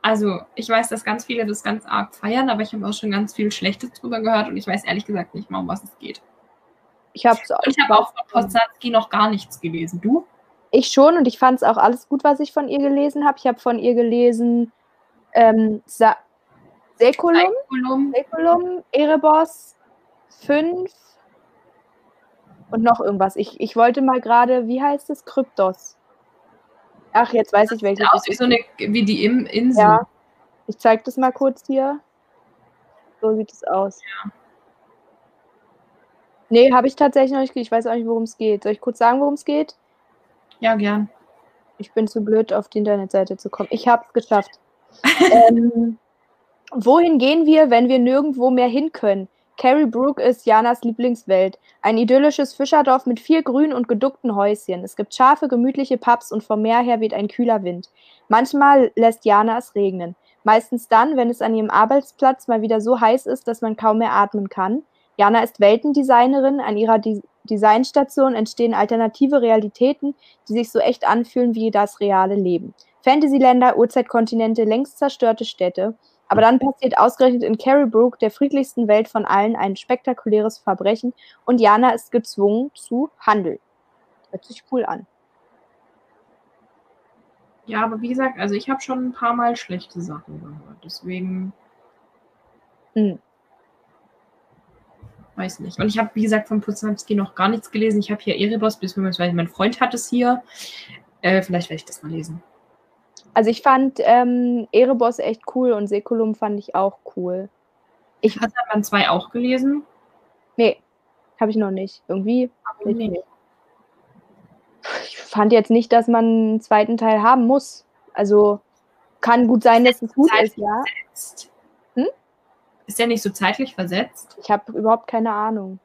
Also, ich weiß, dass ganz viele das ganz arg feiern, aber ich habe auch schon ganz viel Schlechtes drüber gehört und ich weiß ehrlich gesagt nicht mal, um was es geht. Ich habe hab auch von Poznanski noch gar nichts gelesen. Du? Ich schon und ich fand es auch alles gut, was ich von ihr gelesen habe. Ich habe von ihr gelesen ähm, Sa- Säkulum, Säkulum. Säkulum, Erebos, fünf und noch irgendwas. Ich, ich wollte mal gerade, wie heißt es? Kryptos. Ach, jetzt weiß ich, welche. Aus wie so eine, wie die im Insel. Ja, ich zeig das mal kurz hier. So sieht es aus. Ja. Nee, habe ich tatsächlich noch nicht. Ich weiß auch nicht, worum es geht. Soll ich kurz sagen, worum es geht? Ja, gern. Ich bin zu blöd, auf die Internetseite zu kommen. Ich habe es geschafft. ähm, wohin gehen wir, wenn wir nirgendwo mehr hin können? Carrybrook ist Janas Lieblingswelt. Ein idyllisches Fischerdorf mit viel Grün und geduckten Häuschen. Es gibt scharfe, gemütliche Pubs und vom Meer her weht ein kühler Wind. Manchmal lässt Jana es regnen. Meistens dann, wenn es an ihrem Arbeitsplatz mal wieder so heiß ist, dass man kaum mehr atmen kann. Jana ist Weltendesignerin. An ihrer De- Designstation entstehen alternative Realitäten, die sich so echt anfühlen wie das reale Leben. Fantasyländer, Urzeitkontinente, längst zerstörte Städte. Aber dann passiert ausgerechnet in Carrybrook, der friedlichsten Welt von allen, ein spektakuläres Verbrechen und Jana ist gezwungen zu handeln. Hört sich cool an. Ja, aber wie gesagt, also ich habe schon ein paar Mal schlechte Sachen gehört, deswegen hm. weiß nicht. Und ich habe, wie gesagt, von Poznanski noch gar nichts gelesen. Ich habe hier Erebos, beziehungsweise mein Freund hat es hier. Äh, vielleicht werde ich das mal lesen. Also ich fand ähm, Erebos echt cool und Säkulum fand ich auch cool. Ich Hast du dann zwei auch gelesen? Nee, habe ich noch nicht. Irgendwie. Aber nicht. Nee. Ich fand jetzt nicht, dass man einen zweiten Teil haben muss. Also kann gut sein, dass es gut ist, ja. Hm? Ist der nicht so zeitlich versetzt? Ich habe überhaupt keine Ahnung.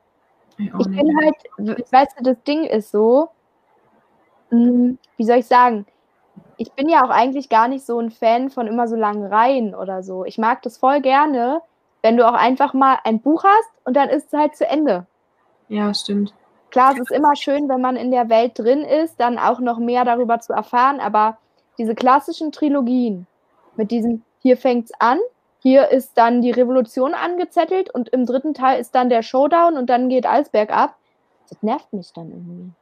Ich, ich bin halt, weißt du, das Ding ist so, mh, wie soll ich sagen? Ich bin ja auch eigentlich gar nicht so ein Fan von immer so langen Reihen oder so. Ich mag das voll gerne, wenn du auch einfach mal ein Buch hast und dann ist es halt zu Ende. Ja, stimmt. Klar, es ist immer schön, wenn man in der Welt drin ist, dann auch noch mehr darüber zu erfahren, aber diese klassischen Trilogien mit diesem, hier fängt's an, hier ist dann die Revolution angezettelt und im dritten Teil ist dann der Showdown und dann geht alles bergab. Das nervt mich dann irgendwie.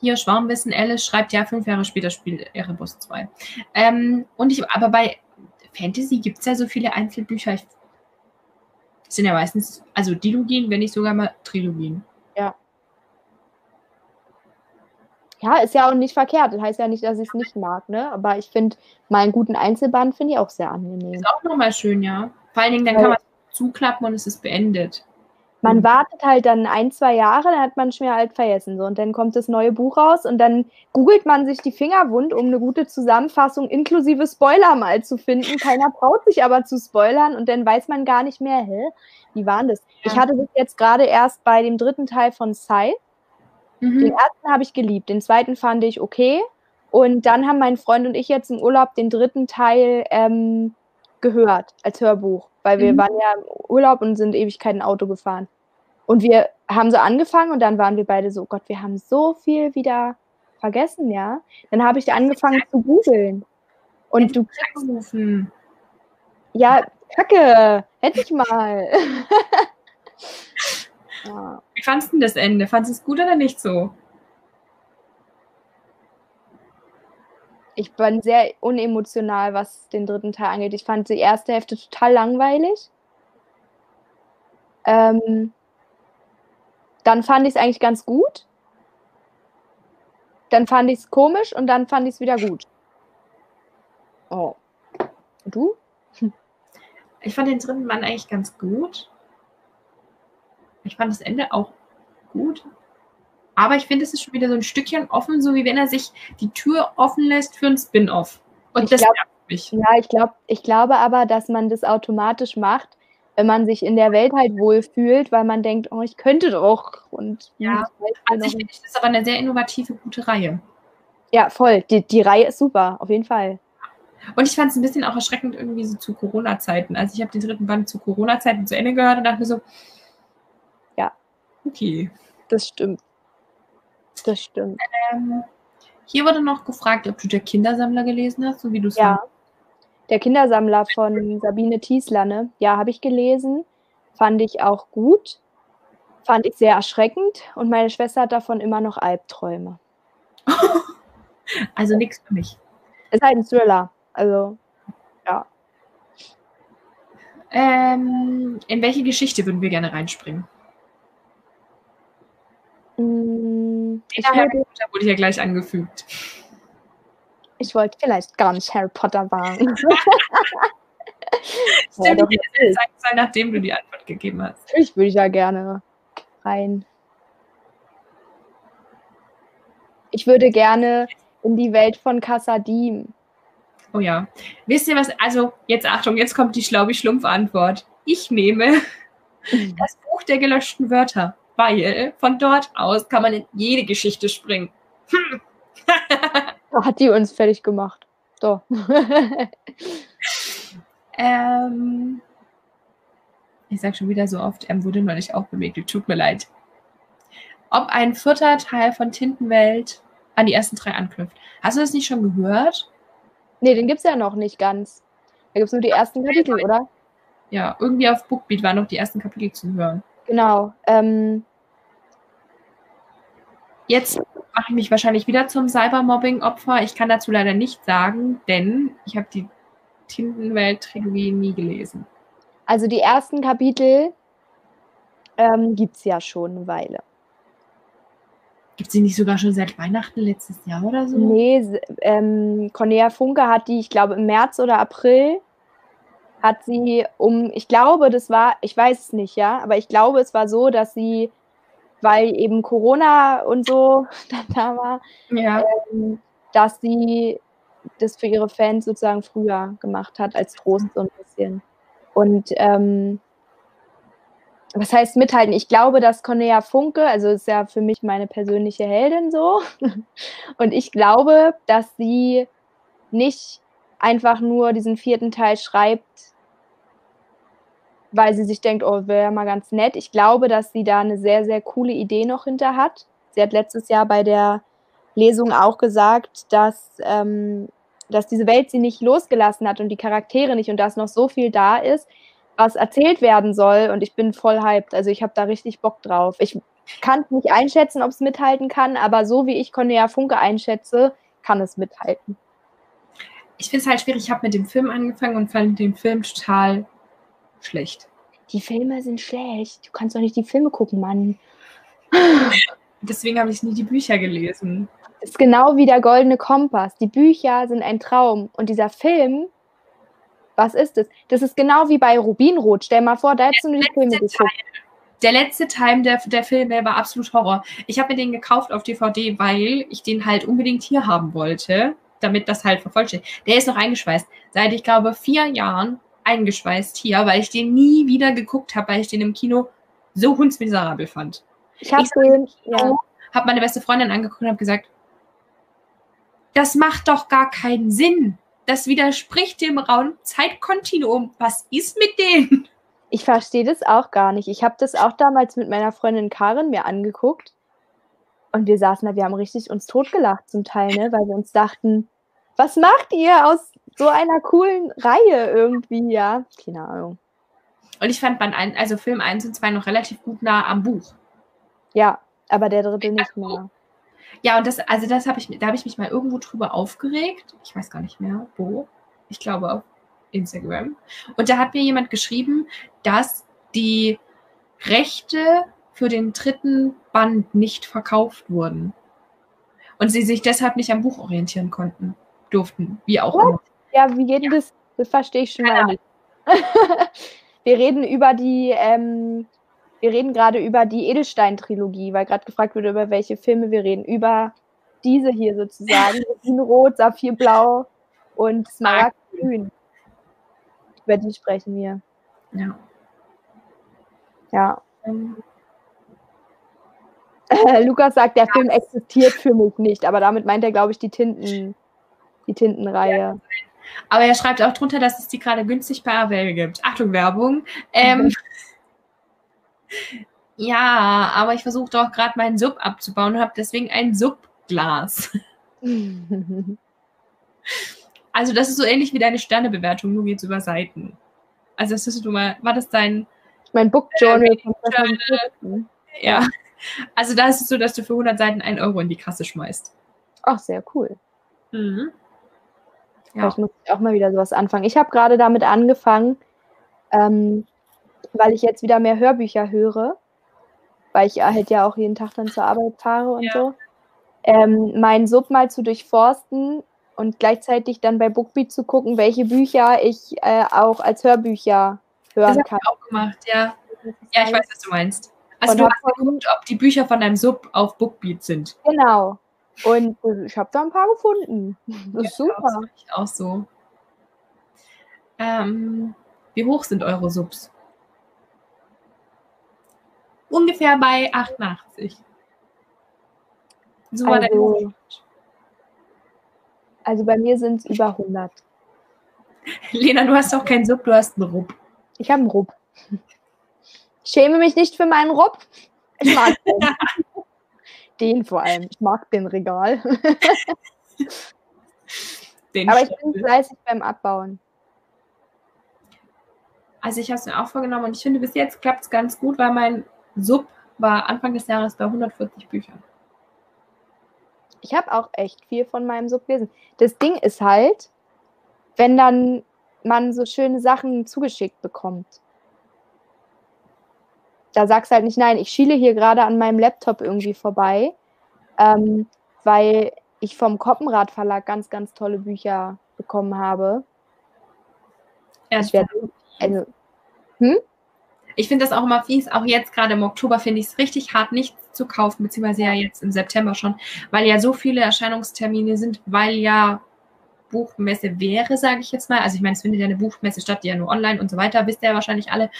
Hier, Schwarmwissen, Alice schreibt ja, fünf Jahre später spielt Erebus zwei. Ähm, und ich, aber bei Fantasy gibt es ja so viele Einzelbücher. Ich, das sind ja meistens, also Dilogien, wenn nicht sogar mal Trilogien. Ja. Ja, ist ja auch nicht verkehrt. Das heißt ja nicht, dass ich es nicht mag, ne? Aber ich finde, mal einen guten Einzelband finde ich auch sehr angenehm. Ist auch nochmal schön, ja. Vor allen Dingen, dann ja. kann man es zuklappen und es ist beendet. Man mhm. wartet halt dann ein, zwei Jahre, dann hat man es mir halt vergessen. So. Und dann kommt das neue Buch raus und dann googelt man sich die Finger wund, um eine gute Zusammenfassung inklusive Spoiler mal zu finden. Keiner traut sich aber zu spoilern und dann weiß man gar nicht mehr, hä, wie war das? Ja. Ich hatte das jetzt gerade erst bei dem dritten Teil von Psy. Mhm. Den ersten habe ich geliebt, den zweiten fand ich okay. Und dann haben mein Freund und ich jetzt im Urlaub den dritten Teil ähm, gehört als Hörbuch. Weil wir mhm. waren ja im Urlaub und sind Ewigkeiten Auto gefahren. Und wir haben so angefangen und dann waren wir beide so, oh Gott, wir haben so viel wieder vergessen, ja. Dann habe ich angefangen zu googeln. Und du kriegst... Ja, kacke, hätte ich mal. ja. Wie fandst du denn das Ende? Fandest du es gut oder nicht so? Ich bin sehr unemotional, was den dritten Teil angeht. Ich fand die erste Hälfte total langweilig. Ähm, dann fand ich es eigentlich ganz gut. Dann fand ich es komisch und dann fand ich es wieder gut. Oh. Und du? Hm. Ich fand den dritten Mann eigentlich ganz gut. Ich fand das Ende auch gut. Aber ich finde, es ist schon wieder so ein Stückchen offen, so wie wenn er sich die Tür offen lässt für ein Spin-Off. Und ich das glaub, nervt mich. Ja, ich, glaub, ich glaube aber, dass man das automatisch macht, wenn man sich in der Welt halt wohlfühlt, weil man denkt, oh, ich könnte doch. Und ja, an sich finde ich das aber eine sehr innovative, gute Reihe. Ja, voll. Die, die Reihe ist super, auf jeden Fall. Und ich fand es ein bisschen auch erschreckend irgendwie so zu Corona-Zeiten. Also ich habe den dritten Band zu Corona-Zeiten zu Ende gehört und dachte mir so, ja, okay. Das stimmt. Das stimmt. Ähm, hier wurde noch gefragt, ob du Der Kindersammler gelesen hast, so wie du es Ja, fandest. Der Kindersammler von Sabine Tiesler, ne? Ja, habe ich gelesen. Fand ich auch gut. Fand ich sehr erschreckend. Und meine Schwester hat davon immer noch Albträume. Also nichts für mich. Ist halt ein Thriller. Also, ja. Ähm, in welche Geschichte würden wir gerne reinspringen? Ich Harry Potter wurde ja gleich angefügt. Ich wollte vielleicht gar nicht Harry Potter sagen. Stimmt, ich hätte sagen sollen, nachdem du die Antwort gegeben hast. Natürlich würde ich ja gerne rein. Ich würde gerne in die Welt von Kassadim. Oh ja. Wisst ihr was? Also, jetzt Achtung, jetzt kommt die Schlaubi-Schlumpf-Antwort. Ich nehme das Buch der gelöschten Wörter. Weil von dort aus kann man in jede Geschichte springen. Hm. Da hat die uns fertig gemacht. So. ähm, ich sage schon wieder so oft, er wurde neulich auch bewegt. Tut mir leid. Ob ein vierter Teil von Tintenwelt an die ersten drei anknüpft. Hast du das nicht schon gehört? Nee, den gibt es ja noch nicht ganz. Da gibt es nur die ersten Kapitel, oder? Ja, irgendwie auf Bookbeat waren noch die ersten Kapitel zu hören. Genau. Ähm, Jetzt mache ich mich wahrscheinlich wieder zum Cybermobbing-Opfer. Ich kann dazu leider nichts sagen, denn ich habe die Tintenwelt-Trilogie nie gelesen. Also die ersten Kapitel ähm, gibt es ja schon eine Weile. Gibt es die nicht sogar schon seit Weihnachten letztes Jahr oder so? Nee, ähm, Cornelia Funke hat die, ich glaube, im März oder April hat sie um, ich glaube, das war, ich weiß es nicht, ja, aber ich glaube, es war so, dass sie, weil eben Corona und so da war, ja. ähm, dass sie das für ihre Fans sozusagen früher gemacht hat, als Trost so ein bisschen. Und ähm, was heißt mithalten? Ich glaube, dass Cornelia Funke, also ist ja für mich meine persönliche Heldin so, und ich glaube, dass sie nicht einfach nur diesen vierten Teil schreibt, weil sie sich denkt, oh, wäre mal ganz nett. Ich glaube, dass sie da eine sehr, sehr coole Idee noch hinter hat. Sie hat letztes Jahr bei der Lesung auch gesagt, dass, ähm, dass diese Welt sie nicht losgelassen hat und die Charaktere nicht und dass noch so viel da ist, was erzählt werden soll. Und ich bin voll hyped. Also ich habe da richtig Bock drauf. Ich kann es nicht einschätzen, ob es mithalten kann, aber so wie ich Cornelia Funke einschätze, kann es mithalten. Ich finde es halt schwierig. Ich habe mit dem Film angefangen und fand den Film total schlecht. Die Filme sind schlecht. Du kannst doch nicht die Filme gucken, Mann. Deswegen habe ich nie die Bücher gelesen. Das ist genau wie der Goldene Kompass. Die Bücher sind ein Traum. Und dieser Film, was ist das? Das ist genau wie bei Rubinrot. Stell mal vor, da hättest du nur die Filme geguckt. Der letzte Teil der, der Filme war absolut Horror. Ich habe mir den gekauft auf D V D, weil ich den halt unbedingt hier haben wollte, damit das halt vervollständigt. Der ist noch eingeschweißt. Seit, ich glaube, vier Jahren eingeschweißt hier, weil ich den nie wieder geguckt habe, weil ich den im Kino so hundsmiserabel fand. Ich habe ja. hab meine beste Freundin angeguckt und habe gesagt, das macht doch gar keinen Sinn. Das widerspricht dem Raum-Zeit-Kontinuum. Was ist mit denen? Ich verstehe das auch gar nicht. Ich habe das auch damals mit meiner Freundin Karin mir angeguckt und wir saßen da, wir haben richtig uns totgelacht zum Teil, ne? Weil wir uns dachten, was macht ihr aus so einer coolen Reihe irgendwie, ja? Keine Ahnung. Und ich fand Band eins, also Film eins und zwei noch relativ gut nah am Buch. Ja, aber der dritte nicht mehr. Ja, und das, also das habe ich, da habe ich mich mal irgendwo drüber aufgeregt. Ich weiß gar nicht mehr, wo. Ich glaube auf Instagram. Und da hat mir jemand geschrieben, dass die Rechte für den dritten Band nicht verkauft wurden. Und sie sich deshalb nicht am Buch orientieren konnten, durften, wie auch immer. Ja, wie geht ja. das? Das verstehe ich schon mal nicht. Wir reden über die, ähm, wir reden gerade über die Edelstein-Trilogie, weil gerade gefragt wurde, über welche Filme wir reden. Über diese hier sozusagen. Rot, Saphirblau und Smaragdgrün. Über die sprechen wir. Ja. Ja. Ähm. Lukas sagt, der ja. Film existiert für mich nicht, aber damit meint er, glaube ich, die Tinten, die Tintenreihe. Ja. Aber er schreibt auch drunter, dass es die gerade günstig bei Arvel gibt. Achtung, Werbung. Ähm, mhm. Ja, aber ich versuche doch gerade meinen Sub abzubauen und habe deswegen ein Subglas. Also das ist so ähnlich wie deine Sternebewertung, nur geht's über Seiten. Also das ist du mal, war das dein... Mein Book Journal. Äh, ja, also da ist es so, dass du für hundert Seiten einen Euro in die Kasse schmeißt. Ach, sehr cool. Mhm. Ja. Ich muss auch mal wieder sowas anfangen. Ich habe gerade damit angefangen, ähm, weil ich jetzt wieder mehr Hörbücher höre, weil ich halt ja auch jeden Tag dann zur Arbeit fahre und ja. so, ähm, meinen Sub mal zu durchforsten und gleichzeitig dann bei Bookbeat zu gucken, welche Bücher ich äh, auch als Hörbücher hören das kann. Das habe ich auch gemacht, ja. Ja, ich weiß, was du meinst. Also und du hast geguckt, ob die Bücher von deinem Sub auf Bookbeat sind. Genau. Und ich habe da ein paar gefunden. Das ist ja, super. Das ist auch so. Ähm, wie hoch sind eure Subs? Ungefähr bei achtundachtzig. So war also, der Also bei mir sind es über hundert. Lena, du hast doch keinen Sub, du hast einen Rupp. Ich habe einen Rupp. Ich schäme mich nicht für meinen Rupp. Ich mag den. Den vor allem. Ich mag den Regal. den Aber ich bin fleißig beim Abbauen. Also ich habe es mir auch vorgenommen und ich finde, bis jetzt klappt es ganz gut, weil mein Sub war Anfang des Jahres bei hundertvierzig Büchern. Ich habe auch echt viel von meinem Sub gelesen. Das Ding ist halt, wenn dann man so schöne Sachen zugeschickt bekommt. Da sagst du halt nicht, nein, ich schiele hier gerade an meinem Laptop irgendwie vorbei, ähm, weil ich vom Koppenrad Verlag ganz, ganz tolle Bücher bekommen habe. Ja, ich werde, also, hm? Ich finde das auch immer fies, auch jetzt gerade im Oktober finde ich es richtig hart, nichts zu kaufen, beziehungsweise ja jetzt im September schon, weil ja so viele Erscheinungstermine sind, weil ja Buchmesse wäre, sage ich jetzt mal. Also ich meine, es findet ja eine Buchmesse statt, die ja nur online und so weiter, wisst ihr ja wahrscheinlich alle.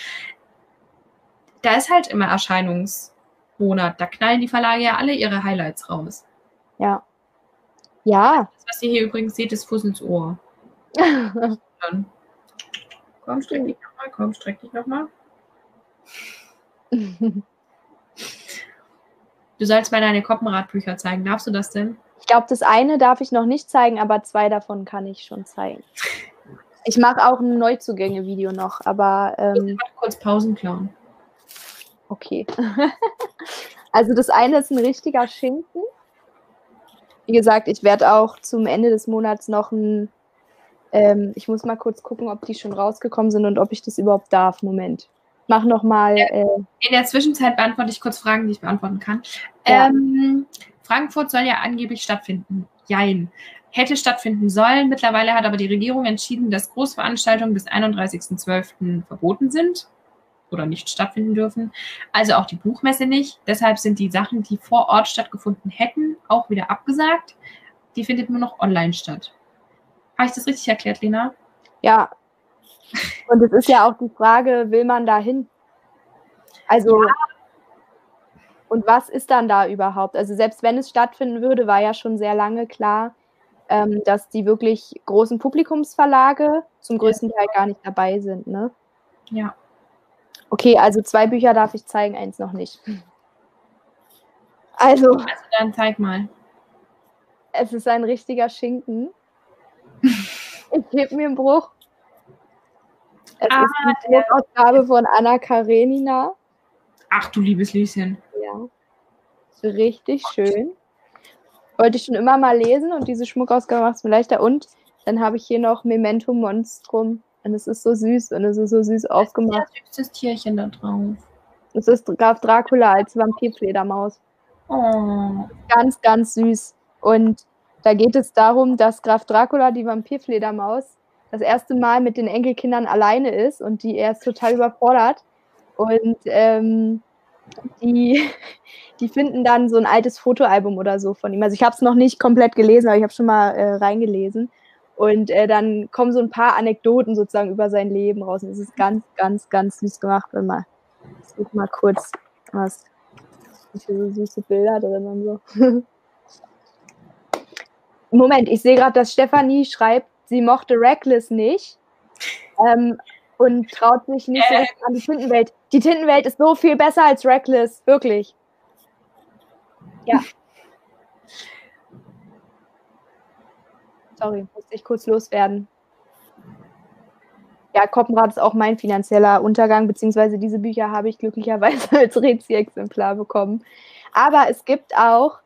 Da ist halt immer Erscheinungsmonat, da knallen die Verlage ja alle ihre Highlights raus. Ja. Ja. Das, was ihr hier übrigens seht, ist Fuß ins Ohr. Komm, streck dich nochmal, komm, streck dich nochmal. Du sollst mal deine Koppenradbücher zeigen. Darfst du das denn? Ich glaube, das eine darf ich noch nicht zeigen, aber zwei davon kann ich schon zeigen. Ich mache auch ein Neuzugänge-Video noch, aber... Ähm, ich muss kurz Pausen klauen. Okay. Also das eine ist ein richtiger Schinken. Wie gesagt, ich werde auch zum Ende des Monats noch ein... Ähm, ich muss mal kurz gucken, ob die schon rausgekommen sind und ob ich das überhaupt darf. Moment. Mach nochmal... Äh, In der Zwischenzeit beantworte ich kurz Fragen, die ich beantworten kann. Ja. Ähm, Frankfurt soll ja angeblich stattfinden. Jein. Hätte stattfinden sollen. Mittlerweile hat aber die Regierung entschieden, dass Großveranstaltungen bis einunddreißigsten zwölften verboten sind oder nicht stattfinden dürfen. Also auch die Buchmesse nicht. Deshalb sind die Sachen, die vor Ort stattgefunden hätten, auch wieder abgesagt. Die findet nur noch online statt. Habe ich das richtig erklärt, Lena? Ja. Und es ist ja auch die Frage, will man da hin? Also... Ja. Und was ist dann da überhaupt? Also selbst wenn es stattfinden würde, war ja schon sehr lange klar, ähm, dass die wirklich großen Publikumsverlage zum größten Teil gar nicht dabei sind, ne? Ja. Okay, also zwei Bücher darf ich zeigen, eins noch nicht. Also, also dann zeig mal. Es ist ein richtiger Schinken. Ich heb mir einen Bruch. Es ah, ist eine ja. Druckausgabe von Anna Karenina. Ach du liebes Lieschen. Ja, richtig schön. Wollte ich schon immer mal lesen und diese Schmuckausgabe macht es mir leichter. Und dann habe ich hier noch Memento Monstrum. Und es ist so süß und es ist so süß aufgemacht. Das ist ein süßes Tierchen da drauf. Es ist Graf Dracula als Vampirfledermaus. Oh. Ganz, ganz süß. Und da geht es darum, dass Graf Dracula, die Vampirfledermaus, das erste Mal mit den Enkelkindern alleine ist und die er ist total überfordert. Und ähm, die, die finden dann so ein altes Fotoalbum oder so von ihm. Also ich habe es noch nicht komplett gelesen, aber ich habe schon mal äh, reingelesen. Und äh, dann kommen so ein paar Anekdoten sozusagen über sein Leben raus. Und es ist ganz, ganz, ganz süß gemacht. Wenn mal, ich guck mal kurz, was ich hier so süße Bilder drin und so. Moment, ich sehe gerade, dass Stefanie schreibt, sie mochte Reckless nicht. Ähm, Und traut sich nicht so richtig an die Tintenwelt. Die Tintenwelt ist so viel besser als Reckless. Wirklich. Ja. Sorry, musste ich kurz loswerden. Ja, Koppenrad ist auch mein finanzieller Untergang, beziehungsweise diese Bücher habe ich glücklicherweise als Rezi-Exemplar bekommen. Aber es gibt auch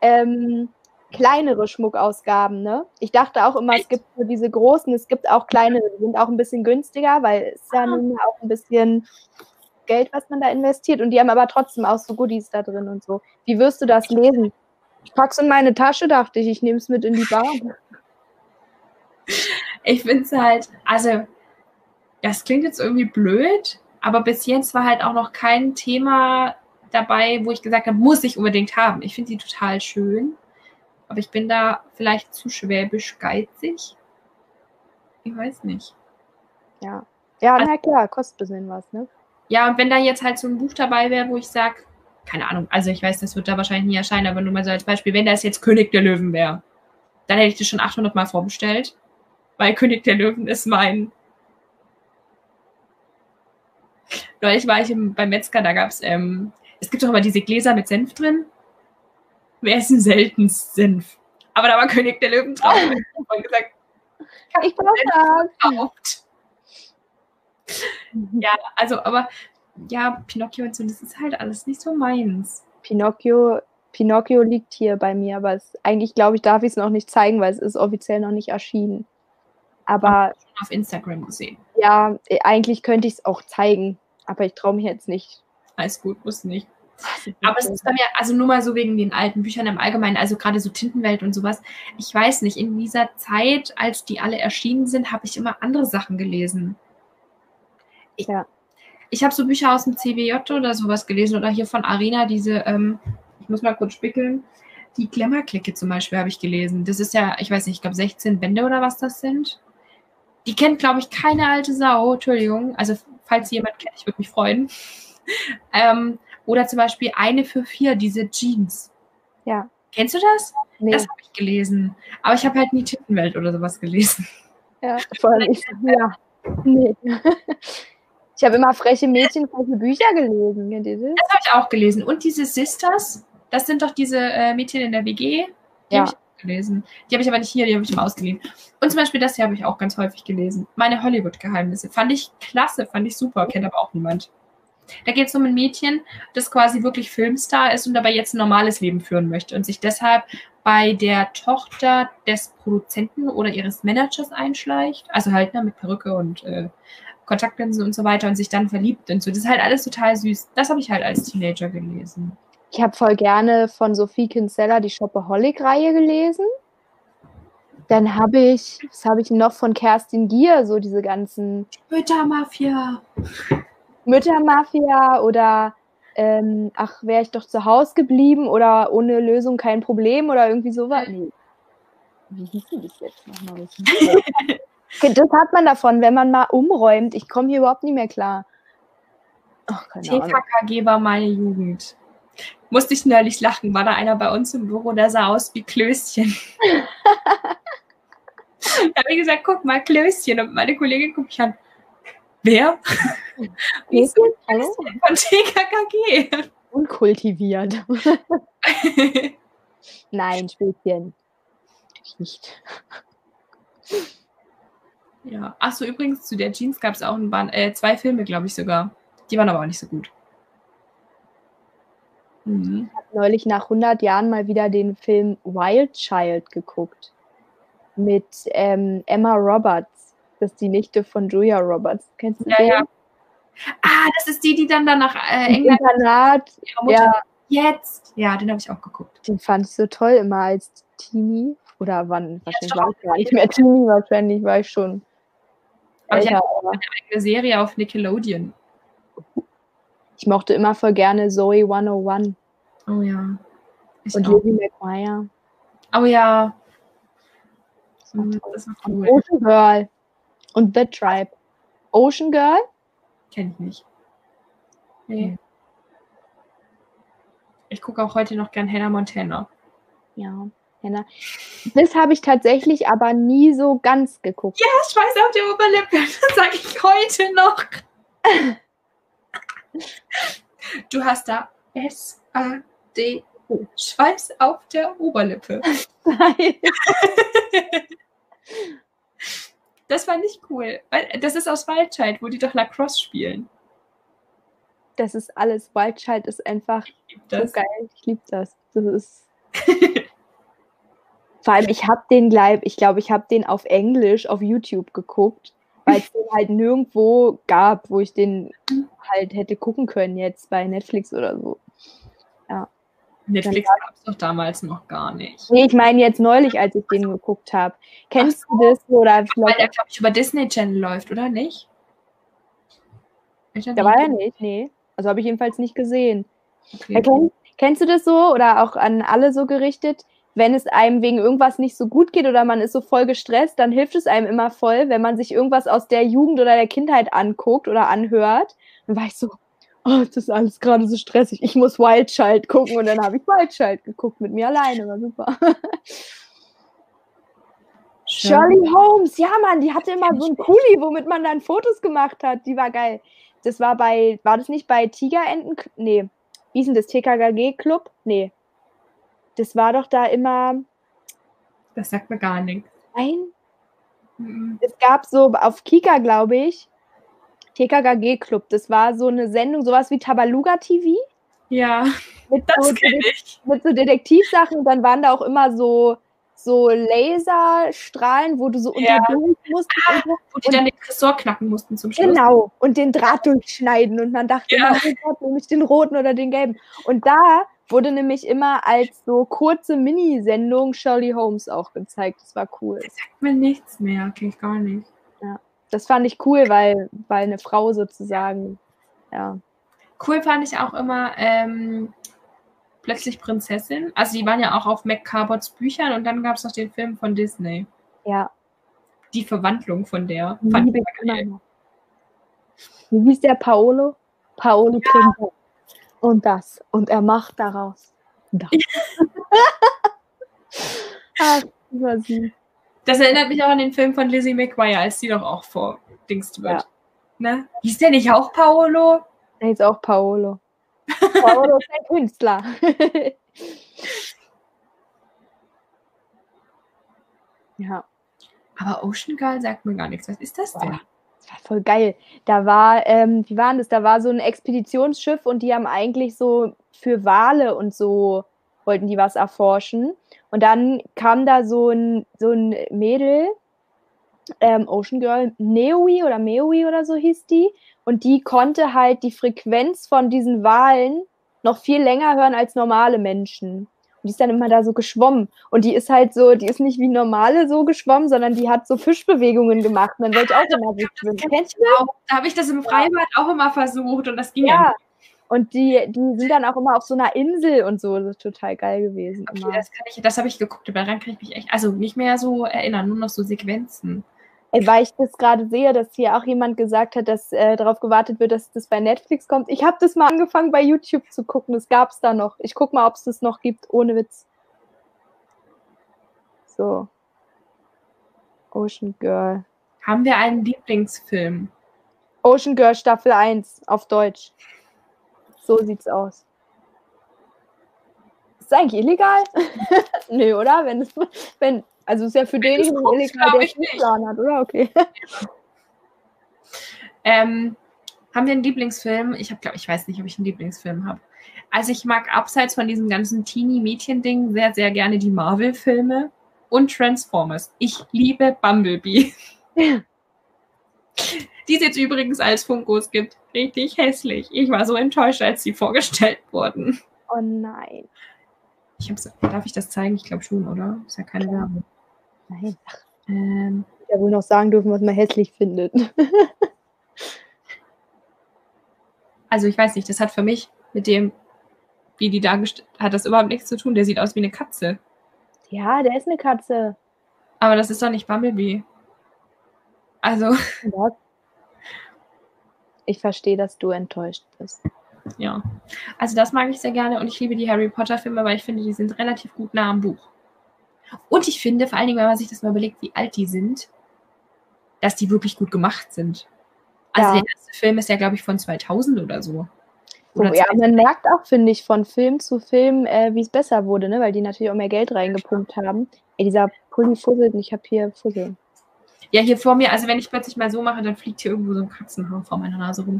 ähm, kleinere Schmuckausgaben, ne? Ich dachte auch immer, es gibt nur diese großen, es gibt auch kleinere, die sind auch ein bisschen günstiger, weil es ja nun auch ein bisschen Geld, was man da investiert und die haben aber trotzdem auch so Goodies da drin und so. Wie wirst du das lesen? Ich pack's in meine Tasche, dachte ich, ich nehme es mit in die Bar. Ich finde es halt, also das klingt jetzt irgendwie blöd, aber bis jetzt war halt auch noch kein Thema dabei, wo ich gesagt habe, muss ich unbedingt haben. Ich finde die total schön. Aber ich bin da vielleicht zu schwäbisch geizig. Ich weiß nicht. Ja, ja also, na klar, kostet ein bisschen was, ne? Ja, und wenn da jetzt halt so ein Buch dabei wäre, wo ich sage, keine Ahnung, also ich weiß, das wird da wahrscheinlich nie erscheinen, aber nur mal so als Beispiel, wenn das jetzt König der Löwen wäre, dann hätte ich das schon achthundert Mal vorbestellt, weil König der Löwen ist mein... Neulich war ich im, beim Metzger, da gab es, ähm, es gibt doch immer diese Gläser mit Senf drin. Wer ist denn selten Senf? Aber da war König der Löwen drauf. Und gesagt, ich brauche das. Ja, also, aber ja, Pinocchio und so, das ist halt alles nicht so meins. Pinocchio, Pinocchio liegt hier bei mir, aber es, eigentlich, glaube ich, darf ich es noch nicht zeigen, weil es ist offiziell noch nicht erschienen. Aber ich habe es auf Instagram gesehen. Ja, eigentlich könnte ich es auch zeigen, aber ich traue mich jetzt nicht. Alles gut, muss nicht. Aber es ist bei mir, also nur mal so wegen den alten Büchern im Allgemeinen, also gerade so Tintenwelt und sowas, ich weiß nicht, in dieser Zeit, als die alle erschienen sind, habe ich immer andere Sachen gelesen. Ich, ja. ich habe so Bücher aus dem C W J oder sowas gelesen oder hier von Arena, diese, ähm, ich muss mal kurz spickeln, die Glamour-Clique zum Beispiel habe ich gelesen. Das ist ja, ich weiß nicht, ich glaube sechzehn Bände oder was das sind. Die kennt, glaube ich, keine alte Sau, Entschuldigung, also falls jemand kennt, ich würde mich freuen. ähm, Oder zum Beispiel eine für vier, diese Jeans. Ja. Kennst du das? Nee. Das habe ich gelesen. Aber ich habe halt nie Tintenwelt oder sowas gelesen. Ja, voll. Ich, ja. Nee. Ich habe immer freche Mädchen, freche Bücher gelesen. Kennt ihr das? Das habe ich auch gelesen. Und diese Sisters, das sind doch diese äh, Mädchen in der W G. Die ja. habe ich auch gelesen. Die habe ich aber nicht hier, die habe ich mal ausgeliehen. Und zum Beispiel das hier habe ich auch ganz häufig gelesen. Meine Hollywood-Geheimnisse. Fand ich klasse, fand ich super. Kennt aber auch niemand. Da geht es um ein Mädchen, das quasi wirklich Filmstar ist und dabei jetzt ein normales Leben führen möchte und sich deshalb bei der Tochter des Produzenten oder ihres Managers einschleicht, also halt ne, mit Perücke und äh, Kontaktlinsen und so weiter und sich dann verliebt und so. Das ist halt alles total süß. Das habe ich halt als Teenager gelesen. Ich habe voll gerne von Sophie Kinsella die Shopaholic-Reihe gelesen. Dann habe ich, was habe ich noch von Kerstin Gier, so diese ganzen... Müttermafia. Müttermafia oder ähm, ach, wäre ich doch zu Hause geblieben oder ohne Lösung kein Problem oder irgendwie sowas. Nee. Wie hieß die das jetzt nochmal? Das hat man davon, wenn man mal umräumt. Ich komme hier überhaupt nicht mehr klar. Ach, keine Ahnung. T K K G war meine Jugend. Musste ich neulich lachen. War da einer bei uns im Büro, der sah aus wie Klößchen. Da habe ich gesagt, guck mal, Klößchen. Und meine Kollegin guckt mich an. Wer? Klößchen? Hallo? Von T K K G. Unkultiviert. Nein, Späßchen. Natürlich nicht. Ja. Achso, übrigens, zu der Jeans gab es auch ein Band, äh, zwei Filme, glaube ich sogar. Die waren aber auch nicht so gut. Mhm. Ich habe neulich nach hundert Jahren mal wieder den Film Wild Child geguckt. Mit ähm, Emma Roberts. Das ist die Nichte von Julia Roberts. Kennst du ja, den? Ja. Ah, das ist die, die dann danach äh, England... Internat. Ihre Mutter. Ja. Jetzt. Ja, den habe ich auch geguckt. Den fand ich so toll immer als Teenie. Oder wann? Wahrscheinlich ja, war ich gar nicht mehr Teenie. Wahrscheinlich war ich schon... Aber älter, ich hatte auch eine eigene Serie auf Nickelodeon. Ich mochte immer voll gerne Zoey hundertundeins. Oh ja. Ich und Lizzie McGuire. Oh ja. Das war, das war cool. Ocean Girl. Und The Tribe. Ocean Girl? Kenn ich nicht. Nee. Ich gucke auch heute noch gern Hannah Montana. Ja, Hannah. Das habe ich tatsächlich aber nie so ganz geguckt. Ja, Schweiß auf der Oberlippe. Das sage ich heute noch. Du hast da S A D O. Schweiß auf der Oberlippe. Nein. Das war nicht cool. Das ist aus Wild Child, wo die doch Lacrosse spielen. Das ist alles. Wild Child ist einfach so geil. Ich liebe das. Das ist. Vor allem, ich habe den live, ich glaube, ich habe den auf Englisch auf YouTube geguckt, weil es den halt nirgendwo gab, wo ich den halt hätte gucken können jetzt bei Netflix oder so. Ja. Netflix gab es doch damals noch gar nicht. Nee, ich meine jetzt neulich, als ich den geguckt habe. Kennst so. du das? Oder weil der, glaube ich, über Disney Channel läuft, oder nicht? Da war er nicht, nee. Also habe ich jedenfalls nicht gesehen. Okay. Kennst, kennst du das so? Oder auch an alle so gerichtet? Wenn es einem wegen irgendwas nicht so gut geht oder man ist so voll gestresst, dann hilft es einem immer voll, wenn man sich irgendwas aus der Jugend oder der Kindheit anguckt oder anhört. Dann war ich so, oh, das ist alles gerade so stressig, ich muss Wild Child gucken. Und dann habe ich Wild Child geguckt, mit mir alleine, war super. Shirley Holmes, ja Mann, die hatte immer so einen Kuli, womit man dann Fotos gemacht hat, die war geil. Das war bei, war das nicht bei Tigerenten, nee, wie ist denn das, T K K G-Club? Nee. Das war doch da immer... Das sagt mir gar nichts. Nein. Mm-mm. Es gab so auf Kika, glaube ich, T K K G-Club. Das war so eine Sendung, sowas wie Tabaluga-T V. Ja, mit das so kenne ich. Mit so Detektivsachen. Und dann waren da auch immer so, so Laserstrahlen, wo du so ja. unterdurch musst. Ah, und wo die dann den Tresor knacken mussten zum Schluss. Genau. Und den Draht durchschneiden. Und man dachte ja. immer, oh Gott, nämlich den roten oder den gelben. Und da... wurde nämlich immer als so kurze Minisendung Shirley Holmes auch gezeigt. Das war cool. Das sagt mir nichts mehr, klingt gar nicht. Ja, das fand ich cool, weil, weil eine Frau sozusagen, ja. Cool fand ich auch immer ähm, Plötzlich Prinzessin. Also die waren ja auch auf MacCarbots Büchern und dann gab es noch den Film von Disney. Ja. Die Verwandlung von der. Fand ich geil. Wie hieß der Paolo? Paolo ja. Trinko. Und das. Und er macht daraus das. Ach, das erinnert mich auch an den Film von Lizzie McGuire, als die doch auch vor Dings wird. Ja. Ne? Hieß der nicht auch Paolo? Der hieß auch Paolo. Paolo ist ein Künstler. Ja. Aber Ocean Girl sagt mir gar nichts. Was ist das denn? Das war voll geil. Da war, ähm, wie war denn das? Da war so ein Expeditionsschiff und die haben eigentlich so für Wale und so wollten die was erforschen. Und dann kam da so ein, so ein Mädel, ähm, Ocean Girl, Neoi oder Meoi oder so hieß die. Und die konnte halt die Frequenz von diesen Walen noch viel länger hören als normale Menschen. Und die ist dann immer da so geschwommen. Und die ist halt so, die ist nicht wie normale so geschwommen, sondern die hat so Fischbewegungen gemacht. Und dann wollte ich auch immer so schwimmen. Kennst du das? Da habe ich das im Freibad auch immer versucht und das ging ja nicht. Und die, die sind dann auch immer auf so einer Insel und so, das ist total geil gewesen. Okay, immer. Das, das habe ich geguckt, aber daran kann ich mich echt, also nicht mehr so erinnern, nur noch so Sequenzen. Ey, weil ich das gerade sehe, dass hier auch jemand gesagt hat, dass äh, darauf gewartet wird, dass das bei Netflix kommt. Ich habe das mal angefangen bei YouTube zu gucken, das gab es da noch. Ich guck mal, ob es das noch gibt, ohne Witz. So. Ocean Girl. Haben wir einen Lieblingsfilm? Ocean Girl Staffel eins auf Deutsch. So sieht's aus. Ist das eigentlich illegal? Nö, oder? Wenn es, wenn, also ist ja für den illegal, der einen Plan hat, oder? Okay. Ähm, haben wir einen Lieblingsfilm? Ich habe, glaube ich, weiß nicht, ob ich einen Lieblingsfilm habe. Also ich mag abseits von diesem ganzen Teenie-Mädchen-Ding sehr, sehr gerne die Marvel-Filme und Transformers. Ich liebe Bumblebee. Die es jetzt übrigens als Funkos gibt. Richtig hässlich. Ich war so enttäuscht, als sie vorgestellt wurden. Oh nein. Ich hab's, darf ich das zeigen? Ich glaube schon, oder? Ist ja keine Werbung. Nein. Ähm, ich hätte ja wohl noch sagen dürfen, was man hässlich findet. Also ich weiß nicht, das hat für mich mit dem, wie die dargestellt, hat das überhaupt nichts zu tun. Der sieht aus wie eine Katze. Ja, der ist eine Katze. Aber das ist doch nicht Bumblebee. Also... Ja. Ich verstehe, dass du enttäuscht bist. Ja, also das mag ich sehr gerne und ich liebe die Harry Potter Filme, weil ich finde, die sind relativ gut nah am Buch. Und ich finde, vor allen Dingen, wenn man sich das mal überlegt, wie alt die sind, dass die wirklich gut gemacht sind. Also ja. Der erste Film ist ja, glaube ich, von zweitausend oder so. Oder oh, ja, man merkt auch, finde ich, von Film zu Film, äh, wie es besser wurde, ne? Weil die natürlich auch mehr Geld reingepumpt haben. Ey, dieser Pulli fusselt und ich habe hier Fusseln. Ja, hier vor mir, also wenn ich plötzlich mal so mache, dann fliegt hier irgendwo so ein Katzenhaar vor meiner Nase rum.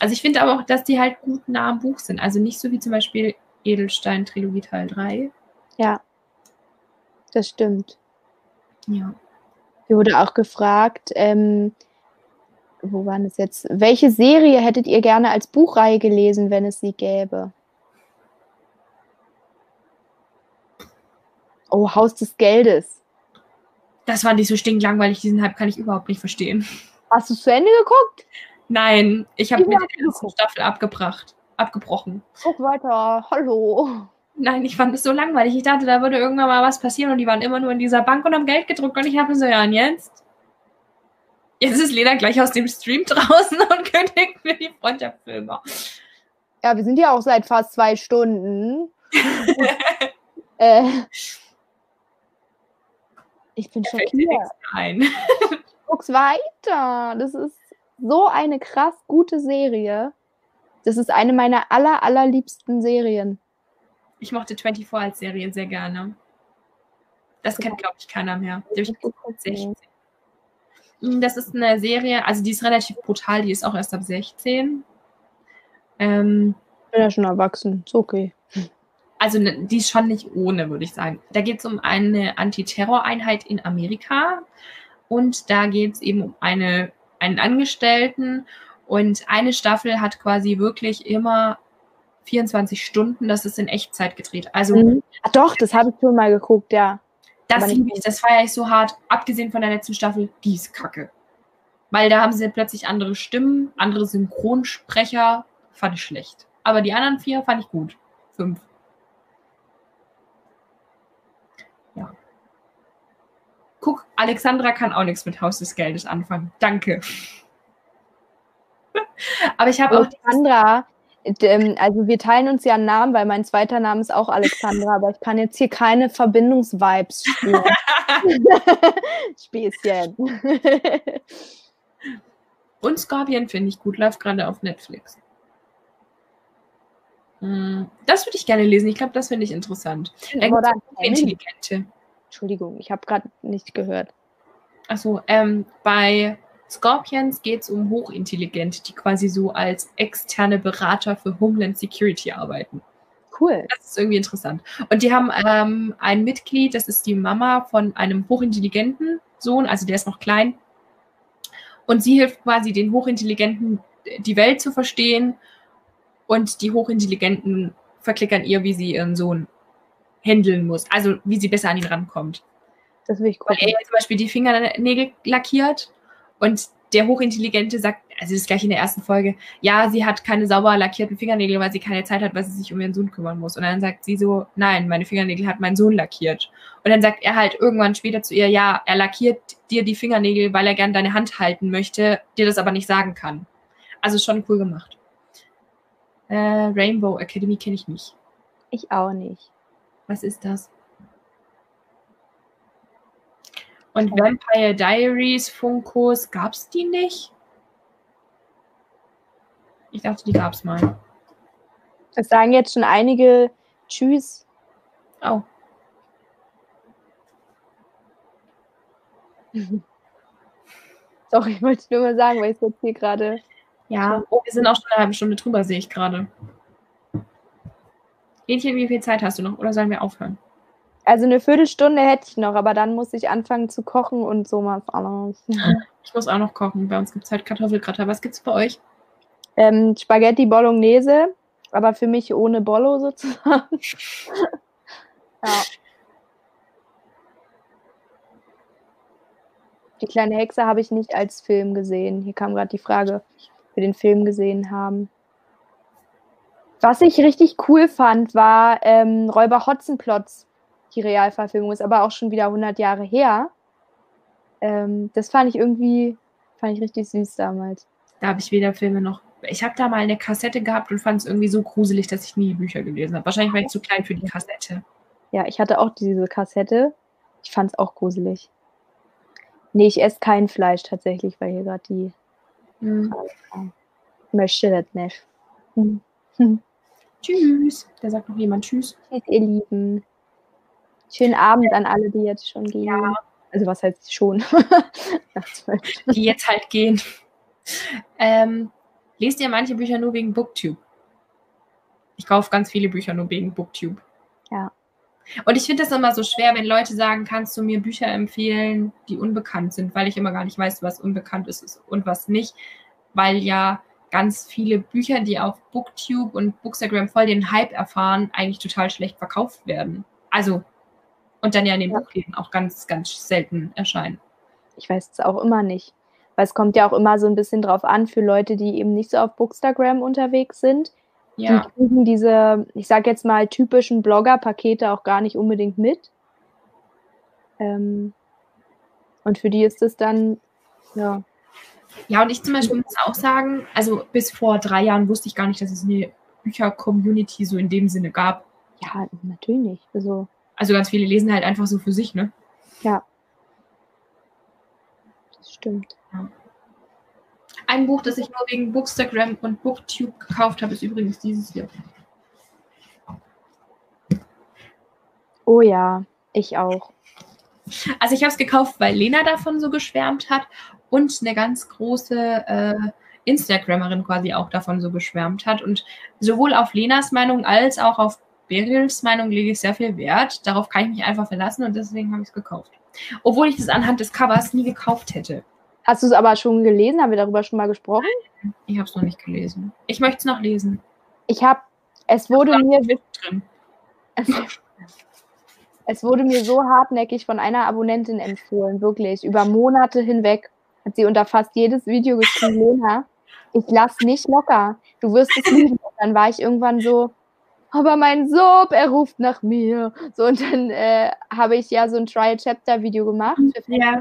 Also ich finde aber auch, dass die halt gut nah am Buch sind. Also nicht so wie zum Beispiel Edelstein-Trilogie Teil drei. Ja, das stimmt. Ja. Hier wurde auch gefragt, ähm, wo waren das jetzt? Welche Serie hättet ihr gerne als Buchreihe gelesen, wenn es sie gäbe? Oh, Haus des Geldes. Das fand ich so stinklangweilig, diesen Hype kann ich überhaupt nicht verstehen. Hast du es zu Ende geguckt? Nein, ich habe mit der ersten Staffel abgebracht, abgebrochen. Guck weiter, hallo. Nein, ich fand es so langweilig. Ich dachte, da würde irgendwann mal was passieren und die waren immer nur in dieser Bank und haben Geld gedruckt und ich habe so, ja und jetzt? Jetzt ist Lena gleich aus dem Stream draußen und kündigt mir die Freundschaftsfilme. Ja, wir sind ja auch seit fast zwei Stunden. äh... Ich bin schockiert. Guck's weiter. Das ist so eine krass gute Serie. Das ist eine meiner aller, allerliebsten Serien. Ich mochte vierundzwanzig als Serie sehr gerne. Das kennt, glaube ich, keiner mehr. Das ist eine Serie, also die ist relativ brutal, die ist auch erst ab sechzehn. Ähm, ich bin ja schon erwachsen, ist okay. Also die ist schon nicht ohne, würde ich sagen. Da geht es um eine Antiterroreinheit in Amerika und da geht es eben um eine, einen Angestellten und eine Staffel hat quasi wirklich immer vierundzwanzig Stunden, das ist in Echtzeit gedreht. Also mhm. Ach doch, das habe ich schon mal geguckt, ja. Das liebe ich, das feiere ich so hart, abgesehen von der letzten Staffel, die ist kacke. Weil da haben sie plötzlich andere Stimmen, andere Synchronsprecher, fand ich schlecht. Aber die anderen vier fand ich gut, fünf. Ja. Guck, Alexandra kann auch nichts mit Haus des Geldes anfangen. Danke. Aber ich habe auch... Alexandra, also wir teilen uns ja einen Namen, weil mein zweiter Name ist auch Alexandra, aber ich kann jetzt hier keine Verbindungsvibes spielen. Späßchen. Und Scorpion finde ich gut, läuft gerade auf Netflix. Das würde ich gerne lesen. Ich glaube, das finde ich interessant. Intelligente. Entschuldigung, ich habe gerade nicht gehört. Achso, ähm, bei Scorpions geht es um Hochintelligente, die quasi so als externe Berater für Homeland Security arbeiten. Cool. Das ist irgendwie interessant. Und die haben ähm, ein Mitglied, das ist die Mama von einem hochintelligenten Sohn, also der ist noch klein. Und sie hilft quasi den Hochintelligenten, die Welt zu verstehen. Und die Hochintelligenten verklickern ihr, wie sie ihren Sohn handeln muss. Also wie sie besser an ihn rankommt. Das will ich gucken. Weil er zum Beispiel die Fingernägel lackiert. Und der Hochintelligente sagt, also das gleich in der ersten Folge, ja, sie hat keine sauber lackierten Fingernägel, weil sie keine Zeit hat, weil sie sich um ihren Sohn kümmern muss. Und dann sagt sie so, nein, meine Fingernägel hat mein Sohn lackiert. Und dann sagt er halt irgendwann später zu ihr, ja, er lackiert dir die Fingernägel, weil er gerne deine Hand halten möchte, dir das aber nicht sagen kann. Also schon cool gemacht. Äh, Rainbow Academy kenne ich nicht. Ich auch nicht. Was ist das? Und Vampire Diaries, Funkos, gab's die nicht? Ich dachte, die gab's mal. Es sagen jetzt schon einige Tschüss. Oh. Sorry, ich wollte es nur mal sagen, weil ich es jetzt hier gerade... Ja, oh, wir sind auch schon eine halbe Stunde drüber, sehe ich gerade. Gretchen, wie viel Zeit hast du noch? Oder sollen wir aufhören? Also eine Viertelstunde hätte ich noch, aber dann muss ich anfangen zu kochen und so mal was anderes. Ich muss auch noch kochen. Bei uns gibt es halt Kartoffelgratin. Was gibt es bei euch? Ähm, Spaghetti Bolognese, aber für mich ohne Bollo sozusagen. Ja. Die kleine Hexe habe ich nicht als Film gesehen. Hier kam gerade die Frage, ob wir den Film gesehen haben. Was ich richtig cool fand, war ähm, Räuber Hotzenplotz. Die Realverfilmung ist aber auch schon wieder hundert Jahre her. Ähm, das fand ich irgendwie, fand ich richtig süß damals. Da habe ich weder Filme noch... Ich habe da mal eine Kassette gehabt und fand es irgendwie so gruselig, dass ich nie Bücher gelesen habe. Wahrscheinlich war ich zu klein für die Kassette. Ja, ich hatte auch diese Kassette. Ich fand es auch gruselig. Nee, ich esse kein Fleisch tatsächlich, weil hier gerade die... Hm. Möchte das nicht. Hm. Hm. Tschüss. Da sagt noch jemand Tschüss. Tschüss, ihr Lieben. Schönen Abend an alle, die jetzt schon gehen. Ja. Also was heißt schon? Die jetzt halt gehen. Ähm, lest ihr manche Bücher nur wegen Booktube? Ich kaufe ganz viele Bücher nur wegen Booktube. Ja. Und ich finde das immer so schwer, wenn Leute sagen, kannst du mir Bücher empfehlen, die unbekannt sind, weil ich immer gar nicht weiß, was unbekannt ist und was nicht. Weil ja ganz viele Bücher, die auf Booktube und Bookstagram voll den Hype erfahren, eigentlich total schlecht verkauft werden. Also und dann ja in den ja. Buchläden auch ganz, ganz selten erscheinen. Ich weiß es auch immer nicht. Weil es kommt ja auch immer so ein bisschen drauf an, für Leute, die eben nicht so auf Bookstagram unterwegs sind. Ja. Die kriegen diese, ich sag jetzt mal, typischen Blogger-Pakete auch gar nicht unbedingt mit. Ähm, und für die ist es dann, ja. Ja, und ich zum Beispiel muss auch sagen, also bis vor drei Jahren wusste ich gar nicht, dass es eine Bücher-Community so in dem Sinne gab. Ja, natürlich nicht. Also... Also ganz viele lesen halt einfach so für sich, ne? Ja. Das stimmt. Ja. Ein Buch, das ich nur wegen Bookstagram und Booktube gekauft habe, ist übrigens dieses hier. Oh ja, ich auch. Also ich habe es gekauft, weil Lena davon so geschwärmt hat und eine ganz große äh, Instagrammerin quasi auch davon so geschwärmt hat. Und sowohl auf Lenas Meinung als auch auf Berils Meinung lege ich sehr viel Wert. Darauf kann ich mich einfach verlassen und deswegen habe ich es gekauft. Obwohl ich das anhand des Covers nie gekauft hätte. Hast du es aber schon gelesen? Haben wir darüber schon mal gesprochen? Nein, ich habe es noch nicht gelesen. Ich möchte es noch lesen. Ich habe... Es wurde ich hab mir... Drin. Es, es wurde mir so hartnäckig von einer Abonnentin empfohlen. Wirklich. Über Monate hinweg hat sie unter fast jedes Video geschrieben, Lena, ich lass nicht locker. Du wirst es lieben. Und dann war ich irgendwann so... aber mein Sohn, er ruft nach mir. So, und dann äh, habe ich ja so ein Trial-Chapter-Video gemacht. Ja.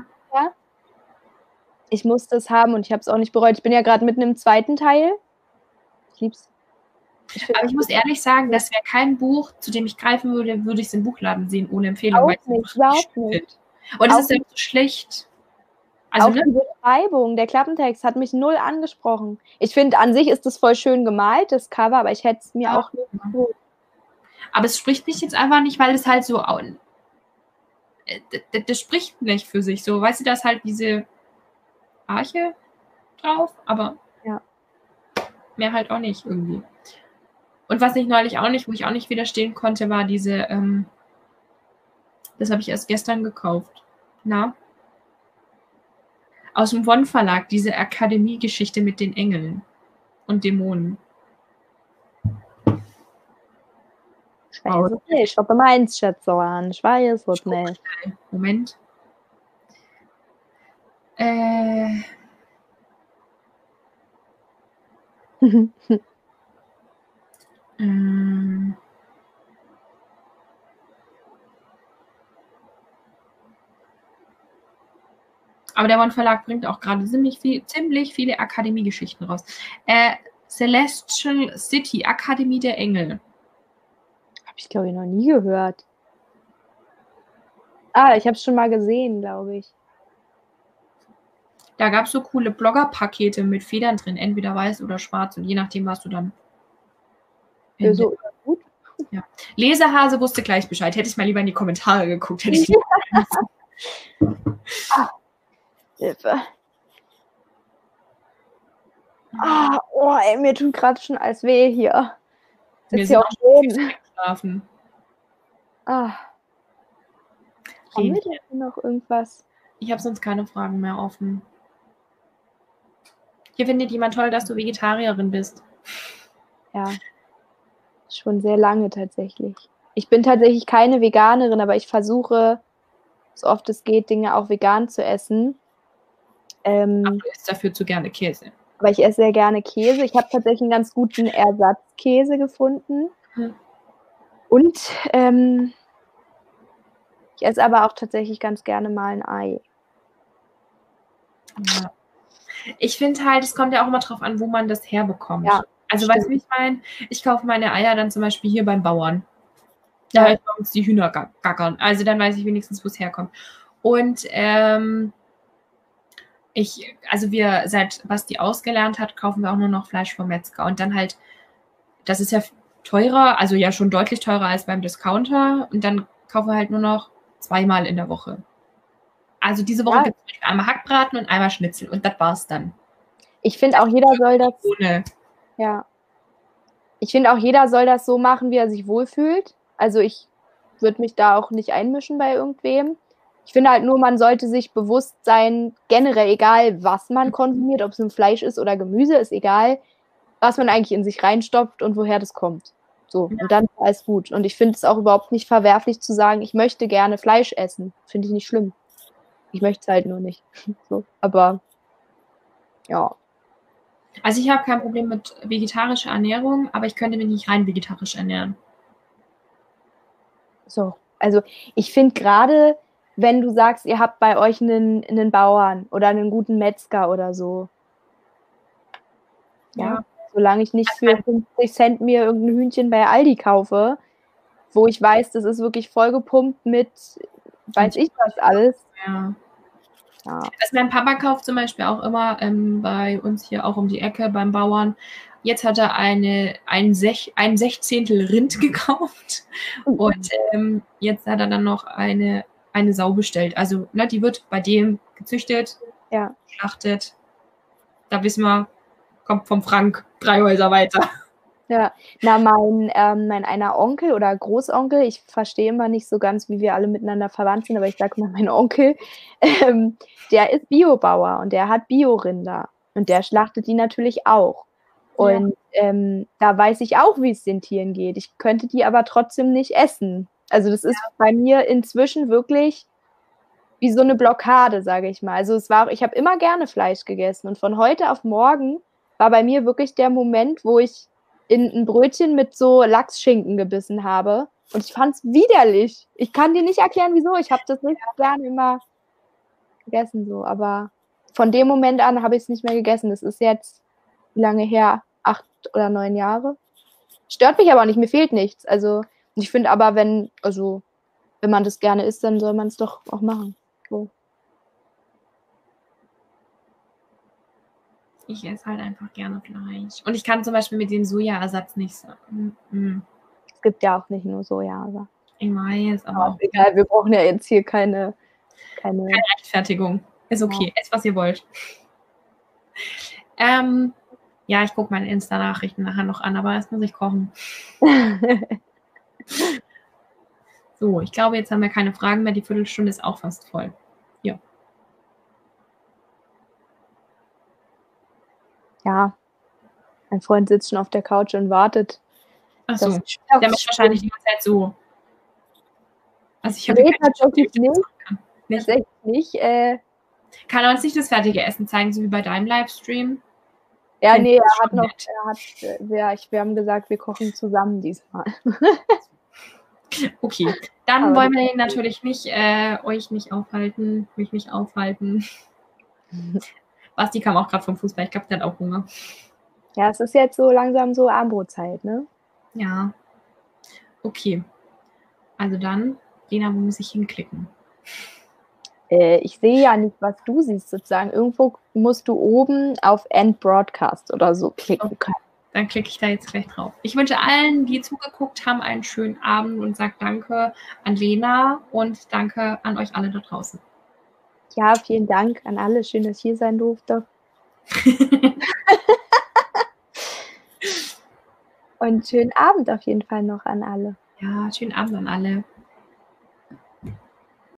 Ich musste es haben und ich habe es auch nicht bereut. Ich bin ja gerade mitten im zweiten Teil. Ich lieb's. Ich Aber ich muss ehrlich sagen, das wäre kein Buch, zu dem ich greifen würde, würde ich es im Buchladen sehen, ohne Empfehlung. Auch nicht, überhaupt nicht. Und es ist ja so schlecht. Also, auch ne? Die Beschreibung, der Klappentext hat mich null angesprochen. Ich finde, an sich ist das voll schön gemalt, das Cover, aber ich hätte es mir ja, auch nicht so. Aber es spricht mich jetzt einfach nicht, weil es halt so... Das, das spricht nicht für sich so. Weißt du, das halt diese Arche drauf, aber ja, mehr halt auch nicht irgendwie. Und was ich neulich auch nicht, wo ich auch nicht widerstehen konnte, war diese, ähm, das habe ich erst gestern gekauft. Na? Aus dem One-Verlag, diese Akademie-Geschichte mit den Engeln und Dämonen. Ich weiß es nicht, ob du meinst, Schätzerin. Ich weiß es nicht. Moment. Äh. ähm. Aber der One Verlag bringt auch gerade ziemlich, viel, ziemlich viele Akademie-Geschichten raus. Äh, Celestial City, Akademie der Engel. Habe ich, glaube ich, noch nie gehört. Ah, ich habe es schon mal gesehen, glaube ich. Da gab es so coole Blogger-Pakete mit Federn drin, entweder weiß oder schwarz. Und je nachdem, was du dann... Ja, so gut. Ja. Lesehase wusste gleich Bescheid. Hätte ich mal lieber in die Kommentare geguckt. Hätte ich ah. Hilfe. Ah, oh, ey, mir tut gerade schon alles weh hier. Ist ja auch schön. Schlafen. Ah. Haben wir denn noch irgendwas? Ich habe sonst keine Fragen mehr offen. Hier findet jemand toll, dass du Vegetarierin bist. Ja. Schon sehr lange tatsächlich. Ich bin tatsächlich keine Veganerin, aber ich versuche, so oft es geht, Dinge auch vegan zu essen. Ähm, aber du isst dafür zu gerne Käse. Aber ich esse sehr gerne Käse. Ich habe tatsächlich einen ganz guten Ersatzkäse gefunden. Hm. Und ähm, ich esse aber auch tatsächlich ganz gerne mal ein Ei. Ja. Ich finde halt, es kommt ja auch immer drauf an, wo man das herbekommt. Ja, also, stimmt. Weißt du, wie ich meine? Ich kaufe meine Eier dann zum Beispiel hier beim Bauern. Da ja. höre ich bei uns die Hühner gackern. Also, dann weiß ich wenigstens, wo es herkommt. Und ähm, ich, also wir, seit Basti ausgelernt hat, kaufen wir auch nur noch Fleisch vom Metzger. Und dann halt, das ist ja teurer, also ja schon deutlich teurer als beim Discounter. Und dann kaufen wir halt nur noch zweimal in der Woche. Also diese Woche ja. gibt es einmal Hackbraten und einmal Schnitzel. Und das war's dann. Ich finde auch, jeder soll das... Ohne. Ja. Ich finde auch, jeder soll das so machen, wie er sich wohlfühlt. Also ich würde mich da auch nicht einmischen bei irgendwem. Ich finde halt nur, man sollte sich bewusst sein, generell egal, was man konsumiert, ob es ein Fleisch ist oder Gemüse, ist egal, was man eigentlich in sich reinstopft und woher das kommt. So, ja. Und dann ist alles gut. Und ich finde es auch überhaupt nicht verwerflich zu sagen, ich möchte gerne Fleisch essen. Finde ich nicht schlimm. Ich möchte es halt nur nicht. So, aber, ja. Also ich habe kein Problem mit vegetarischer Ernährung, aber ich könnte mich nicht rein vegetarisch ernähren. So, also ich finde gerade... Wenn du sagst, ihr habt bei euch einen, einen Bauern oder einen guten Metzger oder so. Ja, ja. Solange ich nicht für fünfzig Cent mir irgendein Hühnchen bei Aldi kaufe, wo ich weiß, das ist wirklich vollgepumpt mit, weiß ich was alles. Ja. Ja. Also mein Papa kauft zum Beispiel auch immer ähm, bei uns hier auch um die Ecke beim Bauern. Jetzt hat er eine, ein, Sech, ein Sechzehntel Rind gekauft und ähm, jetzt hat er dann noch eine eine Sau bestellt. Also, ne, die wird bei dem gezüchtet, ja. geschlachtet. Da wissen wir, kommt vom Frank, drei Häuser weiter. Ja, na, mein, ähm, mein einer Onkel oder Großonkel, ich verstehe immer nicht so ganz, wie wir alle miteinander verwandt sind, aber ich sage mal, mein Onkel, ähm, der ist Biobauer und der hat Biorinder und der schlachtet die natürlich auch. Und ja. ähm, da weiß ich auch, wie es den Tieren geht. Ich könnte die aber trotzdem nicht essen. Also das ist ja. bei mir inzwischen wirklich wie so eine Blockade, sage ich mal. Also es war, ich habe immer gerne Fleisch gegessen und von heute auf morgen war bei mir wirklich der Moment, wo ich in ein Brötchen mit so Lachsschinken gebissen habe und ich fand es widerlich. Ich kann dir nicht erklären, wieso. Ich habe das nicht gerne immer gegessen, so. Aber von dem Moment an habe ich es nicht mehr gegessen. Das ist jetzt, wie lange her? Acht oder neun Jahre. Stört mich aber auch nicht, mir fehlt nichts. Also ich finde aber, wenn, also, wenn man das gerne isst, dann soll man es doch auch machen. So. Ich esse halt einfach gerne Fleisch. Und ich kann zum Beispiel mit dem Sojaersatz nicht so. Mm-mm. Es gibt ja auch nicht nur Sojaersatz. Ich weiß, aber. aber egal, wir brauchen ja jetzt hier keine. Keine, keine Rechtfertigung. Ist okay, ja. Esst, was ihr wollt. Ähm, ja, ich gucke meine Insta-Nachrichten nachher noch an, aber erst muss ich kochen. So, ich glaube, jetzt haben wir keine Fragen mehr. Die Viertelstunde ist auch fast voll. Ja. Ja. Mein Freund sitzt schon auf der Couch und wartet. Ach so, der macht wahrscheinlich die ganze Zeit so. Also ich habe nee, tatsächlich nicht. Tatsächlich nicht. Äh, Kann er uns nicht das fertige Essen zeigen, so wie bei deinem Livestream? Ja, nee, er hat noch, er hat, ja, ich, wir haben gesagt, wir kochen zusammen diesmal. Okay, dann aber wollen wir ihn natürlich nicht, äh, euch nicht aufhalten, mich nicht aufhalten. Basti kam auch gerade vom Fußball, ich glaube, der hat auch Hunger. Ja, es ist jetzt so langsam so Abendbrotzeit, ne? Ja, okay. Also dann, Lena, wo muss ich hinklicken? Äh, ich sehe ja nicht, was du siehst sozusagen. Irgendwo musst du oben auf End Broadcast oder so klicken können. Dann klicke ich da jetzt gleich drauf. Ich wünsche allen, die zugeguckt haben, einen schönen Abend und sage danke an Lena und danke an euch alle da draußen. Ja, vielen Dank an alle. Schön, dass ich hier sein durfte. Und schönen Abend auf jeden Fall noch an alle. Ja, schönen Abend an alle.